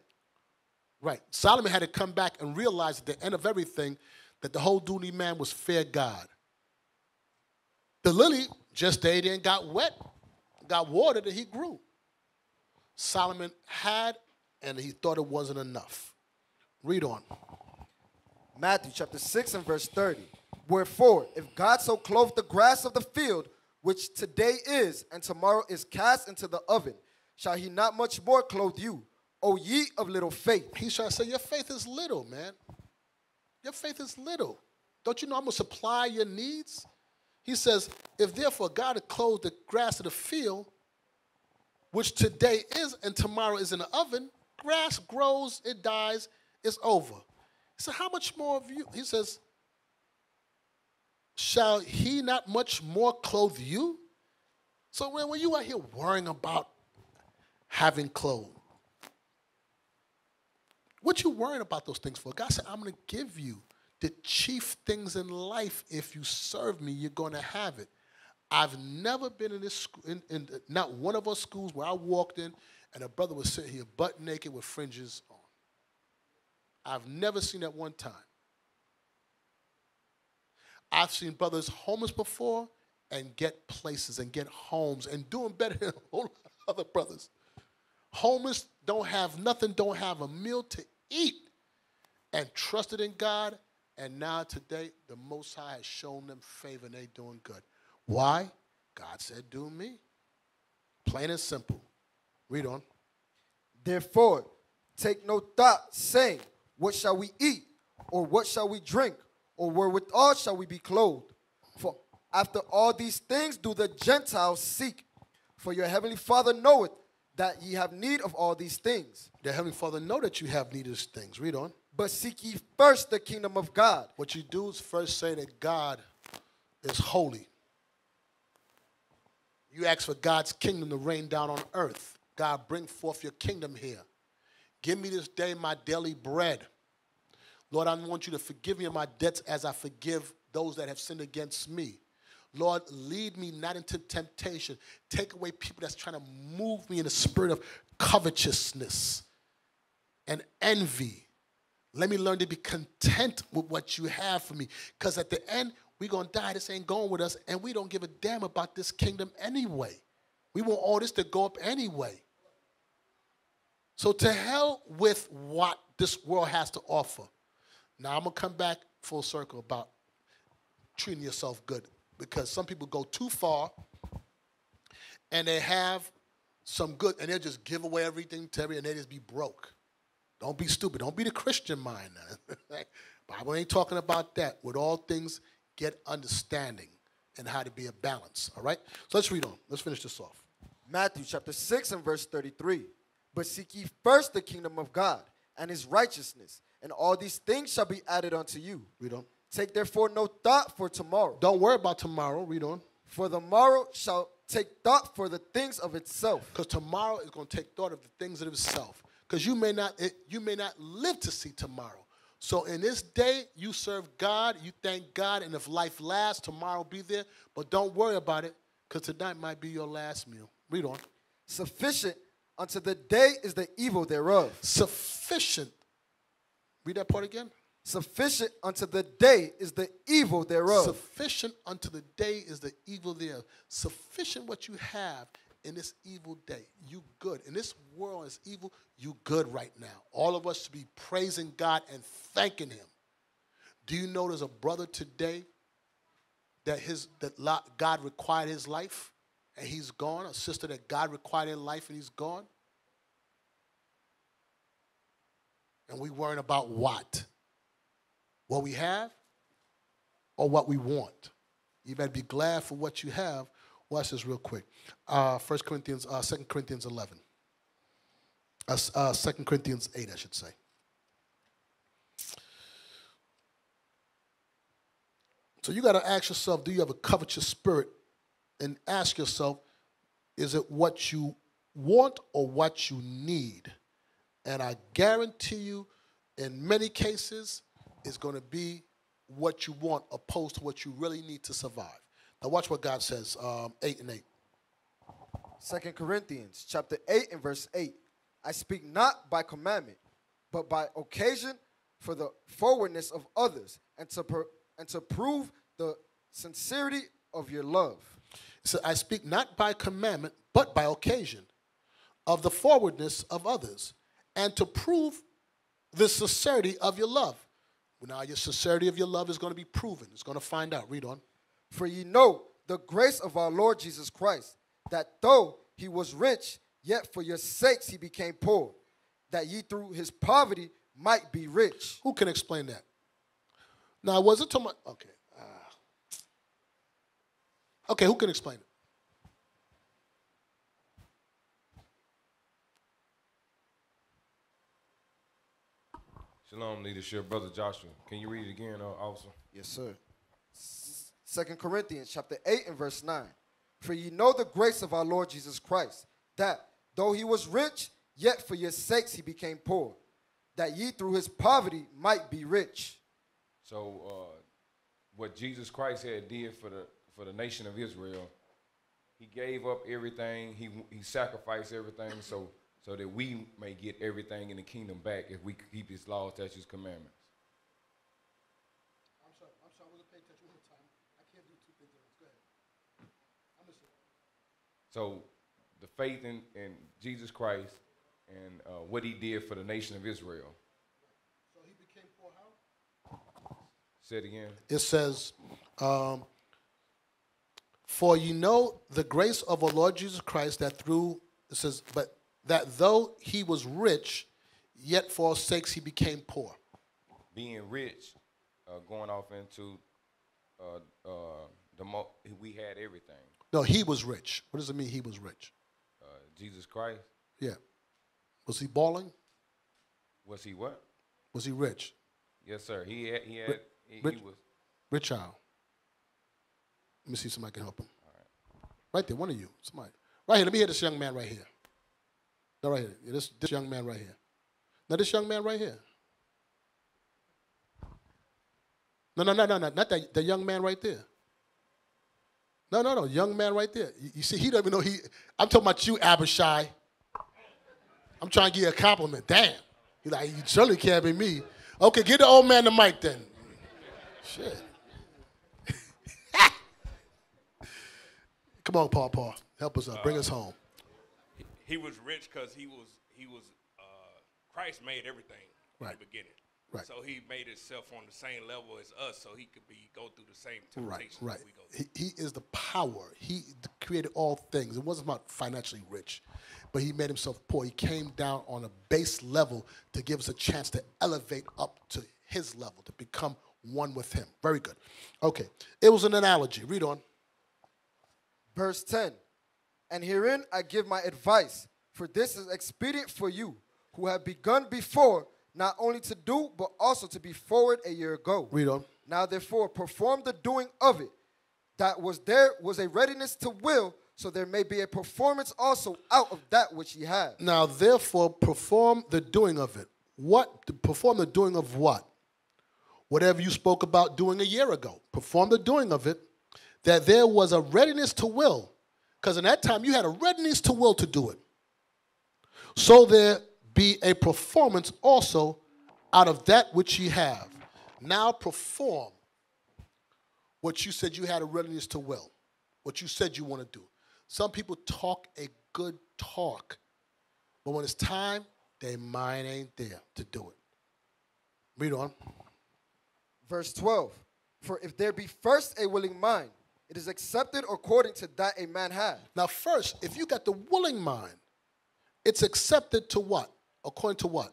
Right. Solomon had to come back and realize at the end of everything that the whole duty of man was fear God. The lily just stayed in, got wet, got watered, and he grew. Solomon had, and he thought it wasn't enough. Read on. Matthew chapter 6 and verse 30. Wherefore, if God so clothed the grass of the field, which today is, and tomorrow is cast into the oven, shall he not much more clothe you, O ye of little faith? He shall say, your faith is little, man. Your faith is little. Don't you know I'm going to supply your needs? He says, if therefore God had clothed the grass of the field, which today is and tomorrow is in the oven, grass grows, it dies, it's over. He said, how much more of you? He says, shall he not much more clothe you? So when you are here worrying about having clothes, What you worrying about those things for? God said, I'm going to give you the chief things in life. If you serve me, you're going to have it. I've never been in this school, in not one of our schools where I walked in and a brother was sitting here butt naked with fringes on. I've never seen that one time. I've seen brothers homeless before and get places and get homes and doing better than a whole lot of other brothers. Homeless, don't have nothing, don't have a meal to eat, and trusted in God, and now today the Most High has shown them favor and they doing good. Why? God said, do me. Plain and simple. Read on. Therefore, take no thought, saying, what shall we eat, or what shall we drink, or wherewithal shall we be clothed? For after all these things do the Gentiles seek. For your heavenly Father knoweth that ye have need of all these things. The heavenly Father know that you have need of these things. Read on. But seek ye first the kingdom of God. What you do is first say that God is holy. You ask for God's kingdom to rain down on earth. God, bring forth your kingdom here. Give me this day my daily bread. Lord, I want you to forgive me of my debts as I forgive those that have sinned against me. Lord, lead me not into temptation. Take away people that's trying to move me in the spirit of covetousness and envy. Let me learn to be content with what you have for me. Because at the end, we're going to die. This ain't going with us. And we don't give a damn about this kingdom anyway. We want all this to go up anyway. So to hell with what this world has to offer. Now, I'm going to come back full circle about treating yourself good, because some people go too far and they have some good, and they'll just give away everything to everyone and they just be broke. Don't be stupid. Don't be the Christian mind. Bible ain't talking about that. With all things, get understanding and how to be a balance, all right? So let's read on. Let's finish this off. Matthew chapter 6 and verse 33. But seek ye first the kingdom of God and his righteousness, and all these things shall be added unto you. Read on. Take therefore no thought for tomorrow. Don't worry about tomorrow. Read on. For the morrow shall take thought for the things of itself. Because tomorrow is going to take thought of the things of itself. Because you may not live to see tomorrow. So in this day, you serve God, you thank God, and if life lasts, tomorrow will be there. But don't worry about it, because tonight might be your last meal. Read on. Sufficient unto the day is the evil thereof. Sufficient. Read that part again. Sufficient unto the day is the evil thereof. Sufficient unto the day is the evil thereof. Sufficient what you have in this evil day. You good. In this world is evil, you good right now. All of us should be praising God and thanking him. Do you know there's a brother today that God required his life and he's gone? A sister that God required in life and he's gone? And we worrying about what? What we have or what we want. You better be glad for what you have. Watch this real quick. 2 Corinthians 11. 2 Corinthians 8, I should say. So you got to ask yourself, do you have a covetous spirit? And ask yourself, is it what you want or what you need? And I guarantee you, in many cases, it's going to be what you want opposed to what you really need to survive. Now watch what God says, 8 and 8. 2 Corinthians chapter 8 and verse 8. I speak not by commandment, but by occasion for the forwardness of others, and to prove the sincerity of your love. So I speak not by commandment, but by occasion of the forwardness of others, and to prove the sincerity of your love. Now your sincerity of your love is going to be proven. It's going to find out. Read on. For ye know the grace of our Lord Jesus Christ, that though he was rich, yet for your sakes he became poor, that ye through his poverty might be rich. Who can explain that? Now, I wasn't talking about, okay. Okay, who can explain it? Shalom, leadership. Brother Joshua, can you read it again, officer? Yes, sir. 2 Corinthians chapter 8 and verse 9. For ye know the grace of our Lord Jesus Christ, that though he was rich, yet for your sakes he became poor, that ye through his poverty might be rich. So what Jesus Christ had did for the nation of Israel, he gave up everything, he sacrificed everything so that we may get everything in the kingdom back if we keep his laws, statutes, commandments. I'm sorry, I wasn't paying attention one more time. I can't do two things. Go ahead. I'm listening. So the faith in Jesus Christ and what he did for the nation of Israel. So he became poor how? Say it again. It says, for you know the grace of our Lord Jesus Christ, that through, it says, but that though he was rich, yet for our sakes he became poor. Being rich, going off into we had everything. No, he was rich. What does it mean he was rich? Jesus Christ. Yeah. Was he balling? Was he what? Was he rich? Yes, sir. He was. Rich child. Let me see if somebody can help him. All right. Right there, one of you. Somebody. Right here. Let me hear this young man right here. No, right here. Yeah, this young man right here. Now, this young man right here. No. Not that. The young man right there. No. Young man right there. You see, he doesn't even know he. I'm talking about you, Abishai. I'm trying to give you a compliment. Damn. He's like, you surely can't be me. Okay, give the old man the mic then. Shit. Come on, Paul. Help us up. Bring us home. He was rich because he was Christ made everything right in the beginning. Right. So he made himself on the same level as us, so he could go through the same temptations. Right. That we go through. He is the power. He created all things. It wasn't about financially rich, but he made himself poor. He came down on a base level to give us a chance to elevate up to his level, to become one with him. Very good. Okay. It was an analogy. Read on. Verse 10. And herein I give my advice, for this is expedient for you, who have begun before, not only to do, but also to be forward a year ago. Read on. Now therefore perform the doing of it, that was there was a readiness to will, so there may be a performance also out of that which ye have. Now therefore perform the doing of it. What? Perform the doing of what? Whatever you spoke about doing a year ago. Perform the doing of it, that there was a readiness to will. Because in that time you had a readiness to will to do it. So there be a performance also out of that which ye have. Now perform what you said you had a readiness to will, what you said you want to do. Some people talk a good talk, but when it's time, their mind ain't there to do it. Read on. Verse 12. For if there be first a willing mind, it is accepted according to that a man hath. Now first, if you got the willing mind, it's accepted to what? According to what?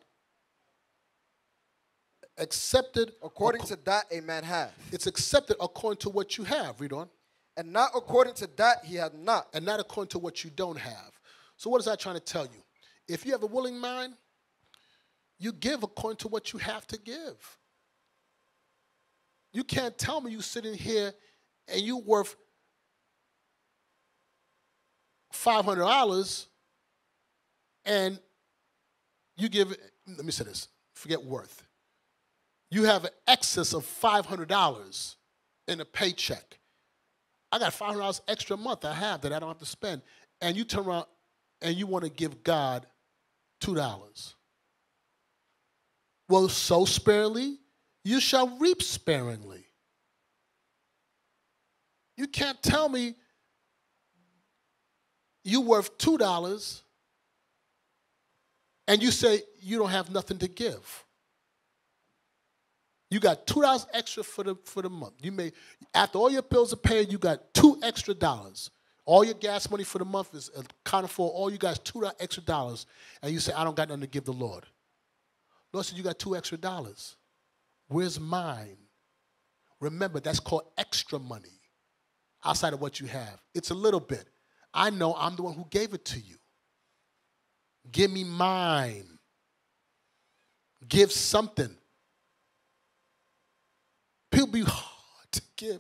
Accepted according to that a man hath. It's accepted according to what you have. Read on. And not according to that he hath not. And not according to what you don't have. So what is that trying to tell you? If you have a willing mind, you give according to what you have to give. You can't tell me you sit in here and you worth $500 and you give, let me say this, forget worth. You have an excess of $500 in a paycheck. I got $500 extra a month I have that I don't have to spend. And you turn around and you want to give God $2. Well, sow sparingly, you shall reap sparingly. You can't tell me you're worth $2 and you say you don't have nothing to give. You got $2 extra for the month. You may, after all your bills are paid, you got $2 extra. All your gas money for the month is accounted for. All you got is $2 extra, and you say, I don't got nothing to give the Lord. Lord said, you got $2 extra. Where's mine? Remember, that's called extra money. Outside of what you have. It's a little bit. I know I'm the one who gave it to you. Give me mine. Give something. People be hard to give.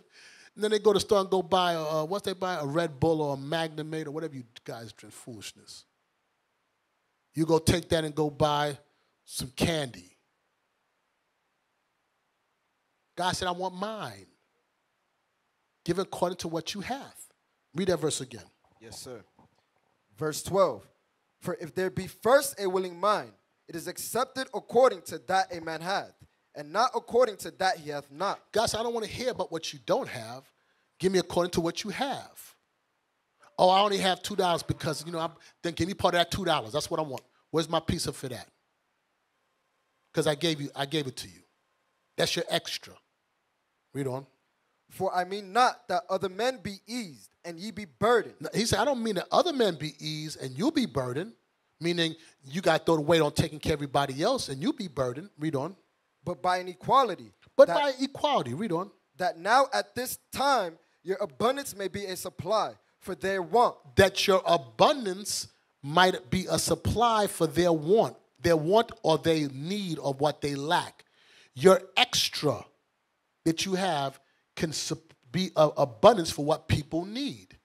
And then they go to the store and go buy, once they buy a Red Bull or a Magnum or whatever you guys drink, foolishness. You go take that and go buy some candy. God said, I want mine. Give according to what you have. Read that verse again. Yes, sir. Verse 12. For if there be first a willing mind, it is accepted according to that a man hath, and not according to that he hath not. God said, I don't want to hear about what you don't have. Give me according to what you have. Oh, I only have $2 because, you know, then give me part of that $2. That's what I want. Where's my piece of it at? Because I gave it to you. That's your extra. Read on. For I mean not that other men be eased and ye be burdened. Now, he said, I don't mean that other men be eased and you'll be burdened, meaning you got to throw the weight on taking care of everybody else and you'll be burdened. Read on. But by an equality. But by equality. Read on. That now at this time your abundance may be a supply for their want. That your abundance might be a supply for their want or their need or what they lack. Your extra that you have can be an abundance for what people need.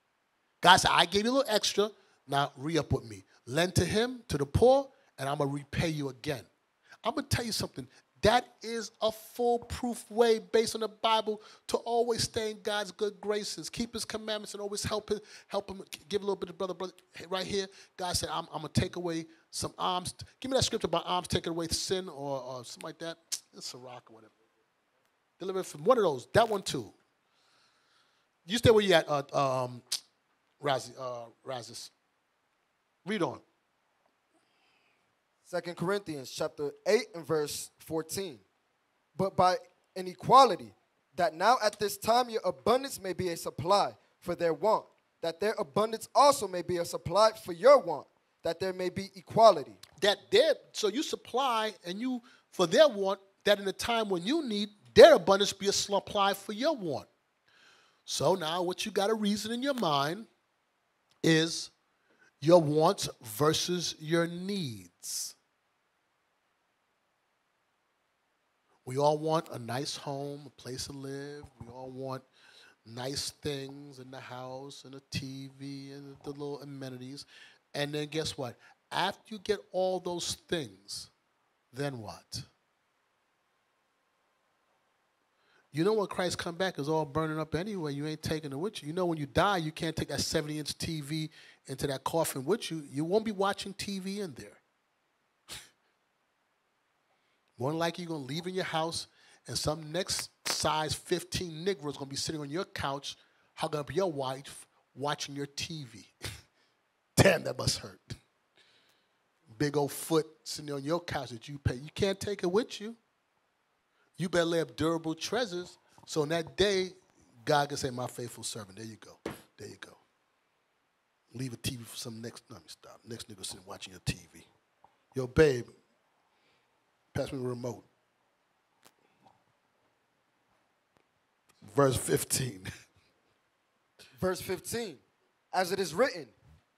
God said, I gave you a little extra, now re-up with me. Lend to him, to the poor, and I'm going to repay you again. I'm going to tell you something. That is a foolproof way based on the Bible to always stay in God's good graces, keep his commandments, and always help him give a little bit to brother. Right here, God said, I'm going to take away some alms. Give me that scripture about alms taking away sin or something like that. It's Sirach or whatever. Deliver from one of those. That one, too. You stay where you at, Razis. Read on. 2 Corinthians chapter 8 and verse 14. But by inequality, that now at this time your abundance may be a supply for their want, that their abundance also may be a supply for your want, that there may be equality. So you supply and you for their want, that in the time when you need, their abundance be a supply for your want. So now what you got to reason in your mind is your wants versus your needs. We all want a nice home, a place to live. We all want nice things in the house and a TV and the little amenities. And then guess what? After you get all those things, then what? You know when Christ come back, it's all burning up anyway. You ain't taking it with you. You know when you die, you can't take that 70-inch TV into that coffin with you. You won't be watching TV in there. More than likely, you're going to leave in your house, and some next size 15 nigger is going to be sitting on your couch, hugging up your wife, watching your TV. Damn, that must hurt. Big old foot sitting on your couch that you pay. You can't take it with you. You better lay up durable treasures, so on that day, God can say, my faithful servant. There you go. There you go. Leave a TV for some next, let me stop. Next nigga sitting watching your TV. Yo, babe, pass me the remote. Verse 15. Verse 15. As it is written,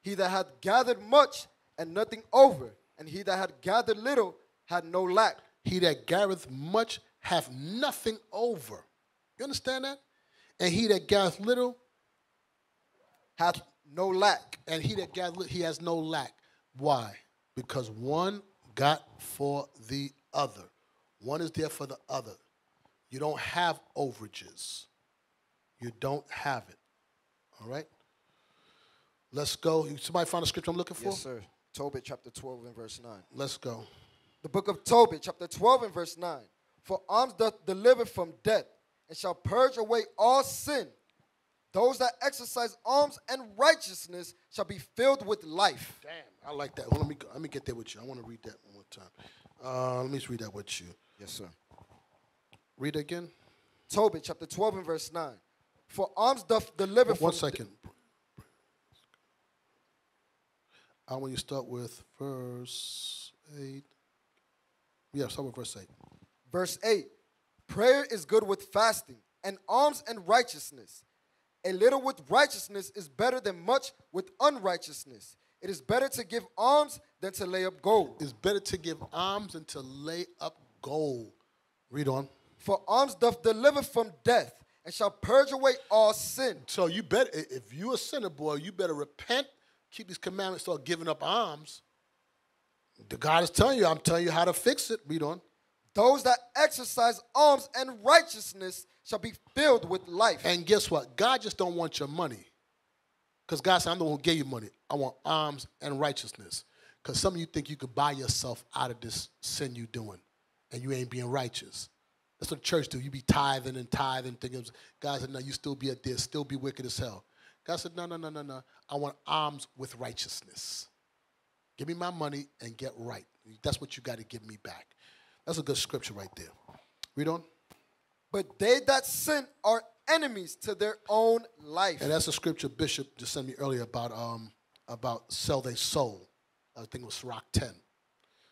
he that hath gathered much and nothing over, and he that hath gathered little had no lack. He that gathereth much have nothing over. You understand that? And he that gathereth little hath no lack. And he that gathereth little, he has no lack. Why? Because one got for the other. One is there for the other. You don't have overages. You don't have it. All right? Let's go. Somebody find the scripture I'm looking for? Yes, sir. Tobit chapter 12 and verse 9. Let's go. The book of Tobit chapter 12 and verse 9. For alms doth deliver from death, and shall purge away all sin. Those that exercise alms and righteousness shall be filled with life. Damn, I like that. Well, let me get there with you. I want to read that one more time. Let me just read that with you. Yes, sir. Read again. Tobit chapter 12 and verse 9. For alms doth deliver from death. One second. I want you to start with verse 8. Yeah, start with verse 8. Verse 8, prayer is good with fasting, and alms and righteousness. A little with righteousness is better than much with unrighteousness. It is better to give alms than to lay up gold. It's better to give alms than to lay up gold. Read on. For alms doth deliver from death, and shall purge away all sin. So you better, if you're a sinner, boy, you better repent, keep these commandments, start giving up alms. The God is telling you, I'm telling you how to fix it. Read on. Those that exercise alms and righteousness shall be filled with life. And guess what? God just don't want your money. Because God said, I'm the one who gave you money. I want alms and righteousness. Because some of you think you could buy yourself out of this sin you doing. And you ain't being righteous. That's what the church do. You be tithing and tithing. Thinking. God said, no, you still be at this. Still be wicked as hell. God said, no, no, no, no, no. I want alms with righteousness. Give me my money and get right. That's what you got to give me back. That's a good scripture right there. Read on. But they that sin are enemies to their own life. And that's a scripture Bishop just sent me earlier about sell their soul. I think it was Sirach 10.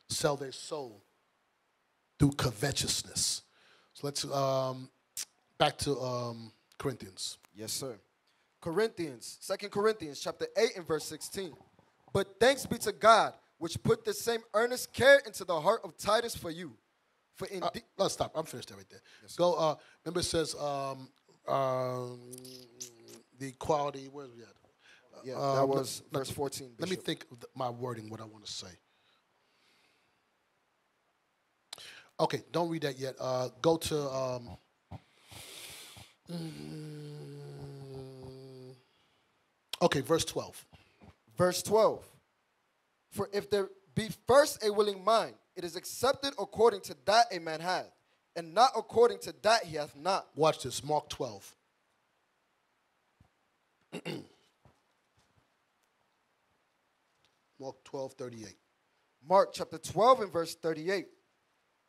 Sell their soul through covetousness. So let's back to Corinthians. Yes, sir. Corinthians, 2 Corinthians chapter 8 and verse 16. But thanks be to God, which put the same earnest care into the heart of Titus for you. For let's stop. I'm finished there right there. Yes, go. Remember it says the equality. Where was we at? Yeah, that was verse 14. Bishop. Let me think of my wording, what I want to say. Okay, don't read that yet. Go to... okay, verse 12. Verse 12. For if there be first a willing mind, it is accepted according to that a man hath, and not according to that he hath not. Watch this, Mark 12. Mark 12, 38. Mark chapter 12 and verse 38.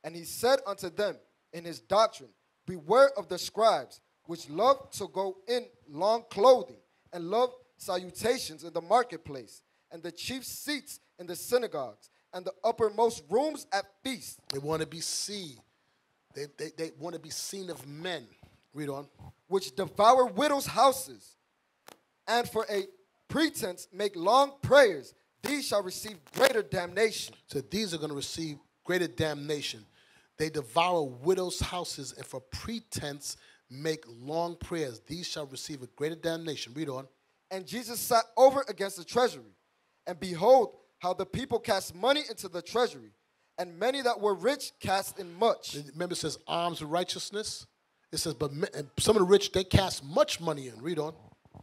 And he said unto them in his doctrine, beware of the scribes, which love to go in long clothing, and love salutations in the marketplace, and the chief seats in the synagogues, and the uppermost rooms at feasts. They want to be seen. They want to be seen of men. Read on. Which devour widows' houses, and for a pretense make long prayers. These shall receive greater damnation. So these are going to receive greater damnation. They devour widows' houses, and for pretense make long prayers. These shall receive a greater damnation. Read on. And Jesus sat over against the treasury, and behold, how the people cast money into the treasury, and many that were rich cast in much. Remember, it says alms of righteousness. It says, but some of the rich, they cast much money in. Read on.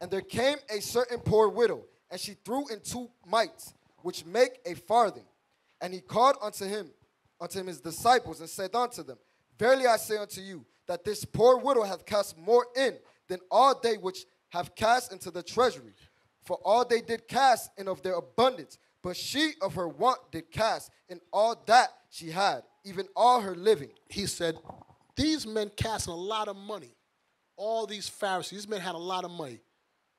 And there came a certain poor widow, and she threw in 2 mites, which make a farthing. And he called unto him his disciples, and said unto them, verily I say unto you, that this poor widow hath cast more in than all they which have cast into the treasury. For all they did cast in of their abundance, but she of her want did cast in all that she had, even all her living. He said, these men casting a lot of money. All these Pharisees, these men had a lot of money.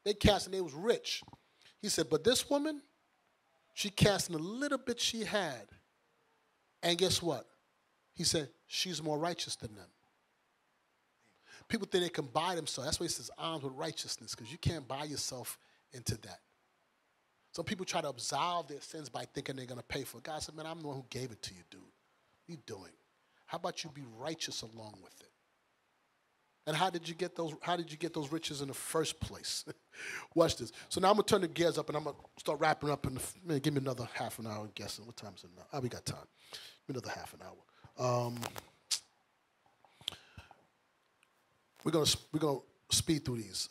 They cast and they was rich. He said, but this woman, she cast in a little bit she had. And guess what? He said, she's more righteous than them. People think they can buy themselves. That's why he says alms with righteousness, because you can't buy yourself into that. Some people try to absolve their sins by thinking they're going to pay for it. God said, man, I'm the one who gave it to you, dude. What are you doing? How about you be righteous along with it? And how did you get those riches in the first place? Watch this. So now I'm going to turn the gears up, and I'm going to start wrapping up. Man, give me another half an hour, I'm guessing. What time is it now? Oh, we got time. Give me another half an hour. We're gonna speed through these.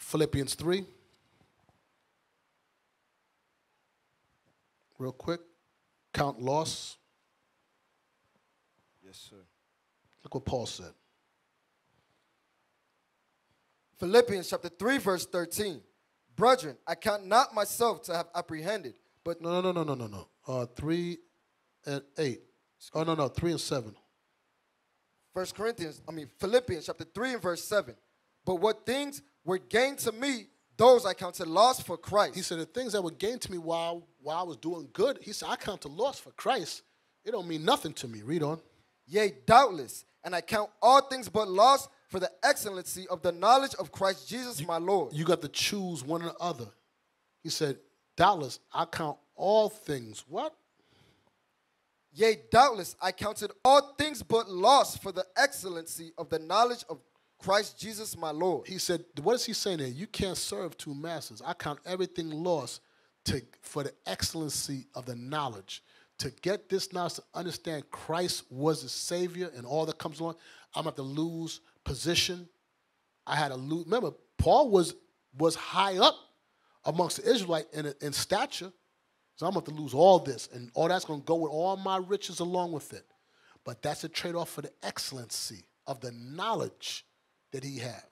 Philippians 3. Real quick. Count loss. Yes, sir. Look what Paul said. Philippians chapter 3, verse 13. Brethren, I count not myself to have apprehended, but... No. 3 and 8. Oh, no, 3 and 7. Philippians chapter 3 and verse 7. But what things were gained to me, those I counted loss for Christ. He said the things that were gained to me while I was doing good, he said I counted loss for Christ. It don't mean nothing to me. Read on. Yea, doubtless, and I count all things but loss for the excellency of the knowledge of Christ Jesus my Lord. You got to choose one or the other. He said, doubtless, I count all things. What? Yea, doubtless, I counted all things but loss for the excellency of the knowledge of Christ Jesus my Lord. He said, what is he saying there? You can't serve two masters. I count everything lost for the excellency of the knowledge, to get this knowledge, to understand Christ was the Savior and all that comes along, I'm going to have to lose position. I had to lose. Remember, Paul was high up amongst the Israelites in stature. So I'm going to have to lose all this, and all that's going to go with all my riches along with it. But that's a trade-off for the excellency of the knowledge that he had.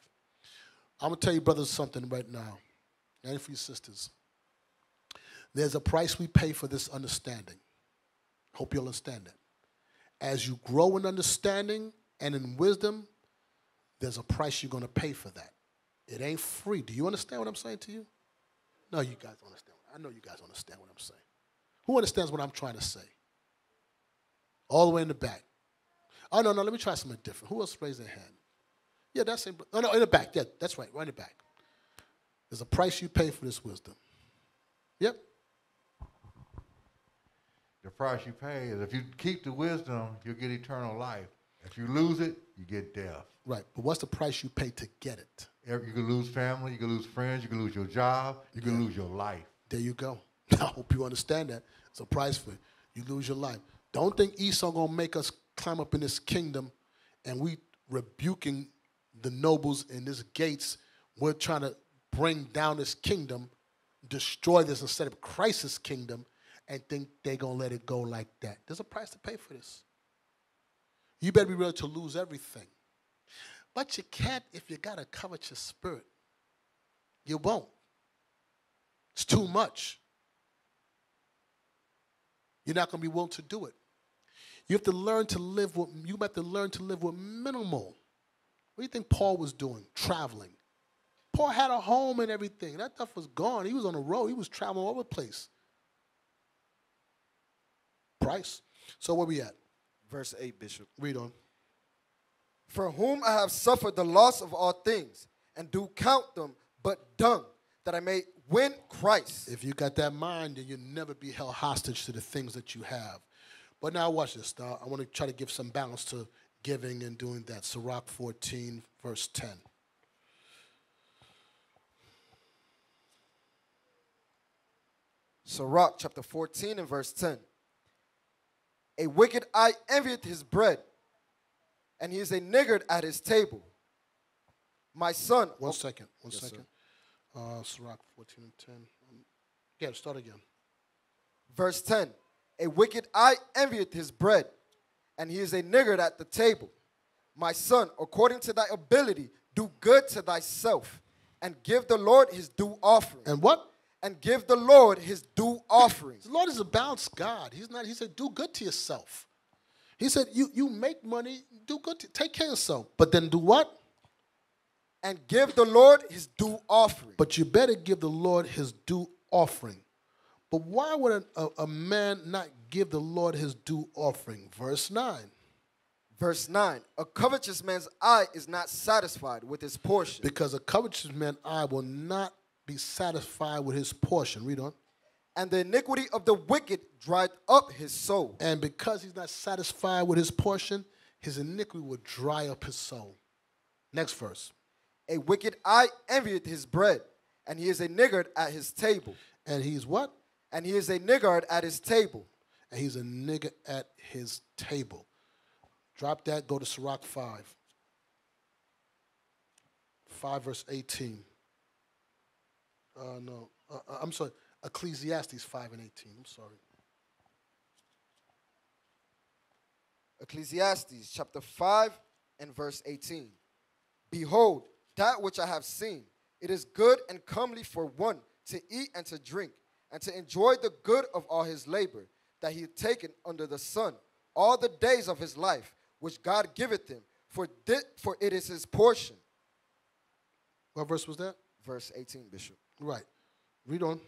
I'm going to tell you, brothers, something right now, and for you sisters. There's a price we pay for this understanding. Hope you'll understand that. As you grow in understanding and in wisdom, there's a price you're going to pay for that. It ain't free. Do you understand what I'm saying to you? No, you guys don't understand. I know you guys understand what I'm saying. Who understands what I'm trying to say? All the way in the back. Oh, no, no, let me try something different. Who else raised their hand? Yeah, that's it. No, no, in the back. Yeah, that's right, right in the back. There's a price you pay for this wisdom. Yep. The price you pay is if you keep the wisdom, you'll get eternal life. If you lose it, you get death. Right, but what's the price you pay to get it? You can lose family, you can lose friends, you can lose your job, you can lose your life. There you go. I hope you understand that. It's a price for it. You lose your life. Don't think Esau going to make us climb up in this kingdom and we rebuking the nobles in this gates. We're trying to bring down this kingdom, destroy this instead of Christ's kingdom, and think they're going to let it go like that. There's a price to pay for this. You better be ready to lose everything. But you can't if you got a covetous spirit. You won't. It's too much. You're not going to be willing to do it. You have to learn to live with, you have to learn to live with minimal. What do you think Paul was doing? Traveling. Paul had a home and everything. That stuff was gone. He was on the road. He was traveling all over the place. Price. So where we at? Verse 8, Bishop. Read on. For whom I have suffered the loss of all things, and do count them but dung, that I may win Christ. If you got that mind, then you'll never be held hostage to the things that you have. But now watch this. Now, I want to try to give some balance to giving and doing that. Sirach 14, verse 10. Sirach chapter 14 and verse 10. A wicked eye envieth his bread, and he is a niggard at his table. My son. One second. Sirach 14 and 10. Yeah, start again. Verse 10. A wicked eye envieth his bread, and he is a niggard at the table. My son, according to thy ability, do good to thyself, and give the Lord his due offering. And what? And give the Lord his due offerings. The Lord is a balanced God. He's not, he said, do good to yourself. He said, you make money, do good, take care of yourself. But then do what? And give the Lord his due offering. But you better give the Lord his due offering. But why would a man not give the Lord his due offering? Verse 9. Verse 9. A covetous man's eye is not satisfied with his portion. Because a covetous man's eye will not be satisfied with his portion. Read on. And the iniquity of the wicked dried up his soul. And because he's not satisfied with his portion, his iniquity will dry up his soul. Next verse. A wicked eye envieth his bread, and he is a niggard at his table. And he's what? And he is a niggard at his table. And he's a niggard at his table. Drop that, go to Sirach 5. 5 verse 18. I'm sorry, Ecclesiastes 5 and 18, I'm sorry. Ecclesiastes chapter 5 and verse 18. Behold, that which I have seen, it is good and comely for one to eat and to drink, and to enjoy the good of all his labor, that he had taken under the sun, all the days of his life, which God giveth him, for it is his portion. What verse was that? Verse 18, Bishop. Right. Read on.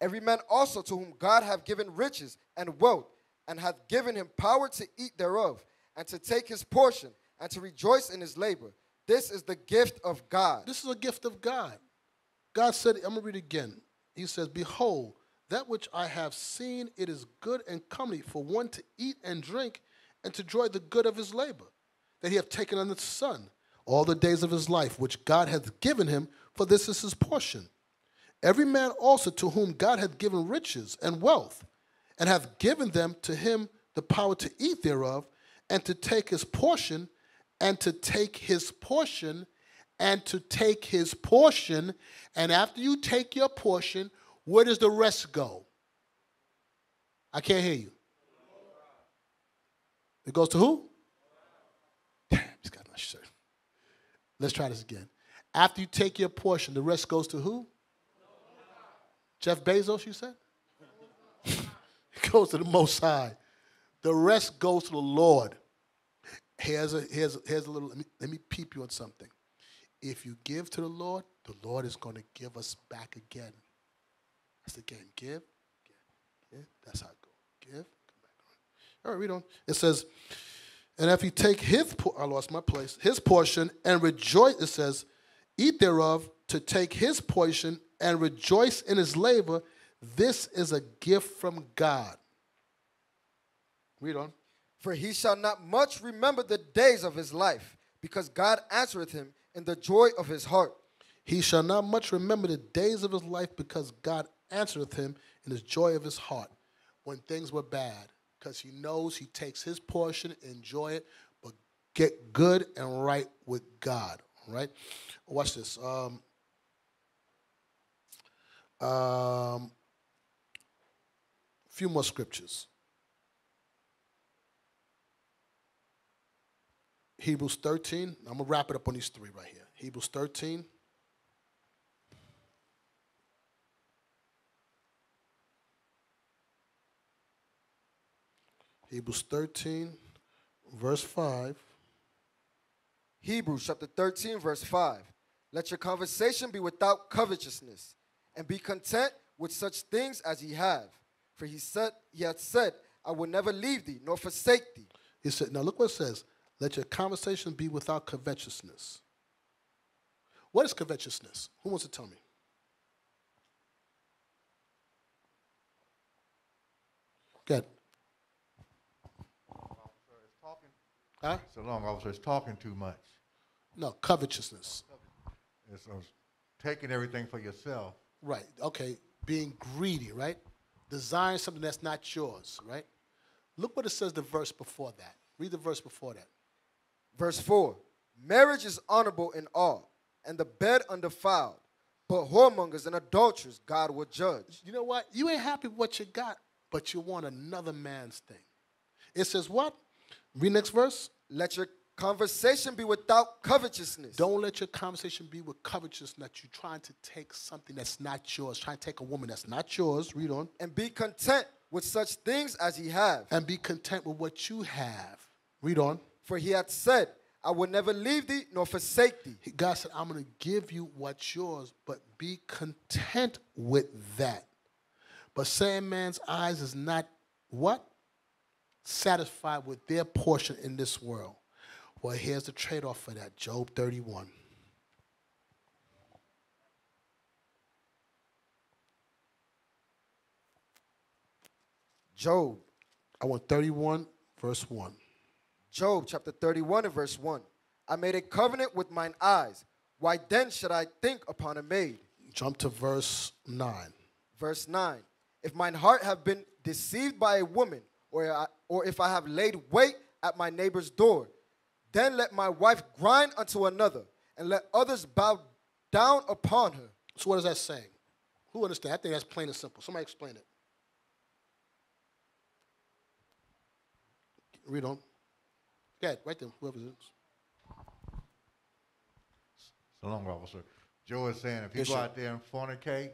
Every man also to whom God hath given riches and wealth, and hath given him power to eat thereof, and to take his portion, and to rejoice in his labor. This is the gift of God. This is a gift of God. God said, I'm going to read again. He says, behold, that which I have seen, it is good and comely for one to eat and drink, and to enjoy the good of his labor, that he hath taken under the sun, all the days of his life, which God hath given him, for this is his portion. Every man also to whom God hath given riches and wealth, and have given them to him the power to eat thereof, and to take his portion, and to take his portion, and to take his portion. And after you take your portion, where does the rest go? I can't hear you. It goes to who? Damn, he's got my shirt. Let's try this again. After you take your portion, the rest goes to who? Jeff Bezos, you said? It goes to the Most High. The rest goes to the Lord. Here's a little, let me peep you on something. If you give to the Lord is going to give us back again. That's the game. Give, give, give. That's how it goes. Give, come back. All right, read on. It says, and if you take his, I lost my place, his portion and rejoice, it says, eat thereof, to take his portion and rejoice in his labor. This is a gift from God. Read on. For he shall not much remember the days of his life, because God answereth him in the joy of his heart. He shall not much remember the days of his life, because God answereth him in his joy of his heart. When things were bad, because he knows he takes his portion, enjoy it, but get good and right with God. All right? Watch this. Few more scriptures. Hebrews 13. I'm going to wrap it up on these three right here. Hebrews 13. Hebrews 13, verse 5. Hebrews chapter 13, verse 5. Let your conversation be without covetousness, and be content with such things as ye have. For he hath said, I will never leave thee, nor forsake thee. He said, now look what it says. Let your conversation be without covetousness. What is covetousness? Who wants to tell me? Good. Huh? It's a long officer. It's talking too much. No, covetousness. It's taking everything for yourself. Right. Okay. Being greedy, right? Desiring something that's not yours, right? Look what it says the verse before that. Read the verse before that. Verse 4, marriage is honorable in all, and the bed undefiled, but whoremongers and adulterers God will judge. You know what? You ain't happy with what you got, but you want another man's thing. It says what? Read next verse. Let your conversation be without covetousness. Don't let your conversation be with covetousness, that you're trying to take something that's not yours, trying to take a woman that's not yours. Read on. And be content with such things as ye have. And be content with what you have. Read on. For he hath said, I will never leave thee nor forsake thee. God said, I'm going to give you what's yours, but be content with that. But Sandman's eyes is not what? Satisfied with their portion in this world. Well, here's the trade-off for that. Job 31. Job. I want 31, verse 1. Job chapter 31 and verse 1. I made a covenant with mine eyes. Why then should I think upon a maid? Jump to verse 9. Verse 9. If mine heart have been deceived by a woman, or if I have laid wait at my neighbor's door, then let my wife grind unto another, and let others bow down upon her. So what is that saying? Who understands? I think that's plain and simple. Somebody explain it. Read on. Go ahead, right there, whoever it is. So long, officer. Joe is saying if you go out there and fornicate,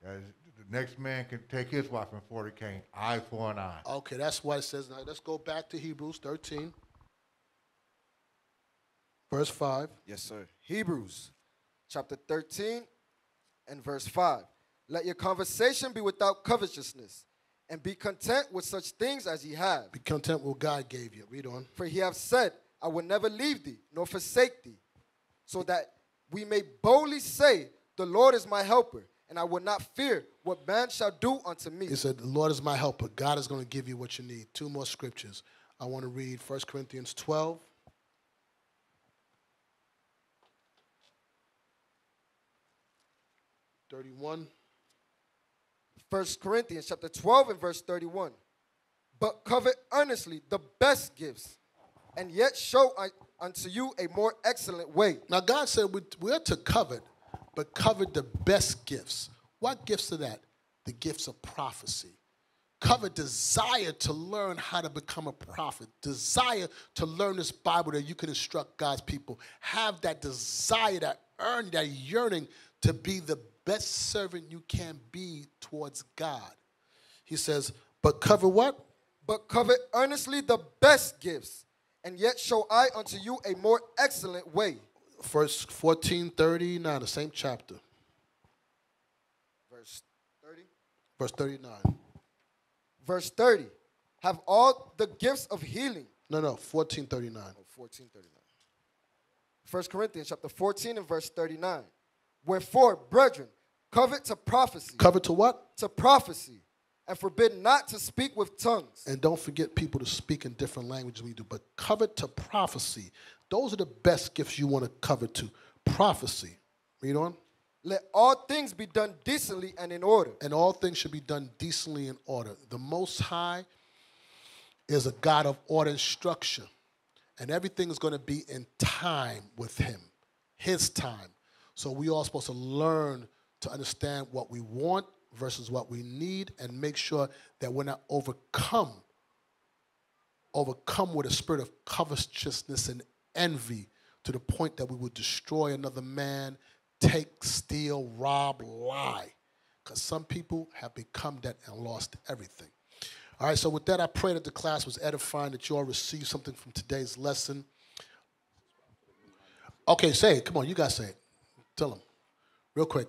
the next man can take his wife and fornicate, eye for an eye. Okay, that's what it says. Now let's go back to Hebrews 13. Verse 5. Yes, sir. Hebrews chapter 13 and verse 5. Let your conversation be without covetousness, and be content with such things as ye have. Be content with what God gave you. Read on. For he hath said, I will never leave thee nor forsake thee, so that we may boldly say, the Lord is my helper, and I will not fear what man shall do unto me. He said, the Lord is my helper. God is going to give you what you need. Two more scriptures. I want to read 1 Corinthians 12. First Corinthians chapter 12 and verse 31. but covet earnestly the best gifts, and yet show unto you a more excellent way. Now God said we are to covet, but covet the best gifts. What gifts are that? The gifts of prophecy. Covet desire to learn how to become a prophet. Desire to learn this Bible that you can instruct God's people. Have that desire, that earn, that yearning to be the best servant you can be towards God. He says, but covet what? But covet earnestly the best gifts, and yet show I unto you a more excellent way. Verse 14:39, the same chapter. Verse 30? Verse 39. Verse 30, have all the gifts of healing. No, no, 1439. Oh, 1439. 1 Corinthians chapter 14 and verse 39. Wherefore, brethren, covet to prophecy. Covet to what? To prophecy. And forbid not to speak with tongues. And don't forget people to speak in different languages we do. But covet to prophecy. Those are the best gifts you want to covet to. Prophecy. Read on. Let all things be done decently and in order. And all things should be done decently and order. The Most High is a God of order and structure. And everything is going to be in time with him. His time. So we all supposed to learn to understand what we want versus what we need and make sure that we're not overcome with a spirit of covetousness and envy to the point that we would destroy another man, take, steal, rob, lie. Because some people have become that and lost everything. All right, so with that, I pray that the class was edifying, that you all received something from today's lesson. Okay, say it. Come on, you guys say it. Tell them. Real quick.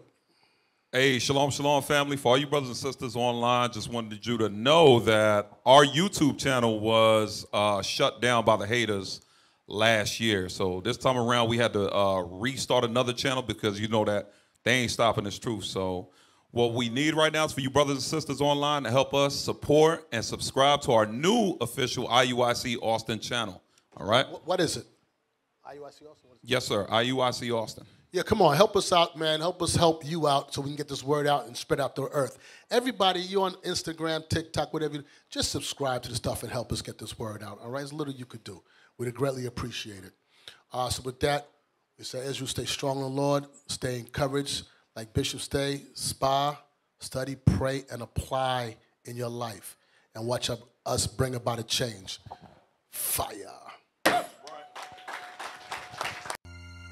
Hey, shalom, shalom, family. For all you brothers and sisters online, just wanted you to know that our YouTube channel was shut down by the haters last year. So this time around, we had to restart another channel because you know that they ain't stopping this truth. So what we need right now is for you brothers and sisters online to help us support and subscribe to our new official IUIC Austin channel. All right? What is it? IUIC Austin? Yes, sir. IUIC Austin. Yeah, come on. Help us out, man. Help us help you out so we can get this word out and spread out the earth. Everybody, you on Instagram, TikTok, whatever you do, just subscribe to the stuff and help us get this word out. All right? There's little you could do. We'd greatly appreciate it. So with that, we say, Israel, stay strong in the Lord, stay encouraged. Like Bishop, stay, spa, study, pray, and apply in your life. And watch us bring about a change. Fire.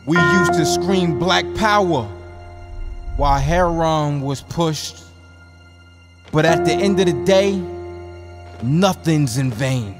We used to scream black power while Heron was pushed. But at the end of the day, nothing's in vain.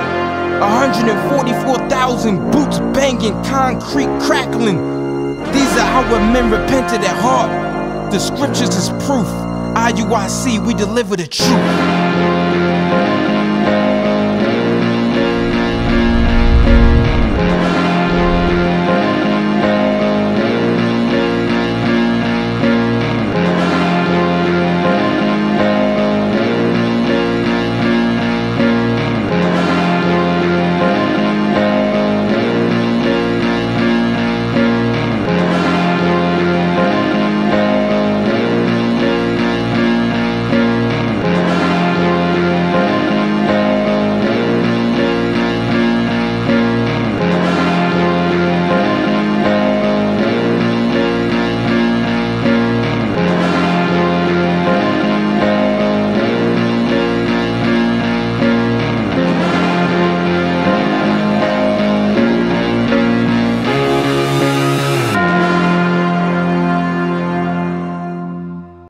144,000 boots banging, concrete crackling. These are how men repented at heart. The scriptures is proof. IUIC, we deliver the truth.